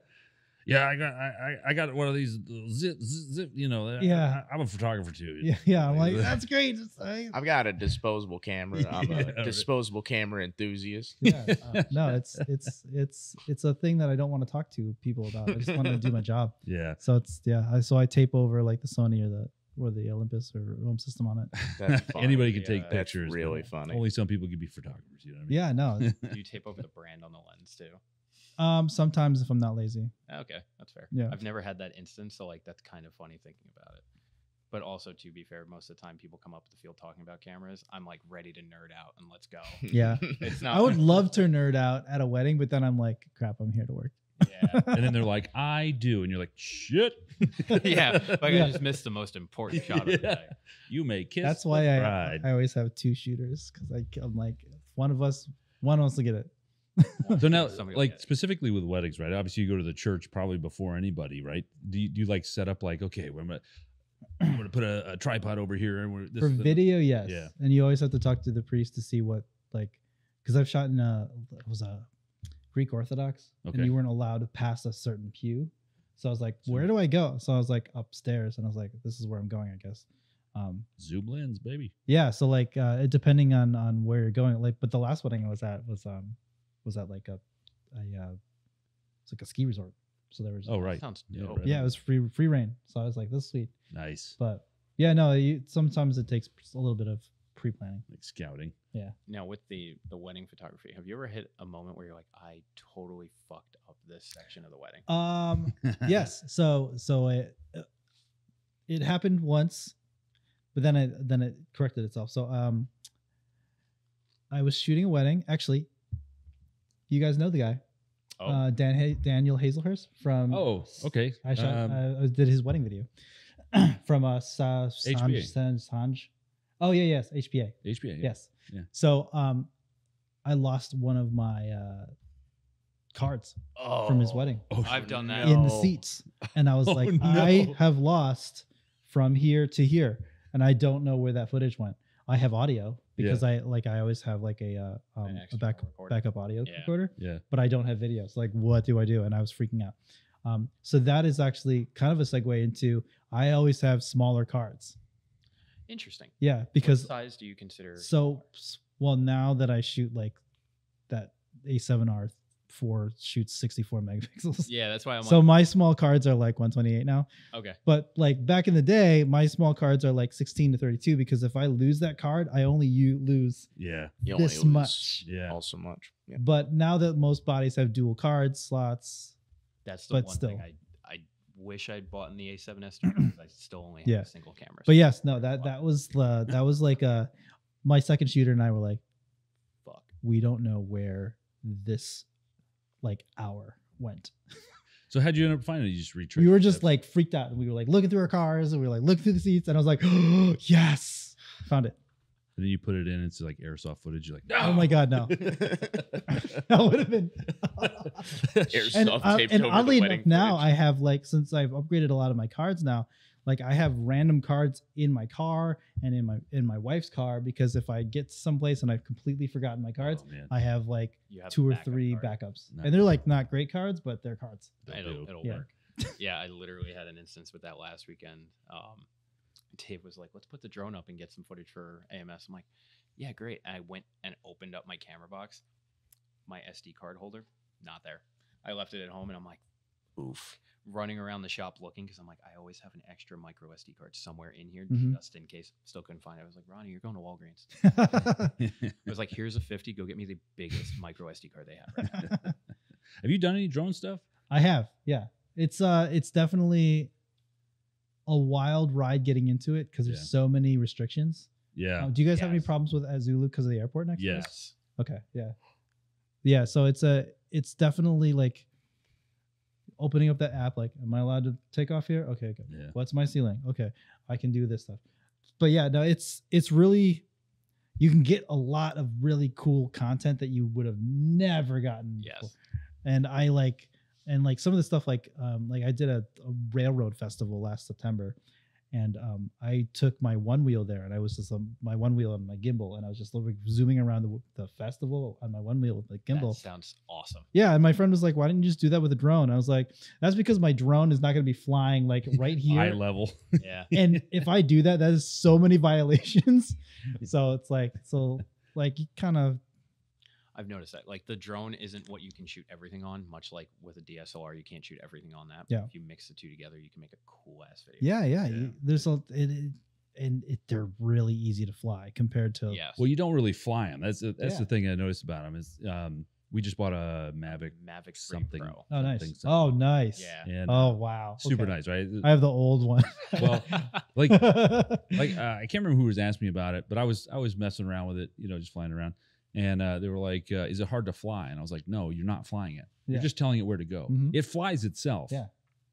yeah. I got I I got one of these zip zip. zip you know. Yeah, I, I'm a photographer too. Yeah, yeah. I'm like, that's great. I've got a disposable camera. I'm yeah, a disposable right. camera enthusiast. Yeah, uh, no, it's it's it's it's a thing that I don't want to talk to people about. I just want to do my job. Yeah. So it's yeah. I, so I tape over like the Sony or the or the Olympus or Realm system on it. That's anybody can take yeah, pictures. That's really funny. Only some people can be photographers. You know what I mean? Yeah. No. You tape over the brand on the lens too. Um, sometimes if I'm not lazy. Okay, that's fair. Yeah, I've never had that instance, so like that's kind of funny thinking about it. But also, to be fair, most of the time people come up at the field talking about cameras. I'm like ready to nerd out and let's go. Yeah, it's not. I would love to nerd out at a wedding, but then I'm like, crap, I'm here to work. Yeah. And then they're like, I do. And you're like, shit. Yeah. Like yeah. I just missed the most important shot yeah. of the day. You may kiss. That's why I, bride. I always have two shooters, because I'm like, one of us, one wants to get it. So now, like specifically with weddings, right? Obviously, you go to the church probably before anybody, right? Do you, do you like set up like, okay, we're gonna, we're gonna put a, a tripod over here, and we're this for is the, video, yes. Yeah. And you always have to talk to the priest to see what, like, because I've shot in a it was a Greek Orthodox, okay. and you weren't allowed to pass a certain pew. So I was like, where do I go? So I was like upstairs, and I was like, this is where I'm going, I guess. Um, Zoom lens, baby. Yeah. So like, uh, depending on on where you're going, like, but the last wedding I was at was um. was that like a, a uh, it's like a ski resort. So there was, oh, right. Sounds dope. Yeah, it was free, free reign. So I was like, this is sweet. Nice. But yeah, no, you, sometimes it takes a little bit of pre-planning. Like scouting. Yeah. Now with the, the wedding photography, have you ever hit a moment where you're like, I totally fucked up this section of the wedding? Um, yes. So, so it, it happened once, but then it, then it corrected itself. So, um, I was shooting a wedding actually. You guys know the guy, oh. uh, Dan ha Daniel Hazelhurst from. Oh, okay. I, shot, um, I did his wedding video from uh, Sa Sanj, Sanj, Sanj. Oh yeah, yes, H P A. H P A. Yeah. Yes. Yeah. So um, I lost one of my uh, cards oh. from his wedding. Oh, I've done that in no. the seats, and I was oh, like, no. I have lost from here to here, and I don't know where that footage went. I have audio. Because yeah. I like I always have like a uh, um, a back recorder. backup audio yeah. recorder, yeah. But I don't have videos. Like, what do I do? And I was freaking out. Um, so that is actually kind of a segue into I always have smaller cards. Interesting. Yeah, because what size do you consider? So, cards? Well, now that I shoot like that A seven R four shoots sixty-four megapixels. Yeah, that's why I'm. So like, my small cards are like one twenty-eight now. Okay. But like back in the day, my small cards are like sixteen to thirty-two because if I lose that card, I only you lose. Yeah. You this only lose much. Yeah. Also much. Yeah. But now that most bodies have dual card slots, that's the but one still. thing I I wish I'd bought in the A seven S because I still only have yeah. a single camera. So but yes, no that that was the that was like uh my second shooter and I were like, fuck, we don't know where this. Like hour went. So how'd you end up finding it? You just retrieved. We were just like freaked out. We were like looking through our cars and we were like looking through the seats and I was like, oh, yes, found it. And then you put it in. It's like airsoft footage. You're like, no. Oh my God, no. That would have been. Airsoft and, uh, taped and over oddly the enough, now footage. I have like, since I've upgraded a lot of my cards now, like I have random cards in my car and in my in my wife's car because if I get someplace and I've completely forgotten my cards, oh, I have like have two or three card. backups. Nice. And they're like not great cards, but they're cards. It'll, it'll yeah. work. Yeah, I literally had an instance with that last weekend. Um, Dave was like, let's put the drone up and get some footage for A M S. I'm like, yeah, great. And I went and opened up my camera box. My S D card holder, not there. I left it at home and I'm like, oof. Running around the shop looking because I'm like, I always have an extra micro S D card somewhere in here mm-hmm. just in case. Still couldn't find it. I was like, Ronnie, you're going to Walgreens. I was like, here's a fifty. Go get me the biggest micro S D card they have. Right now. Have you done any drone stuff? I have. Yeah, it's uh, it's definitely a wild ride getting into it because there's yeah. so many restrictions. Yeah. Uh, do you guys yes. have any problems with Zulu because of the airport next? Yes. Week? Okay. Yeah. Yeah. So it's a it's definitely like. Opening up that app, like, am I allowed to take off here? Okay, okay. Yeah. What's my ceiling? Okay, I can do this stuff. But yeah, no, it's it's really, you can get a lot of really cool content that you would have never gotten. Yes. Before. And I like, and like some of the stuff, like, um, like I did a, a railroad festival last September, and um, I took my one wheel there, and I was just um, my one wheel on my gimbal, and I was just like, zooming around the, the festival on my one wheel with the gimbal. That sounds awesome. Yeah, and my friend was like, "Why didn't you just do that with a drone?" I was like, "That's because my drone is not going to be flying like right here, eye level." Yeah, and if I do that, that is so many violations. So it's like, so like you kind of. I've noticed that like the drone isn't what you can shoot everything on, much like with a D S L R, you can't shoot everything on that. But yeah. If you mix the two together, you can make a cool ass video. Yeah. Yeah. yeah. You, there's a, it, it, and it, they're really easy to fly compared to, yes. well, you don't really fly them. That's a, that's yeah. the thing I noticed about them is, um, we just bought a Mavic, Mavic something. Pro. Oh, nice. Something, something. Oh, nice. Yeah. And, oh, wow. Super okay. nice, right? I have the old one. Well, like, like, uh, I can't remember who was asking me about it, but I was, I was messing around with it, you know, just flying around. And uh, they were like, uh, is it hard to fly? And I was like, no, you're not flying it. Yeah. You're just telling it where to go. Mm-hmm. It flies itself. Yeah.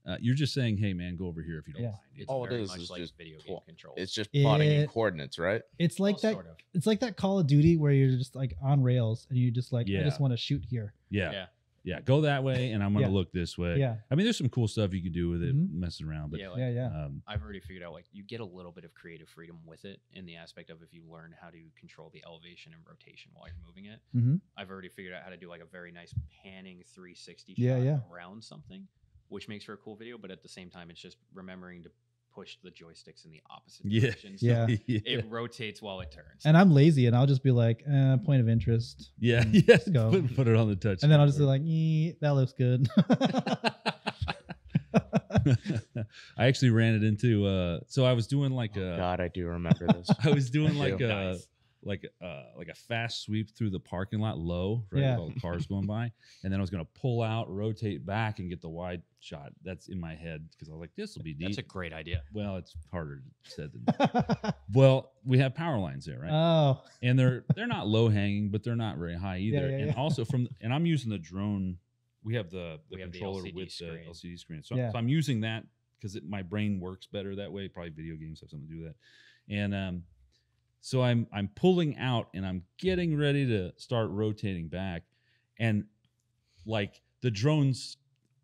Uh, you're just saying, hey, man, go over here if you don't yeah. mind. It's all very it is much is like just video game well, control. It's just plotting it, in coordinates, right? It's like well, that. Sort of. It's like that Call of Duty where you're just like on rails and you just like, yeah. I just want to shoot here. Yeah. yeah. Yeah. Go that way. And I'm going to yeah. look this way. Yeah. I mean, there's some cool stuff you can do with it mm-hmm. messing around. But yeah, like, yeah, yeah. Um, I've already figured out like you get a little bit of creative freedom with it in the aspect of if you learn how to control the elevation and rotation while you're moving it. Mm-hmm. I've already figured out how to do like a very nice panning three sixty yeah, shot yeah. around something, which makes for a cool video. But at the same time, it's just remembering to push the joysticks in the opposite direction. Yeah. So yeah. it rotates while it turns. And I'm lazy and I'll just be like, eh, point of interest. Yeah. yeah. Let's go. Put, put it on the touch. And then I'll just be like, eh, that looks good. I actually ran it into, uh, so I was doing like oh a, God, I do remember this. I was doing I like do. a, nice. like, uh, like a fast sweep through the parking lot low, right? Yeah. With all the cars going by. And then I was going to pull out, rotate back and get the wide shot. That's in my head. Cause I was like, this will be deep. That's a great idea. Well, it's harder said than done. Well, we have power lines there, right? Oh, and they're, they're not low hanging, but they're not very high either. Yeah, yeah, and yeah. also from, the, and I'm using the drone. We have the, the we controller have the with screen. the L C D screen. So, yeah. I'm, so I'm using that cause it, my brain works better that way. Probably video games have something to do with that. And, um, So I'm I'm pulling out and I'm getting ready to start rotating back, and like the drone's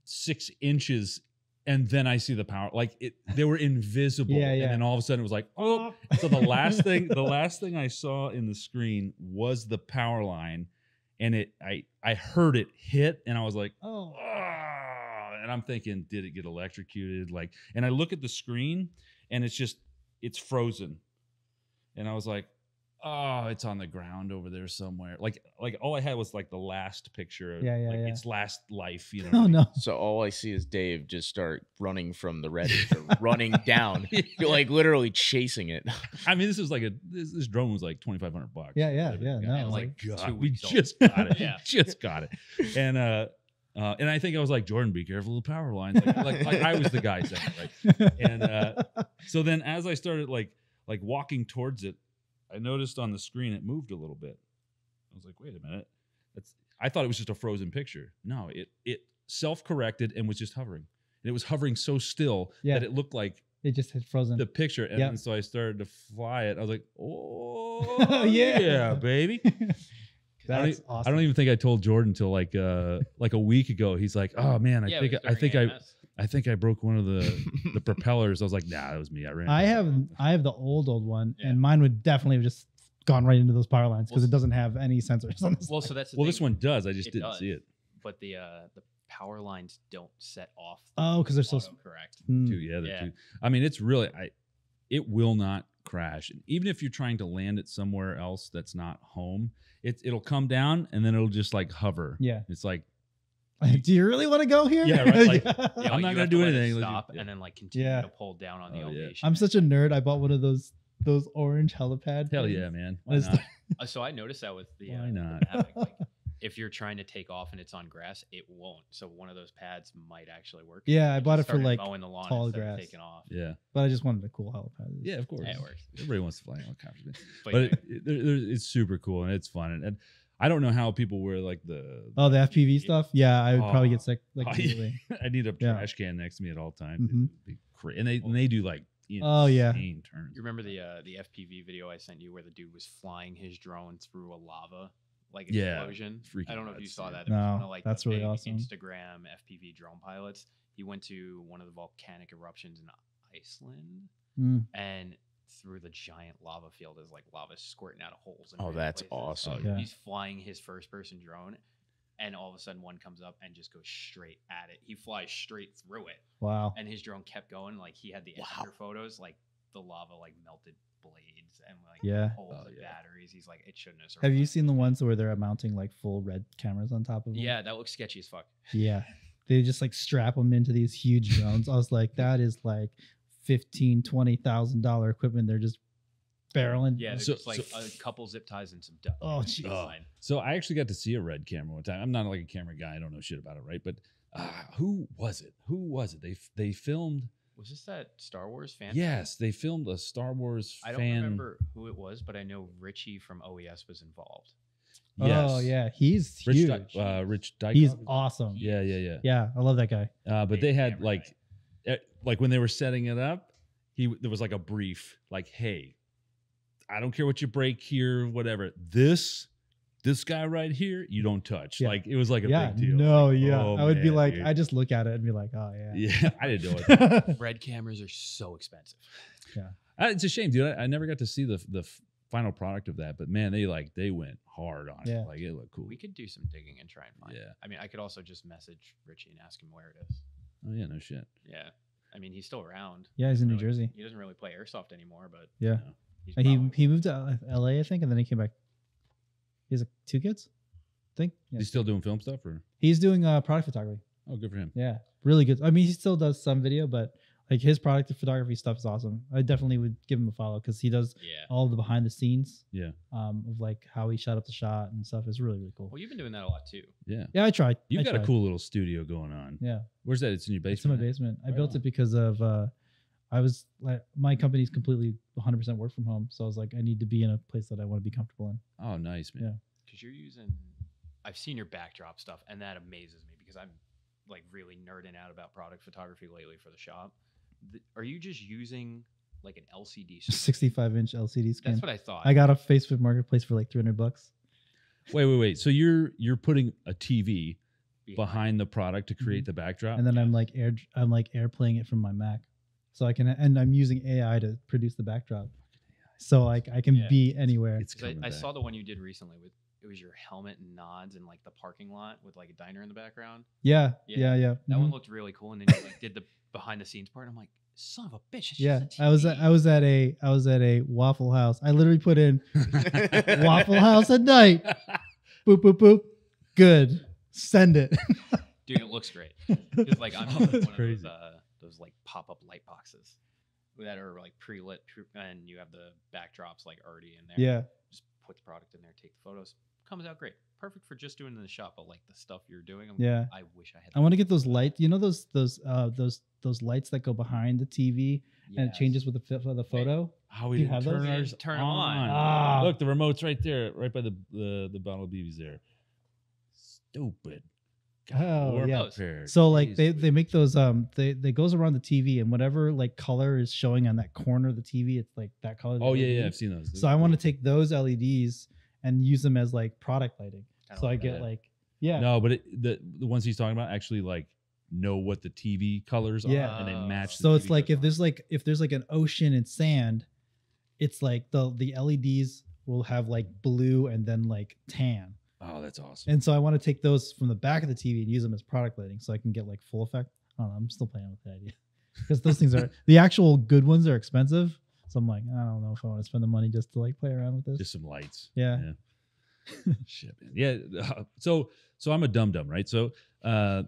six inches, and then I see the power like it. They were invisible, yeah, yeah. and then all of a sudden it was like oh. So the last thing the last thing I saw in the screen was the power line, and it I I heard it hit, and I was like oh, oh. and I'm thinking did it get electrocuted like? And I look at the screen and it's just it's frozen. And I was like, oh, it's on the ground over there somewhere. Like, like all I had was like the last picture of yeah, yeah, like yeah. its last life, you know. Oh, like, no. So all I see is Dave just start running from the ready, running down, like literally chasing it. I mean, this was like a this, this drone was like twenty five hundred bucks. Yeah, yeah, like, yeah. No, and like, like God, we just got it. yeah. Just got it. And uh Uh, and I think I was like, Jordan, be careful of the power lines. Like, like, like I was the guy saying it, right? And uh, so then as I started like Like walking towards it, I noticed on the screen it moved a little bit. I was like, wait a minute. That's I thought it was just a frozen picture. No, it it self-corrected and was just hovering. And it was hovering so still yeah. that it looked like it just had frozen the picture. And yep. so I started to fly it. I was like, oh yeah. yeah, baby. That's I awesome. I don't even think I told Jordan till like uh like a week ago. He's like, oh man, I yeah, think I think I I think I broke one of the, the propellers. I was like, nah, that was me. I ran. I have I have the old, old one, yeah. and mine would definitely have just gone right into those power lines because well, it doesn't have any sensors on this. Well, so that's the well thing. This one does. I just it didn't does, see it. But the uh, the power lines don't set off. The oh, because they're so correct. Hmm. Too, yeah, yeah. Too, I mean, it's really, I, it will not crash. And even if you're trying to land it somewhere else that's not home, it, it'll come down and then it'll just like hover. Yeah. It's like, do you really want to go here? Yeah, right. Like, yeah. Yeah, I'm not gonna do anything. Stop yeah. and then like continue yeah. to pull down on the oh, elevation. Yeah. I'm such a nerd. I bought one of those those orange helipad. Hell things. yeah, man. Why not? uh, so I noticed that with the. Uh, Why not? The Mavic, like, if you're trying to take off and it's on grass, it won't. So one of those pads might actually work. Yeah, I bought it for like mowing the lawn tall grass. Taking off. Yeah, but I just wanted a cool helipad. Yeah, of course. Yeah, it works. Everybody wants to fly on helicopters, but, but it, it, it's super cool and it's fun and. and I don't know how people wear like the oh the F P V stuff. Yeah, I would uh, probably get sick. Like, oh, yeah. I need a trash yeah. can next to me at all times. Mm-hmm. And they and they do like you know, oh yeah turns. You remember the uh, the F P V video I sent you where the dude was flying his drone through a lava like an yeah. explosion? Freaking I don't know if you saw that. It no, was one of, like, that's really awesome. Instagram F P V drone pilots. He went to one of the volcanic eruptions in Iceland mm. and. Through the giant lava field is like lava squirting out of holes. In oh, that's places. awesome. So yeah. He's flying his first person drone and all of a sudden one comes up and just goes straight at it. He flies straight through it. Wow. And his drone kept going. Like he had the wow. after photos, like the lava, like melted blades and like yeah. holes oh, and yeah. batteries. He's like, it shouldn't have survived. Have you seen the ones where they're mounting like full red cameras on top of them? Yeah. That looks sketchy as fuck. Yeah. They just like strap them into these huge drones. I was like, that is like, Fifteen, twenty thousand dollar equipment. They're just barreling. Yeah, so, just like so, a couple zip ties and some duct. Oh, geez. Oh. So I actually got to see a red camera one time. I'm not like a camera guy. I don't know shit about it, right? But uh, who was it? Who was it? They they filmed. Was this that Star Wars fan? Yes, they filmed a Star Wars. I fan. don't remember who it was, but I know Richie from O E S was involved. Yes. Oh yeah, he's huge. Rich, uh, Rich Dykoff. He's awesome. Yeah, yeah, yeah. Yeah, I love that guy. Uh, but they had like, right. like when they were setting it up, he there was like a brief, like, hey, I don't care what you break here, whatever. This, this guy right here, you don't touch. Yeah. Like it was like a yeah, big deal. No, like, yeah. Oh, I would man, be like, dude. I just look at it and be like, oh yeah. Yeah, I didn't know it. Red cameras are so expensive. Yeah, I, it's a shame, dude. I, I never got to see the the. final product of that, but man, they like they went hard on yeah. it. Like it looked cool. We could do some digging and try and find yeah. it. I mean, I could also just message Richie and ask him where it is. Oh yeah, no shit. Yeah, I mean, he's still around. Yeah, he's in really, New Jersey. He doesn't really play airsoft anymore, but yeah, you know, he's probably, he he moved to L A, I think, and then he came back. He has like, two kids, I think. Yeah. He's still doing film stuff, or he's doing uh, product photography. Oh, good for him. Yeah, really good. I mean, he still does some video, but. Like his product photography stuff is awesome. I definitely would give him a follow because he does yeah. all the behind the scenes yeah. um, of like how he shot up the shot and stuff. It's really, really cool. Well, you've been doing that a lot too. Yeah. Yeah, I tried. You've I got tried. a cool little studio going on. Yeah. Where's that? It's in your basement? It's in my basement. Right I built on. it because of, uh, I was like, my company's completely one hundred percent work from home. So I was like, I need to be in a place that I want to be comfortable in. Oh, nice, man. Yeah. Because you're using, I've seen your backdrop stuff and that amazes me because I'm like really nerding out about product photography lately for the shop. The, are you just using like an L C D screen? sixty-five inch L C D screen. That's what I thought. I got a Facebook Marketplace for like three hundred bucks. Wait, wait, wait. So you're you're putting a T V yeah. behind the product to create mm-hmm. the backdrop, and then yeah. I'm like air I'm like airplaying it from my Mac, so I can and I'm using A I to produce the backdrop, so like I can yeah. be anywhere. It's I, I saw the one you did recently with it was your helmet and nods in like the parking lot with like a diner in the background. Yeah, yeah, yeah. yeah. That mm-hmm. one looked really cool, and then you like did the behind the scenes part. I'm like, son of a bitch. Yeah, I was at, I was at a I was at a Waffle House. I literally put in Waffle House at night. Boop boop boop. Good. Send it. Dude, it looks great. It's like I'm on one crazy. of those uh, those like pop up light boxes that are like pre lit, and you have the backdrops like already in there. Yeah. Just put the product in there, take the photos. Comes out great. Perfect for just doing in the shop, but like the stuff you're doing. I'm yeah. Like, I wish I had. I want to get those lights. You know those those uh those those lights that go behind the T V yes. and it changes with the the photo. How we have turn those? Ours turn on. on. Oh. Look, the remote's right there, right by the the, the bottle of B B's there. Stupid. God, oh yeah. Prepared. So like Jeez, they dude. they make those um they they goes around the T V and whatever like color is showing on that corner of the T V, it's like that color. Oh yeah, yeah, I've seen those. Those so I want to take those L E Ds. And use them as like product lighting. I so I get it. like, yeah. No, but it, the the ones he's talking about actually like know what the T V colors yeah. are and they match. So the it's T V like if on. there's like if there's like an ocean and sand, it's like the the L E Ds will have like blue and then like tan. Oh, that's awesome. And so I want to take those from the back of the T V and use them as product lighting, so I can get like full effect. I don't know. I'm still playing with that idea because those things are the actual good ones are expensive. So I'm like, I don't know if I want to spend the money just to like play around with this. Just some lights. Yeah. yeah. Shit, man. Yeah. So, so I'm a dumb dumb, right? So, uh,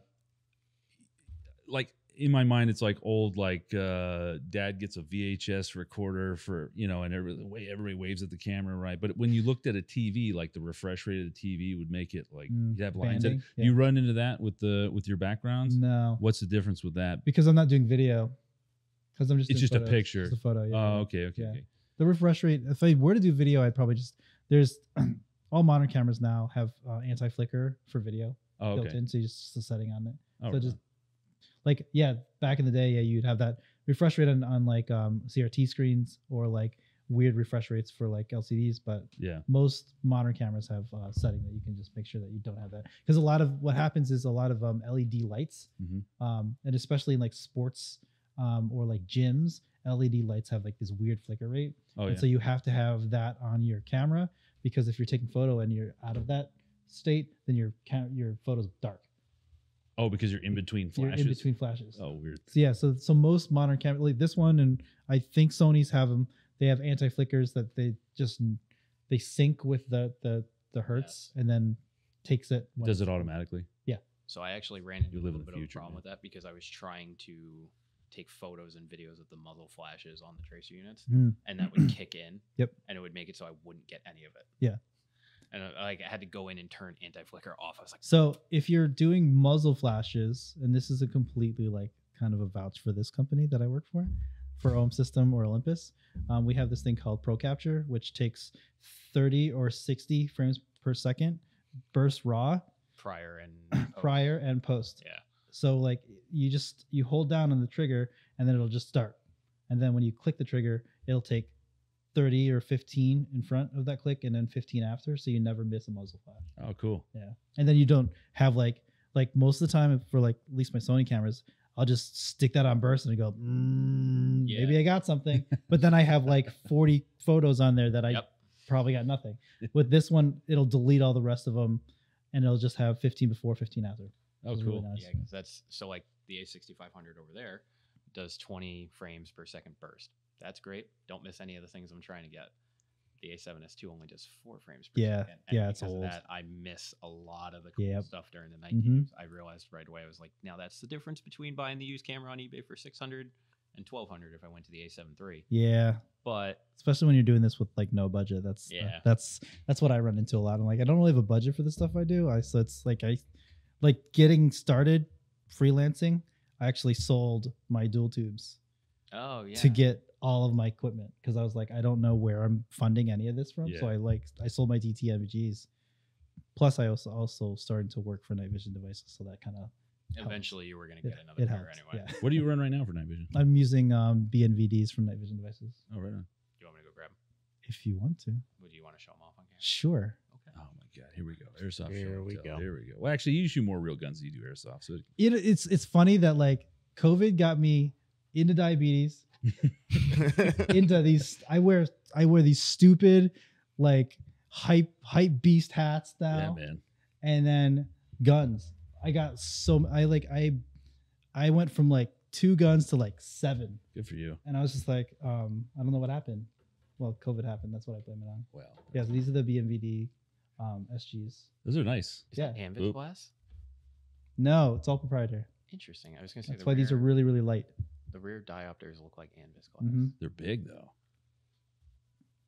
like in my mind, it's like old, like, uh, dad gets a V H S recorder for, you know, and every way, everybody waves at the camera. Right. But when you looked at a T V, like the refresh rate of the T V would make it like, mm, you'd have lines. Banding, yeah. You run into that with the, with your backgrounds. No. What's the difference with that? Because I'm not doing video. Because I'm just it's just photos. a picture. It's a photo. Yeah. Oh, okay, okay, yeah. okay. The refresh rate. If I were to do video, I'd probably just there's all modern cameras now have uh, anti-flicker for video oh, built okay. in, so you just the setting on it. Oh, so right. just like yeah, back in the day, yeah, you'd have that refresh rate on, on like um, C R T screens or like weird refresh rates for like L C Ds. But yeah, most modern cameras have uh, setting that you can just make sure that you don't have that because a lot of what happens is a lot of um, L E D lights, mm-hmm. um, and especially in like sports. Um, or like gyms, L E D lights have like this weird flicker rate. Oh, and yeah. so you have to have that on your camera because if you're taking photo and you're out of that state, then your your photo's dark. Oh, because you're in between flashes? You're in between flashes. Oh, weird. So yeah, so so most modern cameras, like this one, and I think Sony's have them, they have anti-flickers that they just, they sync with the, the, the hertz yes. and then takes it. Does it automatically? Yeah. So I actually ran into a little bit of a problem with that because I was trying to take photos and videos of the muzzle flashes on the tracer units mm. and that would kick in yep and it would make it so I wouldn't get any of it yeah and I, like I had to go in and turn anti-flicker off. I was like, so if you're doing muzzle flashes, and this is a completely like kind of a vouch for this company that I work for for Ohm System or Olympus, um, we have this thing called Pro Capture, which takes thirty or sixty frames per second burst raw prior and prior and post. Yeah. So like you just, you hold down on the trigger and then it'll just start. And then when you click the trigger, it'll take thirty or fifteen in front of that click and then fifteen after. So you never miss a muzzle flash. Oh, cool. Yeah. And then you don't have like, like most of the time for like, at least my Sony cameras, I'll just stick that on burst and I go, mm, yeah. maybe I got something. But then I have like forty photos on there that I yep. probably got nothing. With this one, it'll delete all the rest of them and it'll just have fifteen before, fifteen after. Oh, cool. Really nice. Yeah, cause that's so like the A sixty-five hundred over there does twenty frames per second burst. That's great. Don't miss any of the things I'm trying to get. The A seven S two only does four frames per yeah. second. And yeah, it's old. That, I miss a lot of the cool yep. stuff during the night mm-hmm. games. I realized right away, I was like, now that's the difference between buying the used camera on eBay for six hundred and twelve hundred if I went to the A seven three. Yeah. But especially when you're doing this with like no budget, that's, yeah. uh, that's, that's what I run into a lot. I'm like, I don't really have a budget for the stuff I do. I, so it's like, I like getting started freelancing. I actually sold my dual tubes. Oh yeah. To get all of my equipment because I was like, I don't know where I'm funding any of this from. Yeah. So I like I sold my D T M Gs. Plus I also also started to work for Night Vision Devices. So that kind of eventually helped. You were gonna get it, another it pair helped. Anyway. Yeah. What do you run right now for Night Vision? I'm using um B N V Ds from Night Vision Devices. Oh right on. You want me to go grab them? If you want to. Would you want to show them off on camera? Sure. Okay. Oh my god, here we go. Airsoft. Here we go. Here we go. Well, actually you shoot more real guns than you do airsoft. So it, it's it's funny that like COVID got me into diabetes. into these I wear I wear these stupid like hype hype beast hats now. Yeah, man. And then guns. I got so I like I I went from like two guns to like seven. Good for you. And I was just like, um, I don't know what happened. Well, COVID happened. That's what I blame it on. Well, yeah, so these are the B N V D um S Gs. Those are nice. Is yeah. that Anvil glass? No, it's all proprietary. Interesting. I was gonna say that's the why rare. These are really, really light. The rear diopters look like Anvis glass. Mm-hmm. They're big though.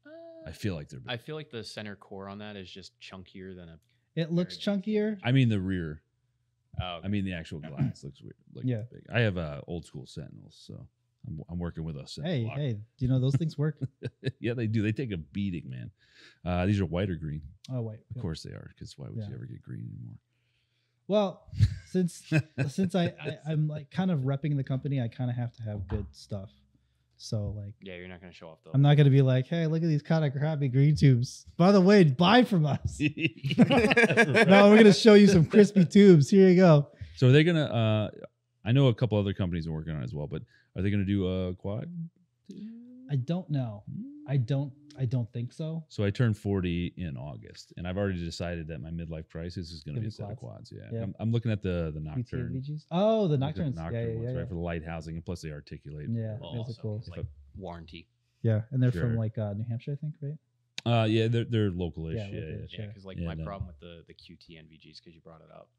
Uh, I feel like they're big. I feel like the center core on that is just chunkier than a. It looks chunkier. Glass. I mean the rear. Oh, okay. I mean the actual glass looks weird. Looks yeah. big. I have uh, old school Sentinels, so I'm, I'm working with a Sentinel. Hey, block. Hey, do you know those things work? Yeah, they do. They take a beating, man. Uh, these are white or green. Oh, white. Of yeah. course they are, because why would yeah. you ever get green anymore? Well, since since I, I I'm like kind of repping the company, I kind of have to have good stuff. So like, yeah, you're not gonna show off though. I'm not gonna be like, hey, look at these kind of crappy green tubes. By the way, buy from us. No, we're gonna show you some crispy tubes. Here you go. So are they gonna? Uh, I know a couple other companies are working on it as well, but are they gonna do a quad? I don't know. I don't. I don't think so. So I turned forty in August, and I've already decided that my midlife crisis is going to be a set of quads. Yeah, yeah. I'm, I'm looking at the the Nocturne. Oh, the Nocturnes. The Nocturne yeah, yeah, ones, yeah, yeah. right for the light housing, and plus they articulate. Yeah, well, those are cool. Like warranty. Yeah, and they're sure. from like uh, New Hampshire, I think, right? Uh, yeah, they're they're localish. Yeah, yeah, because yeah, yeah. yeah, like yeah, my no. problem with the the Q T N V Gs because you brought it up,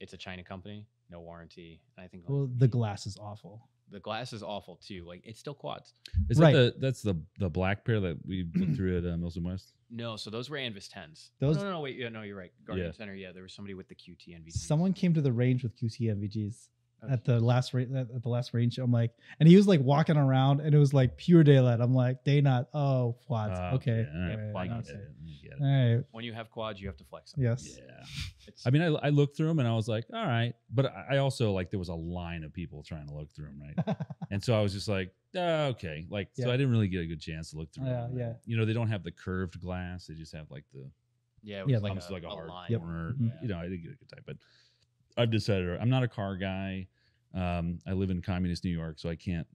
it's a China company, no warranty, and I think. Well, the glass is awful. The glass is awful too. Like it's still quads. Is right. that the that's the the black pair that we looked through at uh, Milsim West? No, so those were Anvis tens. Those no, no, no wait, yeah, no, you're right. Guardian yeah. Center, yeah, there was somebody with the Q T N V Gs. Someone came to the range with Q T N V Gs okay. at the last rate at the last range. I'm like, and he was like walking around, and it was like pure daylight. I'm like, day not. Oh, quads. Uh, okay, yeah, right, right, I get it. Get it. All right. When you have quads, you have to flex them. Yes. Yeah. It's, I mean, I, I looked through them, and I was like, all right, but I also like there was a line of people trying to look through them, right? And so I was just like, oh, okay. Like, yeah. so I didn't really get a good chance to look through uh, them. Yeah. You know, they don't have the curved glass. They just have like the, yeah, it was yeah like, almost a, like a, a hard line. Corner. Yep. Yeah. You know, I didn't get a good type, but I've decided I'm not a car guy. Um, I live in communist New York, so I can't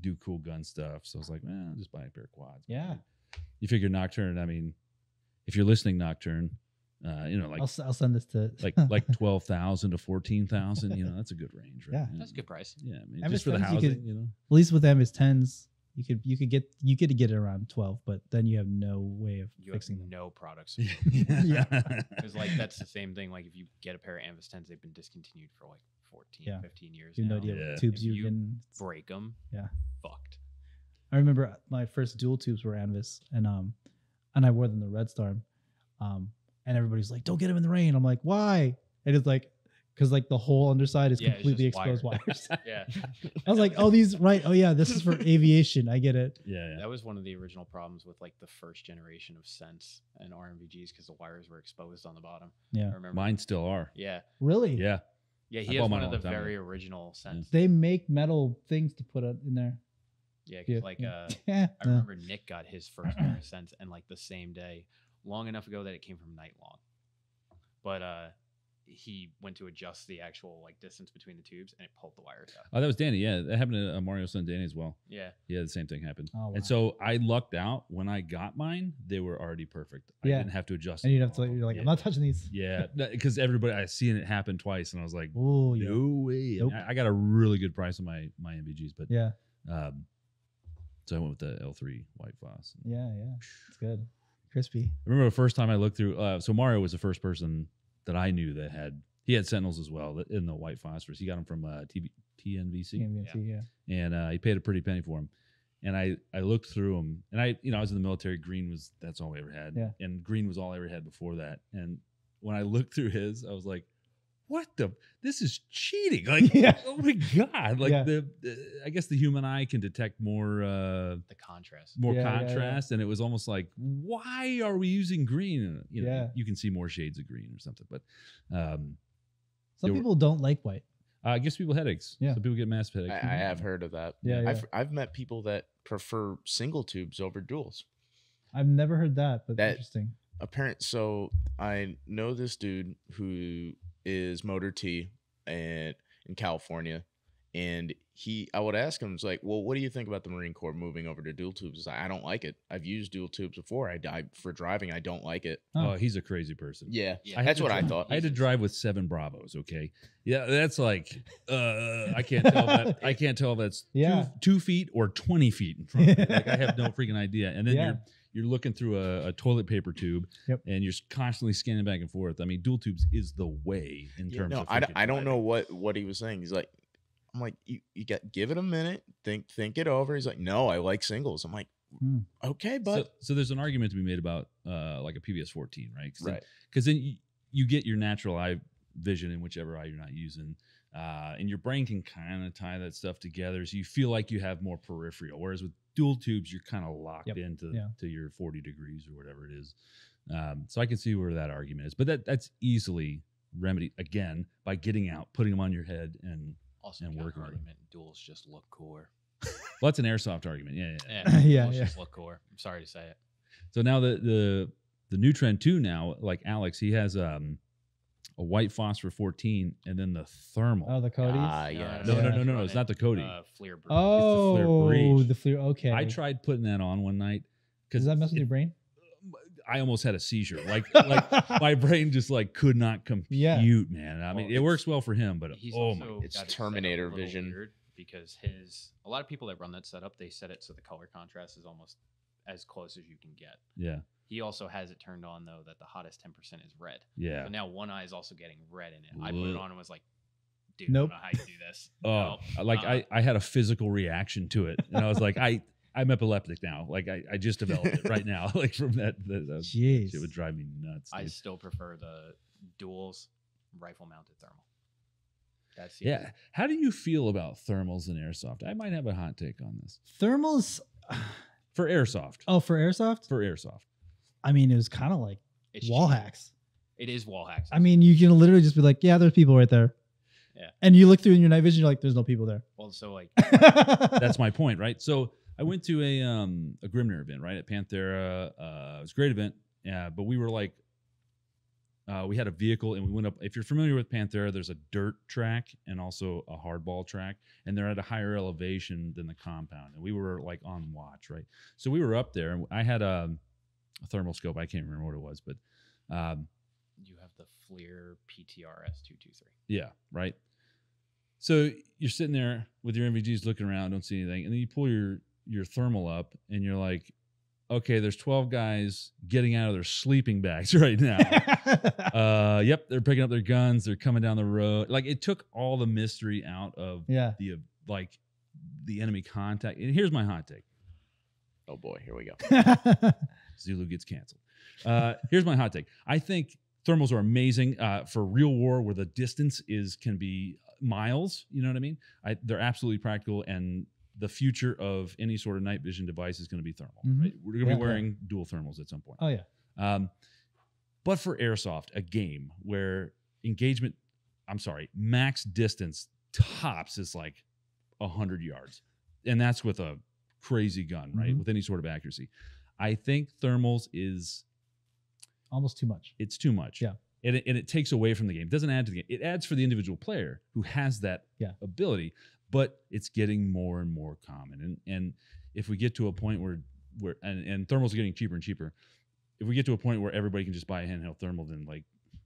do cool gun stuff. So I was like, man, I'll just buy a pair of quads. Yeah. You figure Nocturne. I mean, if you're listening, Nocturne, uh, you know, like I'll, I'll send this to like like twelve thousand to fourteen thousand. You know, that's a good range, right? Yeah, now. That's a good price. Yeah, I mean, just for the housing, you, could, you know. At least with Anvis tens, you could you could get you could get it around twelve, but then you have no way of you fixing have them. No products. Yeah, because like that's the same thing. Like if you get a pair of Anvis tens, they've been discontinued for like fourteen, yeah. fifteen years. You now. Know, yeah. tubes you can break them. Yeah, fucked. I remember my first dual tubes were Anvis, and um, and I wore them the Red Storm, um. And everybody's like, don't get him in the rain. I'm like, why? And it's like, because like the whole underside is yeah, completely exposed wire. wires. Yeah. I was like, oh, these, right. Oh yeah. This is for aviation. I get it. Yeah, yeah. That was one of the original problems with like the first generation of Sense and R M V Gs because the wires were exposed on the bottom. Yeah. I remember. Mine still are. Yeah. Really? Yeah. Yeah. He I has one of the very time. original Sense. They make metal things to put in there. Yeah. Cause yeah. like, uh, yeah. I remember Nick got his first Sense and like the same day long enough ago that it came from Nightlong. But, uh, he went to adjust the actual like distance between the tubes and it pulled the wires out. Oh, that was Danny. Yeah. That happened to uh, Mario's son, Danny, as well. Yeah. Yeah. The same thing happened. Oh, wow. And so I lucked out when I got mine, they were already perfect. Yeah. I didn't have to adjust. And you'd have to, you're like, yeah. I'm not touching these. Yeah. Cause everybody, I seen it happen twice and I was like, oh, no yeah. way. Nope. I, I got a really good price on my, my M V Gs, but yeah. Um, so I went with the L three white floss. Yeah. Yeah. It's good. Crispy. I remember the first time I looked through, uh, so Mario was the first person that I knew that had, he had Sentinels as well in the white phosphorus. He got them from uh, T B, T N V C. T N V C, yeah. yeah. And uh, he paid a pretty penny for them. And I, I looked through them. And I, you know, I was in the military. Green was, that's all we ever had. Yeah. And green was all I ever had before that. And when I looked through his, I was like, what the, this is cheating. Like, yeah. oh my God. Like yeah. the, the, I guess the human eye can detect more. Uh, the contrast. More yeah, contrast. Yeah, yeah. And it was almost like, why are we using green? You know, yeah. you can see more shades of green or something. But um, some people were, don't like white. Uh, I guess people headaches. Yeah. Some people get massive headaches. I, I have heard of that. Yeah, yeah. I've, I've met people that prefer single tubes over duals. I've never heard that, but that, interesting. Apparent. So I know this dude who is Motor T and in California, and he I would ask him, it's like, well, what do you think about the Marine Corps moving over to dual tubes? Like, I don't like it. I've used dual tubes before. I died for driving. I don't like it. Oh, he's a crazy person. Yeah, yeah. That's what drive. I thought. I had to drive with seven Bravos. Okay, yeah, that's like uh I can't tell that I can't tell if that's yeah two, two feet or twenty feet in front of me. Like, I have no freaking idea. And then yeah. you're You're looking through a, a toilet paper tube, yep. and you're constantly scanning back and forth. I mean, dual tubes is the way in yeah, terms no, of. I, I don't know what what he was saying. He's like, I'm like, you, you got give it a minute, think think it over. He's like, no, I like singles. I'm like, hmm. okay, but so, so there's an argument to be made about uh, like a P B S fourteen, right? Cause right. Because then, then you, you get your natural eye vision in whichever eye you're not using. Uh, and your brain can kind of tie that stuff together, so you feel like you have more peripheral. Whereas with dual tubes, you're kind of locked yep. into yeah. to your forty degrees or whatever it is. Um, so I can see where that argument is, but that that's easily remedied again by getting out, putting them on your head, and also and working. Argument duals just look cooler. Well, that's an airsoft argument. Yeah, yeah, yeah. yeah, duals yeah. just look cooler. I'm sorry to say it. So now the the the new trend too. Now, like Alex, he has um. a white phosphor fourteen, and then the thermal. Oh, the Cody's? Ah, yeah. No, no, no, no, no, no. It's not the Cody. Uh, Fleer breach. Oh, it's the Fleer breach. The Fleer. Okay. I tried putting that on one night. Does that mess with it, your brain? I almost had a seizure. Like, like my brain just like could not compute, yeah. man. I mean, well, it works well for him, but he's oh my, it's Terminator vision. Because his, a lot of people that run that setup, they set it so the color contrast is almost as close as you can get. Yeah. He also has it turned on, though, that the hottest ten percent is red. Yeah. So now one eye is also getting red in it. Whoa. I put it on and was like, dude, nope. I don't know how you do this. Oh, no. Like uh, I, I had a physical reaction to it. And I was like, I, I'm epileptic now. Like I, I just developed it right now. Like from that, that, that Jeez. It would drive me nuts. Dude. I still prefer the duals rifle mounted thermal. That's the yeah. idea. How do you feel about thermals in airsoft? I might have a hot take on this. Thermals? For airsoft. Oh, for airsoft? For airsoft. I mean, it was kind of like it's wall cheap. hacks. It is wall hacks. I mean, you can literally just be like, yeah, there's people right there. Yeah. And you look through in your night vision, you're like, there's no people there. Well, so like, that's my point, right? So I went to a, um, a Grimner event, right? At Panthera. Uh, it was a great event. Yeah. But we were like, uh, we had a vehicle and we went up. If you're familiar with Panthera, there's a dirt track and also a hardball track. And they're at a higher elevation than the compound. And we were like on watch, right? So we were up there and I had a, A thermal scope. I can't remember what it was, but um, you have the Fleer P T R S two twenty-three. Yeah, right. So you're sitting there with your M V Gs looking around, don't see anything, and then you pull your your thermal up, and you're like, okay, there's twelve guys getting out of their sleeping bags right now. uh, yep, they're picking up their guns, they're coming down the road. Like it took all the mystery out of yeah. the like the enemy contact. And here's my hot take. Oh boy, here we go. Zulu gets canceled. Uh, here's my hot take. I think Thermals are amazing uh, for real war where the distance is can be miles. You know what I mean? I, they're absolutely practical, and the future of any sort of night vision device is going to be thermal. Mm-hmm. Right? We're going to yeah, be wearing yeah. dual thermals at some point. Oh, yeah. Um, but for airsoft, a game where engagement, I'm sorry, max distance tops is like one hundred yards. And that's with a crazy gun, right? Mm-hmm. With any sort of accuracy. I think thermals is... almost too much. It's too much. Yeah. And it, and it takes away from the game. It doesn't add to the game. It adds for the individual player who has that yeah. ability, but it's getting more and more common. And and if we get to a point where, where and, and thermals are getting cheaper and cheaper, if we get to a point where everybody can just buy a handheld thermal, then like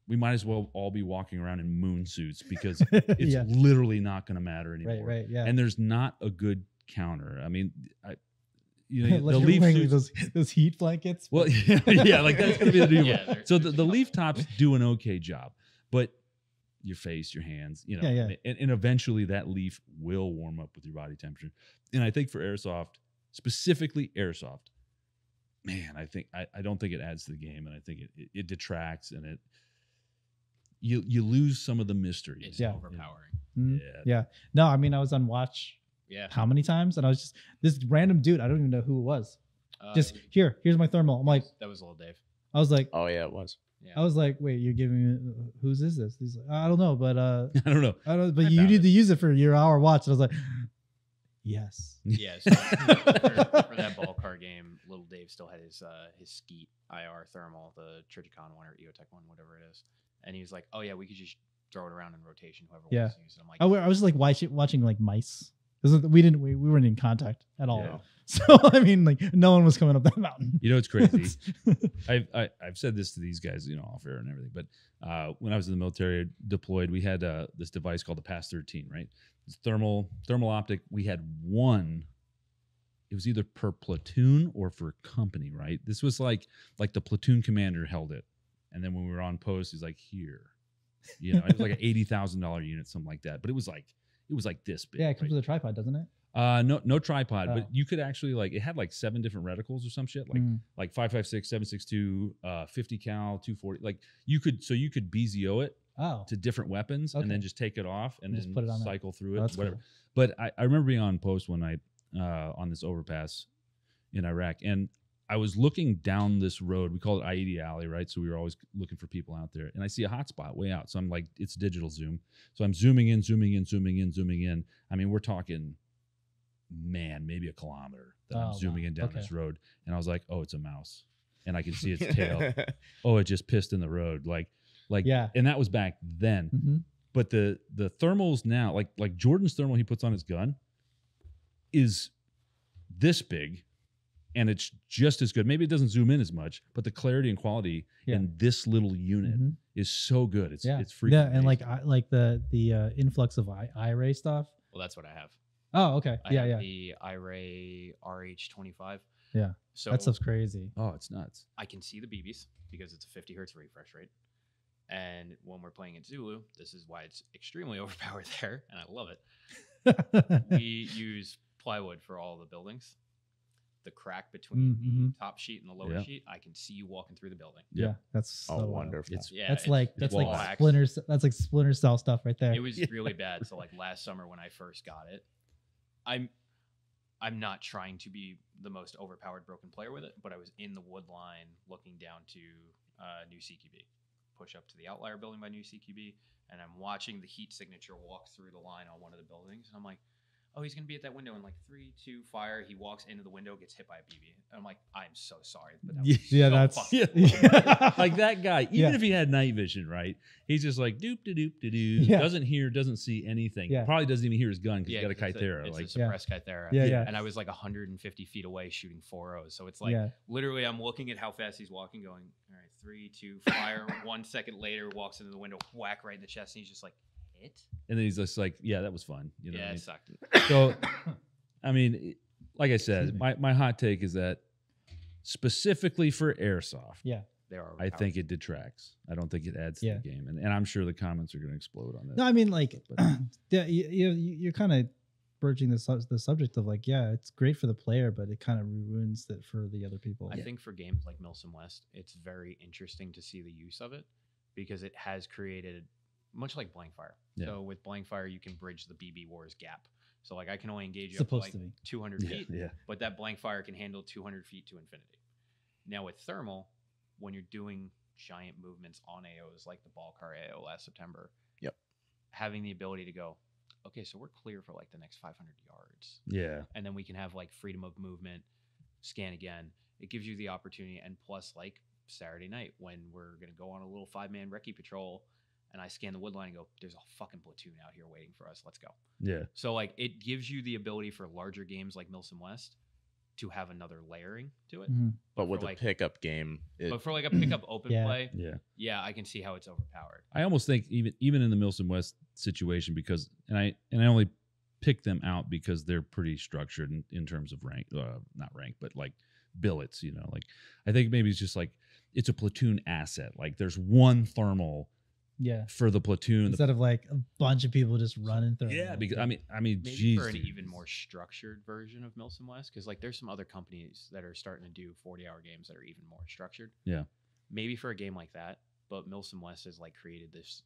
we might as well all be walking around in moon suits because it's yeah. literally not going to matter anymore. Right, right, yeah. And there's not a good counter. I mean, I, you know, the leaf suits, those, those heat blankets. Well, yeah, yeah, like that's gonna be the new one. Yeah, so the, the leaf tops do an okay job, but your face, your hands, you know, yeah, yeah. And, and eventually that leaf will warm up with your body temperature. And I think for airsoft, specifically airsoft, man, I think I, I don't think it adds to the game, and I think it, it, it detracts, and it you you lose some of the mystery. It's yeah. overpowering. Mm-hmm. Yeah, yeah. No, I mean I was on watch. Yeah. How many times? And I was just this random dude. I don't even know who it was. Uh, just it was, here, here's my thermal. I'm like, that was little Dave. I was like, oh yeah, it was. Yeah. I was like, wait, you're giving me uh, whose is this? He's like, I don't know, but uh, I don't know. I don't. But I you need it. to use it for your hour watch. And I was like, yes. Yes. Yeah, so, you know, for, for that ballcar game, little Dave still had his uh, his Skeet I R thermal, the Triticon one or Eotech one, whatever it is. And he was like, oh yeah, we could just throw it around in rotation. Whoever yeah. wants to use it. I'm like, I, I was like watching watching like mice. We didn't. We, we weren't in contact at all. Yeah. So I mean, like no one was coming up that mountain. You know, it's crazy. I've I, I've said this to these guys, you know, off air and everything. But uh, when I was in the military deployed, we had uh, this device called the Pass thirteen, right? It's thermal thermal optic. We had one. It was either per platoon or for company, right? This was like like the platoon commander held it, and then when we were on post, he's like, here, you know, it was like an eighty thousand dollar unit, something like that. But it was like. It was like this big. Yeah, it comes right? with a tripod, doesn't it? Uh, no, no tripod, oh. but you could actually like it had like seven different reticles or some shit, like mm. like five five six, seven six two, uh, fifty cal, two forty. Like you could, so you could B Z O it oh. to different weapons, okay. and then just take it off and, and then put it on cycle that. through it, oh, whatever. Cool. But I, I remember being on post one night uh, on this overpass in Iraq, and I was looking down this road. We call it I E D Alley, right? So we were always looking for people out there. And I see a hotspot way out. So I'm like, it's digital zoom. So I'm zooming in, zooming in, zooming in, zooming in. I mean, we're talking, man, maybe a kilometer that oh, I'm zooming wow. in down okay. this road. And I was like, oh, it's a mouse. And I can see its tail. Oh, it just pissed in the road. Like, like, yeah. And that was back then. Mm-hmm. But the the thermals now, like like Jordan's thermal he puts on his gun is this big. And it's just as good. Maybe it doesn't zoom in as much, but the clarity and quality yeah. in this little unit mm-hmm. is so good. It's yeah. it's freaking yeah. And amazing. like I, like the the uh, influx of I, I-Ray stuff. Well, that's what I have. Oh, okay. I yeah, have yeah. The I-Ray R H twenty-five. Yeah. So that stuff's crazy. Oh, it's nuts. I can see the B Bs because it's a fifty hertz refresh rate. And when we're playing at Zulu, this is why it's extremely overpowered there, and I love it. We use plywood for all the buildings. The crack between mm-hmm. the top sheet and the lower yeah. sheet, I can see you walking through the building. Yeah, yeah. that's so oh, wonderful. It's, yeah, that's it's, like it's that's like wax. splinter. That's like splinter cell stuff right there. It was yeah. really bad. So like last summer when I first got it, I'm I'm not trying to be the most overpowered broken player with it, but I was in the wood line looking down to uh, New C Q B, push up to the outlier building by New C Q B, and I'm watching the heat signature walk through the line on one of the buildings, and I'm like, oh, he's going to be at that window in like three, two, fire. He walks into the window, gets hit by a B B. And I'm like, I'm so sorry. But that yeah, was yeah so that's yeah. yeah. like that guy, even yeah. if he had night vision, right? He's just like, doop, da doop, da doop. Yeah. Doesn't hear, doesn't see anything. Yeah. Probably doesn't even hear his gun because yeah, he's got a Kythera. It's a, like, it's a suppressed yeah. Kythera. Yeah, yeah. And I was like one hundred fifty feet away shooting four O's. So it's like, yeah. literally, I'm looking at how fast he's walking, going, all right, three, two, fire. One second later, walks into the window, whack right in the chest. And he's just like, it? And then he's just like, yeah, that was fun. You know yeah, I mean? It sucked. So, I mean, like I said, my, my hot take is that specifically for airsoft, yeah, they are I think it detracts. I don't think it adds yeah. to the game. And, and I'm sure the comments are going to explode on that. No, I mean, like, yeah, you, you, you're kind of bridging the, su the subject of like, yeah, it's great for the player, but it kind of ruins it for the other people. I yeah. think for games like Milsim West, it's very interesting to see the use of it. because it has created, much like Blank Fire. Yeah. So with Blank Fire, you can bridge the B B Wars gap. So like I can only engage you up to like to two hundred yeah, feet, yeah. but that Blank Fire can handle two hundred feet to infinity. Now with thermal, when you're doing giant movements on A Os, like the Balcar A O last September, yep. having the ability to go, okay, so we're clear for like the next five hundred yards. Yeah. And then we can have like freedom of movement, scan again. It gives you the opportunity. And plus like Saturday night when we're going to go on a little five man recce patrol and I scan the woodline and go, there's a fucking platoon out here waiting for us. Let's go. Yeah. So like it gives you the ability for larger games like Milsim West to have another layering to it. Mm-hmm. But, but with a like, pickup game. It, but for like a pickup open yeah, play, yeah. yeah, I can see how it's overpowered. I almost think even even in the Milsim West situation, because and I and I only pick them out because they're pretty structured in, in terms of rank, uh, not rank, but like billets, you know, like I think maybe it's just like it's a platoon asset. Like there's one thermal yeah for the platoon instead the, of like a bunch of people just running through yeah them. Because i mean i mean maybe geez, for an dude. even more structured version of Milsim West, because like there's some other companies that are starting to do forty hour games that are even more structured, yeah maybe for a game like that. But Milsim West has like created this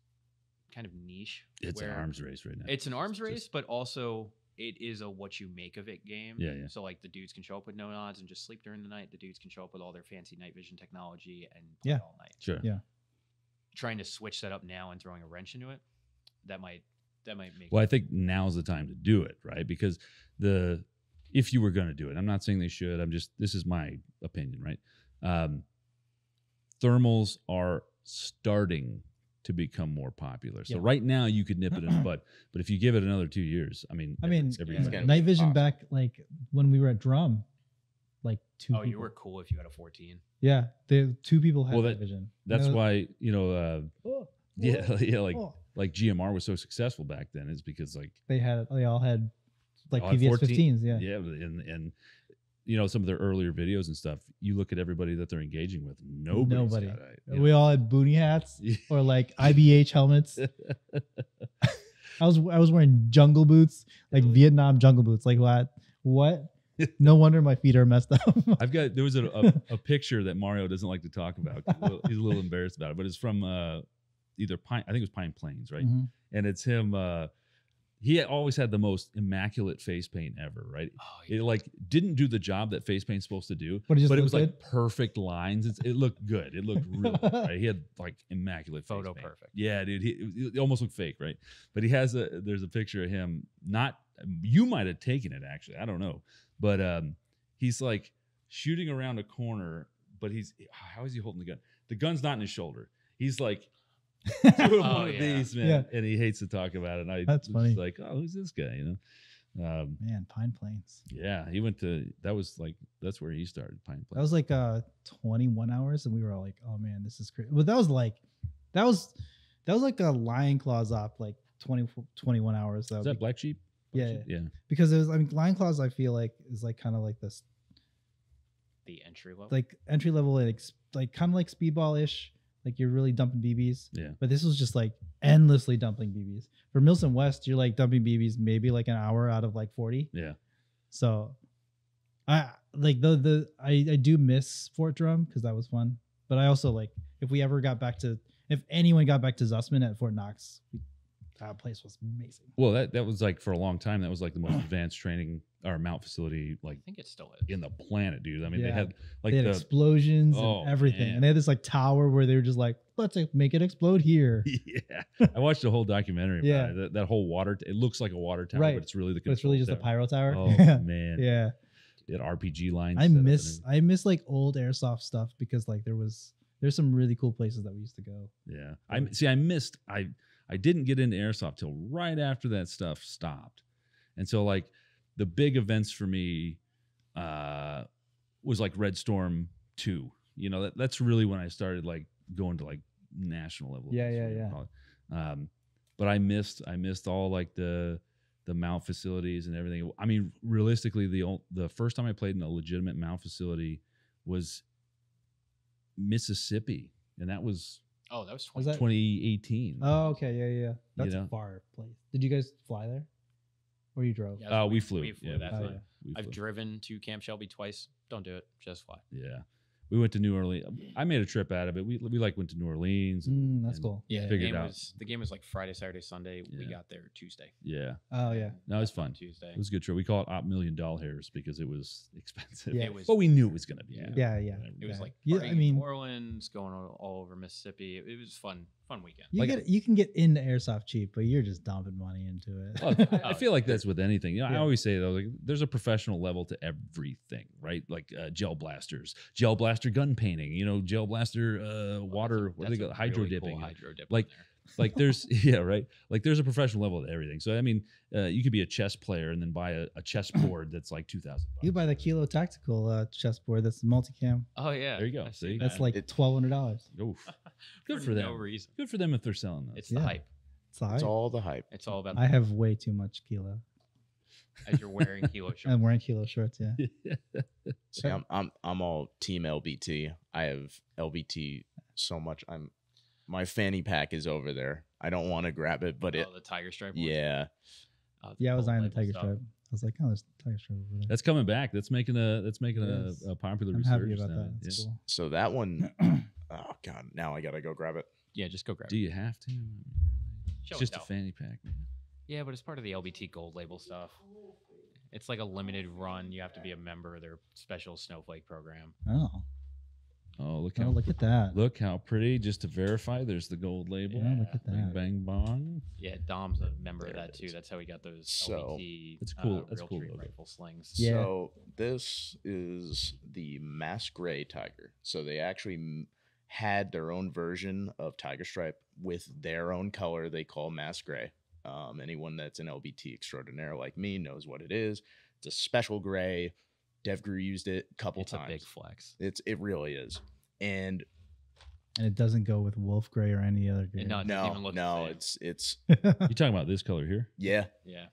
kind of niche. It's an arms race right now. It's an arms it's race just, but also it is a what you make of it game. yeah, yeah So like the dudes can show up with no nods and just sleep during the night. The dudes can show up with all their fancy night vision technology and play yeah all night. sure yeah Trying to switch that up now and throwing a wrench into it, that might that might make. Well, it. I think now's the time to do it, right? Because the if you were going to do it, I'm not saying they should. I'm just this is my opinion, right? Um, thermals are starting to become more popular, so yeah. right now you could nip it in the bud. But if you give it another two years, I mean, I mean, yeah. night vision back like when we were at Drum. Like two. Oh, people. You were cool if you had a fourteen. Yeah, the two people had well, that, vision. That's you know, why you know. Uh, oh, yeah, oh, yeah, like oh. like G M R was so successful back then is because like they had they all had like all P V S fifteens. Yeah, yeah, and and you know some of their earlier videos and stuff. You look at everybody that they're engaging with. Nobody. Got it, you know? We all had boonie hats or like I B H helmets. I was I was wearing jungle boots, like Vietnam jungle boots. Like what? What? No wonder my feet are messed up. I've got there was a, a, a picture that Mario doesn't like to talk about. He's a little embarrassed about it, but it's from uh, either Pine. I think it was Pine Plains, right? Mm-hmm. And it's him. Uh, he always had the most immaculate face paint ever, right? Oh, yeah. It like didn't do the job that face paint's supposed to do, but it, but it was good? Like perfect lines. It's, it looked good. It looked real. Right? He had like immaculate photo face paint. Perfect. Yeah, dude. He it almost looked fake, right? But he has a there's a picture of him not. You might have taken it actually. I don't know. But um, he's like shooting around a corner, but he's, how is he holding the gun? The gun's not in his shoulder. He's like, doing oh, one yeah. of these, man. Yeah. And he hates to talk about it. And I That's was funny. Like, oh, who's this guy? You know, um, man, Pine Plains. Yeah. He went to, that was like, that's where he started, Pine Plains. That was like uh, twenty-one hours. And we were all like, oh man, this is crazy. But that was like, that was, that was like a Lion Claws op, like twenty, twenty-one hours. That is that be- Black Sheep? Yeah, yeah, yeah. Because it was, I mean, Lion Claws, I feel like is like kind of like this, the entry level, like entry level, like like kind of like Speedball ish. Like you're really dumping B Bs. Yeah. But this was just like endlessly dumping B Bs. For Milsim West, you're like dumping B Bs maybe like an hour out of like forty. Yeah. So, I like the the I I do miss Fort Drum because that was fun. But I also like if we ever got back to if anyone got back to Zussman at Fort Knox. We, That place was amazing. Well, that, that was like for a long time. That was like the most advanced training or mount facility. Like I think it still is in the planet, dude. I mean, yeah. they had like they had the, explosions oh, and everything, man. And they had this like tower where they were just like, let's make it explode here. Yeah, I watched a whole documentary. Yeah, about it. That, that whole water. T- it looks like a water tower, right. but it's really the. But it's really just tower. a pyro tower. Oh man, yeah. It R P G lines. I miss I miss like old airsoft stuff because like there was there's some really cool places that we used to go. Yeah, I see. I missed I. I didn't get into airsoft till right after that stuff stopped. And so like the big events for me uh, was like Red Storm two. You know, that, that's really when I started like going to like national level. Yeah, yeah, yeah. Um, but I missed, I missed all like the, the mount facilities and everything. I mean, realistically, the old, the first time I played in a legitimate mount facility was Mississippi. And that was... Oh, that was, twenty, was that? twenty eighteen. Oh, okay. Yeah, yeah. That's you know? a far place. Did you guys fly there? Or you drove? Yeah, uh, we flew. We flew. Yeah, that's oh, yeah. We flew. I've driven to Camp Shelby twice. Don't do it. Just fly. Yeah. we went to New Orleans. I made a trip out of it. We we like went to New Orleans. And, mm, that's cool. Yeah, the game, out. Was, the game was like Friday, Saturday, Sunday. Yeah. We got there Tuesday. Yeah. Oh yeah. No, it was fun. Tuesday. It was a good trip. We call it Op Million Doll Hairs because it was expensive. Yeah. It was, but we knew it was gonna be. Yeah. Yeah. Yeah. It yeah. was like yeah, I mean, New Orleans, going all over Mississippi. It, it was fun. Fun weekend. You, like, get, you can get into airsoft cheap, but you're just dumping money into it. Well, I, I feel like that's with anything. You know, yeah. I always say though, like, there's a professional level to everything, right? Like uh, gel blasters, gel blaster gun painting, you know, gel blaster uh, water. Well, what do they call hydro really dipping? Cool hydro dipping. Like, there. like there's yeah, right. Like there's a professional level to everything. So I mean, uh, you could be a chess player and then buy a, a chess board that's like two thousand. You buy the Kilo Tactical uh, chess board that's multicam. Oh yeah, there you go. See, that's that. Like twelve hundred dollars. Oof. Good for, for them. No reason. Good for them if they're selling those. It's yeah. the hype. It's, the hype. It's all the hype. It's all about. I have way too much Kilo. As you're wearing Kilo shorts. I'm wearing Kilo shorts. Yeah. See, I'm I'm I'm all team L B T. I have L B T so much. I'm my fanny pack is over there. I don't want to grab it, but oh, it. The tiger stripe. One. Yeah. Uh, yeah, I was eyeing the tiger stuff. stripe. I was like, oh, there's tiger stripe over there. That's coming back. That's making a that's making a, a popular. I'm happy about now. that. That's yeah. cool. So that one. Oh God! Now I gotta go grab it. Yeah, just go grab it. Do you have to? Show it's just a fanny pack, man. Yeah, but it's part of the L B T Gold Label stuff. It's like a limited run. You have to be a member of their special snowflake program. Oh. Oh, look how! Oh, look at that! Look how pretty. Just to verify, there's the gold label. Yeah, look at that! Bang, bang bong. Yeah, Dom's a member there of that too. That's how he got those. So L B T, it's cool. Uh, it's cool. Rifle slings. Yeah. So this is the Mass Gray Tiger. So they actually had their own version of tiger stripe with their own color they call Mass Gray. Um, anyone that's an L B T extraordinaire like me knows what it is. It's a special gray. DevGru used it a couple it's times. It's a big flex. It's it really is. And and it doesn't go with wolf gray or any other gray. No, it no, even look no it's it's you're talking about this color here? Yeah. Yeah.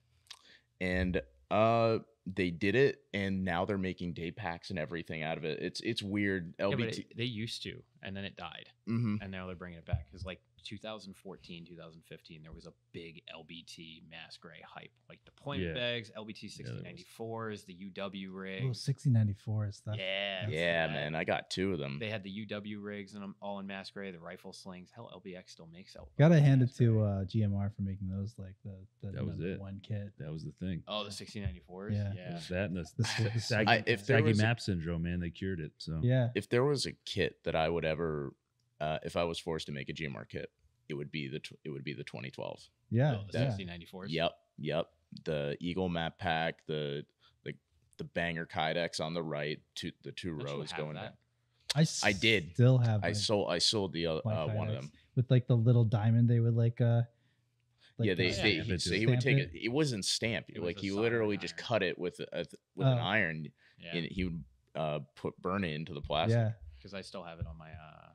And uh they did it, and now they're making day packs and everything out of it. It's it's weird. L B T, yeah, but it, they used to, and then it died, mm-hmm. and now they're bringing it back because like two thousand fourteen, two thousand fifteen, there was a big L B T Mass Gray hype, like deployment yeah. bags, L B T sixty ninety-fours, yeah, the U W rig. Oh, sixty ninety-four is that? Yeah, yeah, that. Man, I got two of them. They had the U W rigs, and I'm all in Mass Gray. The rifle slings. Hell, L B X still makes L B X. Gotta hand it to uh, G M R for making those. Like the, the that was it. One kit. That was the thing. Oh, the sixty ninety-fours. Yeah. Yeah, that and the, the, the saggy, I, if there saggy was, map syndrome, man, they cured it. So yeah, if there was a kit that I would ever, uh, if I was forced to make a G M R kit, it would be the it would be the twenty twelve. Yeah, oh, the sixty ninety-fours. Yep, yep. The Eagle map pack, the the the banger Kydex on the right, two the two Don't rows going. That? I I did still have. I sold I sold the uh, uh, one of them with like the little diamond. They would like. Uh, Like yeah, they, they he, so he would take it. it. It wasn't stamped. It was like he literally iron. just cut it with a, with oh. an iron, yeah. and he would uh, put burn it into the plastic. Yeah, because I still have it on my uh,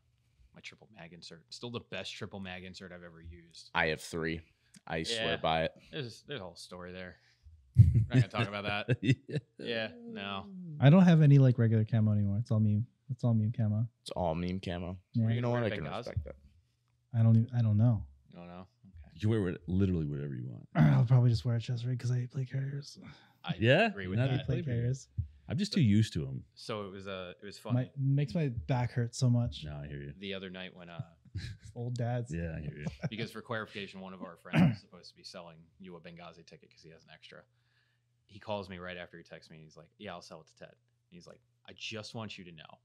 my triple mag insert. Still the best triple mag insert I've ever used. I have three. I yeah. swear by it. There's there's a whole story there. We're not gonna talk about that. yeah. yeah, no. I don't have any like regular camo anymore. It's all meme. It's all meme camo. It's all meme camo. Yeah. You know what? I can respect that. I don't. Even, I don't know. You don't know. You wear it literally whatever you want. I'll probably just wear a chest rig because I play carriers. I yeah, agree with that. Play carriers. I'm just so, too used to them. So it was a uh, it was fun. My, makes my back hurt so much. No, I hear you. The other night when uh, old dads. Yeah, I hear you. Because for clarification, one of our friends was supposed to be selling you a Benghazi ticket because he has an extra. He calls me right after he texts me. And he's like, "Yeah, I'll sell it to Ted." And he's like, "I just want you to know."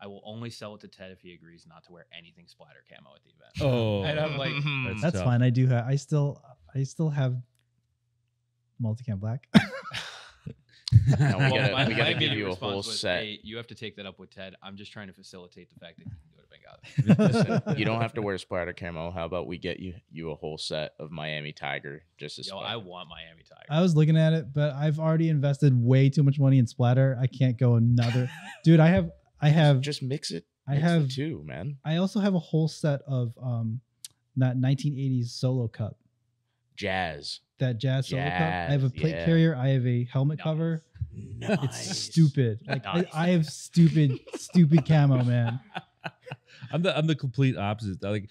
I will only sell it to Ted if he agrees not to wear anything splatter camo at the event. Oh, and I'm like, that's, that's fine. I do have. I still, I still have multicam black. no, we well, gotta, my, we gotta give you a whole set. Hey, you have to take that up with Ted. I'm just trying to facilitate the fact that you can go to Benghazi. Listen, you don't have to wear splatter camo. How about we get you you a whole set of Miami Tiger? Just as yo, splatter. I want Miami Tiger. I was looking at it, but I've already invested way too much money in splatter. I can't go another. Dude, I have. I have just mix it. I mix have two, man. I also have a whole set of um, that nineteen eighties solo cup, jazz. That jazz, jazz solo cup. I have a plate yeah. carrier. I have a helmet nice. cover. Nice. It's stupid. Like nice. I, I have stupid, stupid camo, man. I'm the I'm the complete opposite. I like,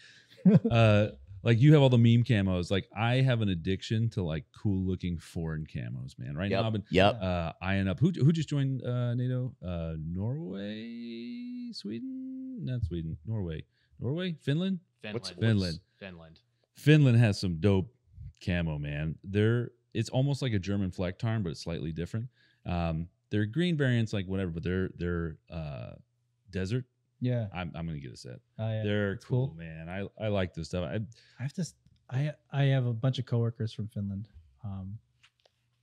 uh, like you have all the meme camos. Like I have an addiction to like cool looking foreign camos, man. Right yep. now I've been yep. uh, eyeing up. Who who just joined uh, NATO? Uh, Norway? Sweden? Not Sweden. Norway. Norway? Finland? Finland. What's, Finland. What's Finland. Finland has some dope camo, man. They're, it's almost like a German Flecktarn, but it's slightly different. Um, their green variants, like whatever, but they're, they're uh, desert. Yeah. I'm, I'm going to get a set. Oh, yeah. They're That's cool, cool, man. I, I like this stuff. I, I have to... I I have a bunch of coworkers from Finland, um,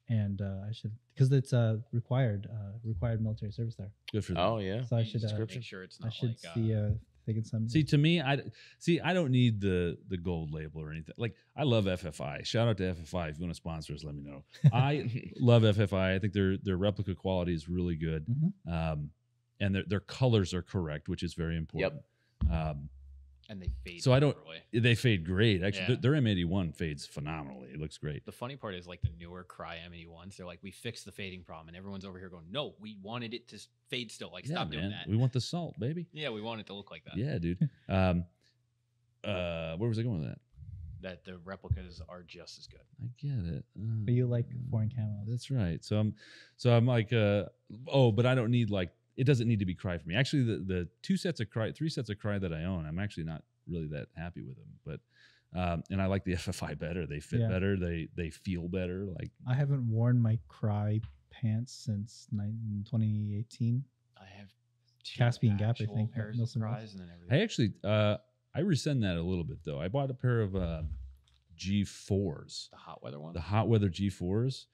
and uh, I should because it's uh, required uh, required military service there. Good for them. Oh yeah, so I should uh, make sure it's not. I should like, see uh, they can send. See, to me, I see. I don't need the the gold label or anything. Like I love F F I. Shout out to F F I. If you want to sponsor us, let me know. I love F F I. I think their their replica quality is really good, mm-hmm. um, and their their colors are correct, which is very important. Yep. Um, And they fade. So I don't. Really. They fade great. Actually, yeah. Their M eighty-one fades phenomenally. It looks great. The funny part is like the newer Cry M eighty-ones. They're like, we fixed the fading problem, and everyone's over here going, "No, we wanted it to fade still. Like, yeah, stop man. doing that. We want the salt, baby. Yeah, we want it to look like that. Yeah, dude. um, uh, where was I going with that? That the replicas are just as good. I get it. Uh, but you like foreign camo. That's right. So I'm, so I'm like, uh, oh, but I don't need like. It doesn't need to be Cry for me. Actually, the, the two sets of Cry, three sets of Cry that I own, I'm actually not really that happy with them. But um, and I like the F F I better. They fit yeah. better. They they feel better. Like I haven't worn my Cry pants since twenty eighteen. I have two Caspian Gap, I think. Pairs of Cries and then everything. I actually uh, I rescind that a little bit though. I bought a pair of uh, G fours. The hot weather ones. The hot weather G fours.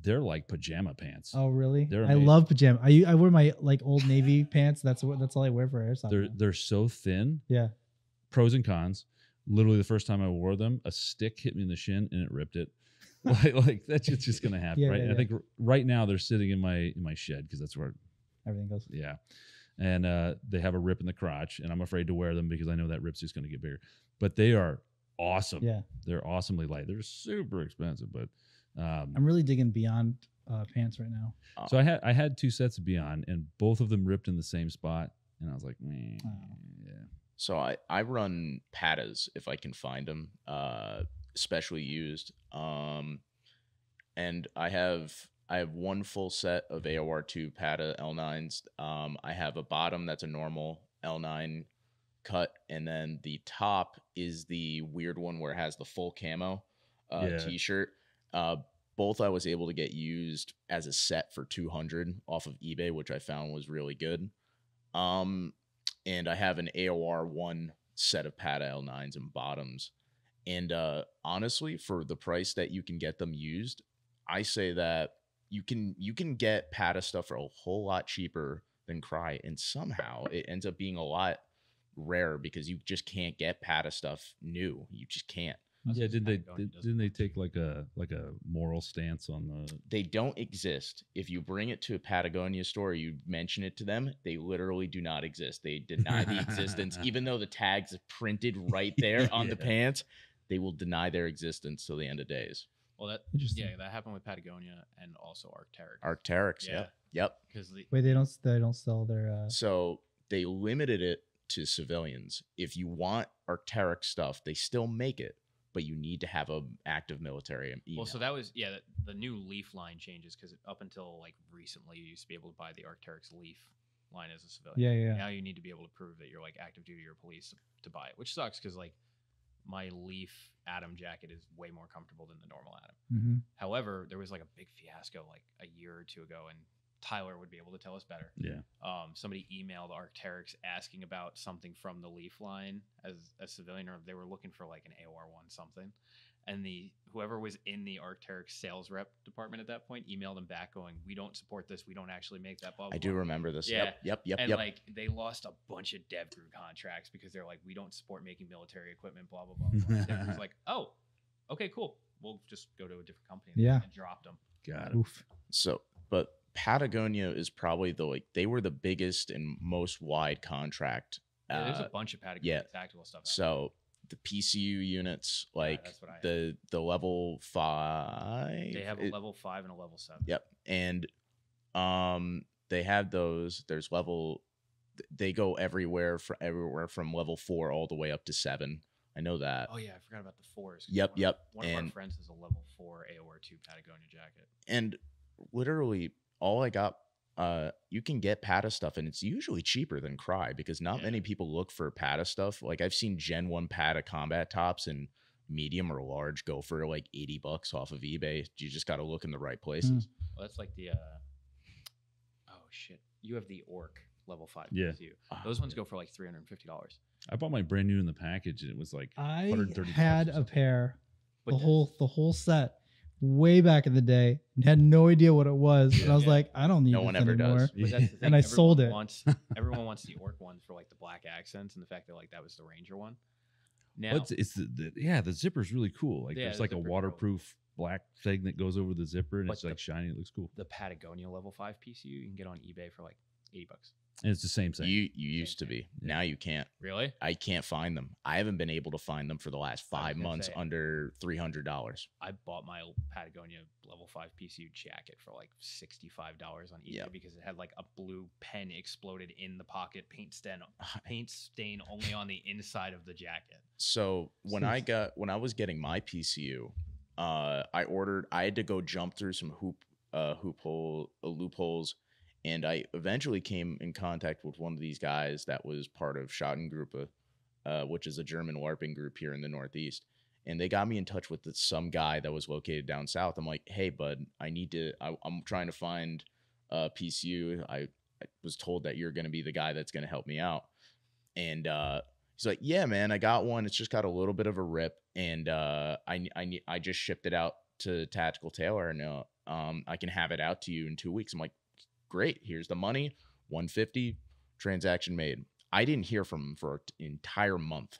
They're like pajama pants. Oh, really? They're I love pajama. I I wear my like old Navy pants. That's what that's all I wear for airsoft. They're now. They're so thin. Yeah. Pros and cons. Literally, the first time I wore them, a stick hit me in the shin and it ripped it. like, like that's just, just gonna happen, yeah, right? Yeah, yeah. I think r right now they're sitting in my in my shed because that's where everything goes. Yeah, and uh, they have a rip in the crotch, and I'm afraid to wear them because I know that rip's just gonna get bigger. But they are awesome. Yeah, they're awesomely light. They're super expensive, but. Um, I'm really digging Beyond uh, pants right now. So I had I had two sets of Beyond, and both of them ripped in the same spot, and I was like, meh, oh. yeah. So I I run Patas if I can find them, uh, specially used. Um, and I have I have one full set of A O R two Pata L nines. Um, I have a bottom that's a normal L nine cut, and then the top is the weird one where it has the full camo uh, yeah. T-shirt. Uh, both I was able to get used as a set for two hundred off of eBay, which I found was really good. Um, and I have an A O R one set of Pata L nines and bottoms. And uh, honestly, for the price that you can get them used, I say that you can you can get Pata stuff for a whole lot cheaper than Cry. And somehow it ends up being a lot rarer because you just can't get Pata stuff new. You just can't. Yeah, did they did, didn't they take like a like a moral stance on the? They don't exist. If you bring it to a Patagonia store, you mention it to them, they literally do not exist. They deny the existence, even though the tags are printed right there on yeah. the pants. They will deny their existence till the end of days. Well, that yeah, that happened with Patagonia and also Arc'teryx. Arc'teryx, yeah, yep. Because yep. wait, they don't they don't sell their. Uh... So they limited it to civilians. If you want Arc'teryx stuff, they still make it. But you need to have a active military email. Well, so that was, yeah, the, the new Leaf line changes because up until like recently, you used to be able to buy the Arc'teryx Leaf line as a civilian. Yeah, yeah. Now you need to be able to prove that you're like active duty or police to buy it, which sucks because like my Leaf Atom jacket is way more comfortable than the normal Atom. Mm-hmm. However, there was like a big fiasco like a year or two ago, and Tyler would be able to tell us better. Yeah. Um, somebody emailed Arc'teryx asking about something from the Leaf line as a civilian, or they were looking for like an A O R one something. And the whoever was in the Arc'teryx sales rep department at that point emailed them back going, "We don't support this. We don't actually make that." Blah, blah, I do blah. remember this. Yeah. Yep. Yep. Yep. And yep. like they lost a bunch of dev crew contracts because they're like, "We don't support making military equipment." Blah blah blah. blah. It was like, "Oh, okay, cool. We'll just go to a different company." And yeah. And dropped them. Got it. So, but. Patagonia is probably the like they were the biggest and most wide contract. Yeah, there's uh, a bunch of Patagonia yeah. tactical stuff. So there. The P C U units, like yeah, the the level five, they have a it, level five and a level seven. Yep, and um, they have those. There's level, they go everywhere from everywhere from level four all the way up to seven. I know that. Oh, yeah. I forgot about the fours. Yep, one yep. Of, one and, of our friends is a level four A O R two Patagonia jacket, and literally. All I got uh, you can get PATA stuff, and it's usually cheaper than Cry because not yeah. many people look for PATA stuff. Like I've seen Gen one PATA combat tops and medium or large go for like eighty bucks off of eBay. You just got to look in the right places. Mm. Well, that's like the, uh, oh shit. You have the Orc level five. Yeah. You. Those ones yeah. go for like three hundred fifty dollars. I bought my brand new in the package and it was like, I had a pair, but the that's... whole, the whole set way back in the day and had no idea what it was. Yeah, and I was yeah. like, I don't need no this one ever anymore. Does. But that's the thing. And I everyone sold it. Wants, everyone wants the Orc one for like the black accents and the fact that like that was the Ranger one. Now, well, it's, it's the, the, yeah, the zipper is really cool. Like yeah, there's the like a waterproof cool. black thing that goes over the zipper and but it's the, like shiny. It looks cool. The Patagonia level five P C U you can get on eBay for like eighty bucks. And it's the same thing. You you used same to thing. Be. Yeah. Now you can't. Really? I can't find them. I haven't been able to find them for the last five months say, under three hundred dollars. I bought my Patagonia level five P C U jacket for like sixty-five dollars on eBay yep. because it had like a blue pen exploded in the pocket, paint stain, paint stain only on the inside of the jacket. So when I got, when I was getting my P C U, uh, I ordered, I had to go jump through some hoop, uh, hoop hole, uh, loopholes. And I eventually came in contact with one of these guys that was part of Schattengruppe, uh, which is a German LARPing group here in the Northeast. And they got me in touch with the, some guy that was located down south. I'm like, hey, bud, I need to, I, I'm trying to find uh, P C U. I, I was told that you're going to be the guy that's going to help me out. And uh, he's like, yeah, man, I got one. It's just got a little bit of a rip. And uh, I, I, I just shipped it out to Tactical Tailor. And uh, um, I can have it out to you in two weeks. I'm like, great, here's the money, one hundred fifty dollars, transaction made. I didn't hear from him for an entire month.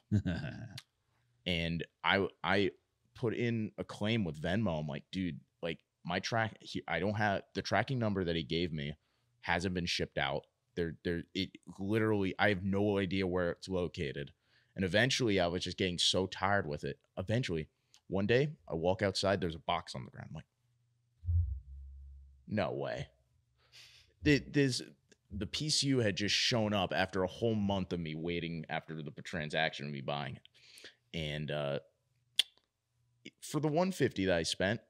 And I I put in a claim with Venmo. I'm like, dude, like my track, he, I don't have, the tracking number that he gave me hasn't been shipped out. They're, they're, it literally, I have no idea where it's located. And eventually I was just getting so tired with it. Eventually, one day I walk outside, there's a box on the ground. I'm like, no way. This, the P C U had just shown up after a whole month of me waiting after the transaction of me buying it. And uh, for the one hundred fifty dollars that I spent,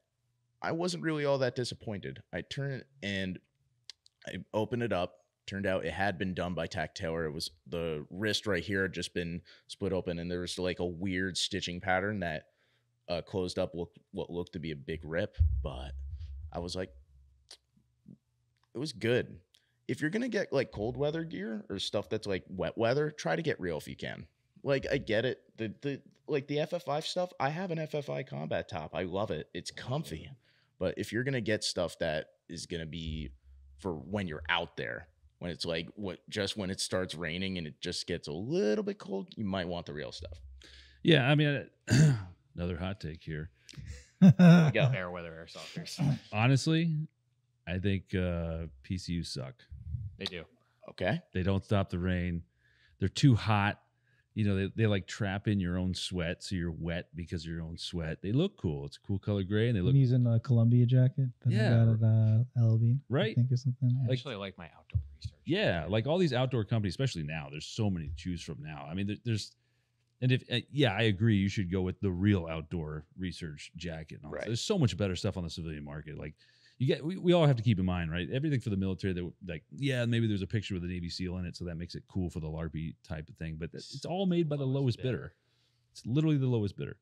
I wasn't really all that disappointed. I turned it and I opened it up. Turned out it had been done by Tac Taylor. It was the wrist right here had just been split open, and there was like a weird stitching pattern that uh, closed up looked, what looked to be a big rip. But I was like, it was good. If you're going to get like cold weather gear or stuff that's like wet weather, try to get real if you can. Like I get it. The, the, like the F F five stuff, I have an F F I combat top. I love it. It's comfy. But if you're going to get stuff that is going to be for when you're out there, when it's like what, just when it starts raining and it just gets a little bit cold, you might want the real stuff. Yeah. I mean, another hot take here. We got fair weather airsofters. Honestly, I think uh, P C U suck. They do. Okay. They don't stop the rain. They're too hot. You know, they, they like trap in your own sweat, so you're wet because of your own sweat. They look cool. It's a cool color gray, and they look. I'm using a Columbia jacket that yeah. I got at uh, L B, right? I think or something. I actually like, like my outdoor research. Yeah, like all these outdoor companies, especially now. There's so many to choose from now. I mean, there, there's, and if uh, yeah, I agree. You should go with the real outdoor research jacket. And all right. There's so much better stuff on the civilian market, like. You get, we, we all have to keep in mind, right? Everything for the military, that like, yeah, maybe there's a picture with a Navy SEAL in it, so that makes it cool for the LARPy type of thing. But it's all made by the lowest, lowest bidder. bidder. It's literally the lowest bidder.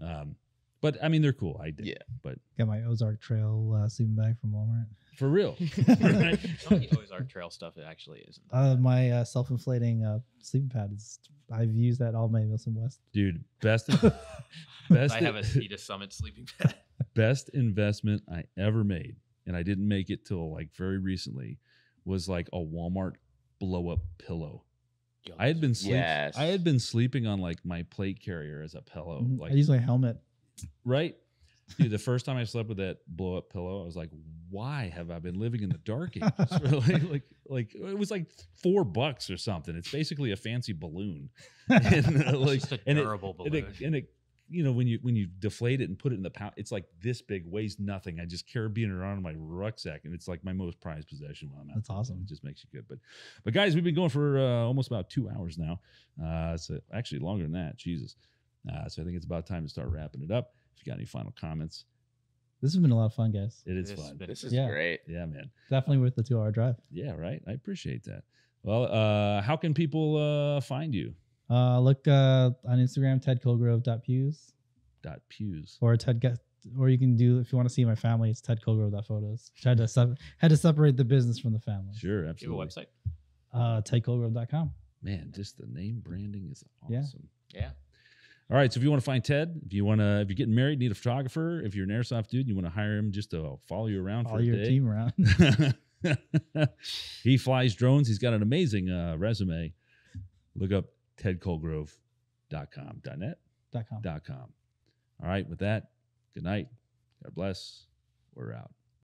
Um, but I mean, they're cool. I did. Yeah. But got my Ozark Trail uh, sleeping bag from Walmart. For real. Some of the Ozark Trail stuff it actually isn't. Uh, my uh, self-inflating uh, sleeping pad is. I've used that all my Milsim West. Dude, best. best I have a Cedar Summit sleeping pad. Best investment I ever made, and I didn't make it till like very recently, was like a Walmart blow up pillow. Yes. I had been sleep yes. I had been sleeping on like my plate carrier as a pillow. Mm-hmm. Like I use my helmet. Right. Dude, the first time I slept with that blow up pillow, I was like, why have I been living in the dark ages? like, like, like it was like four bucks or something. It's basically a fancy balloon. And uh, like, just a durable and it, balloon. And it, and it you know, when you when you deflate it and put it in the pouch, it's like this big, weighs nothing. I just carabiner it around my rucksack, and it's like my most prized possession while I'm out. That's awesome. It just makes you good. But, but guys, we've been going for uh, almost about two hours now. Uh, so actually longer than that. Jesus. Uh, so I think it's about time to start wrapping it up. If you got any final comments, This has been a lot of fun, guys. It is this fun. Been, this is yeah. great. Yeah, man. Definitely worth the two hour drive. Yeah, right. I appreciate that. Well, uh, how can people uh, find you? Uh, look uh, on Instagram, ted colegrove dot pews. Dot pews. Or Ted Get. Or you can do, if you want to see my family, it's ted colegrove dot photos. Had to sub, had to separate the business from the family. Sure, absolutely. Give a website. Uh, ted colegrove dot com. Man, just the name branding is awesome. Yeah. yeah. All right, so if you want to find Ted, if you want to, if you're getting married, need a photographer, if you're an airsoft dude, you want to hire him just to follow you around follow for a your day. Team around. He flies drones. He's got an amazing uh, resume. Look up ted colegrove dot com. .net? .com. .com. All right, with that. Good night. God bless. We're out.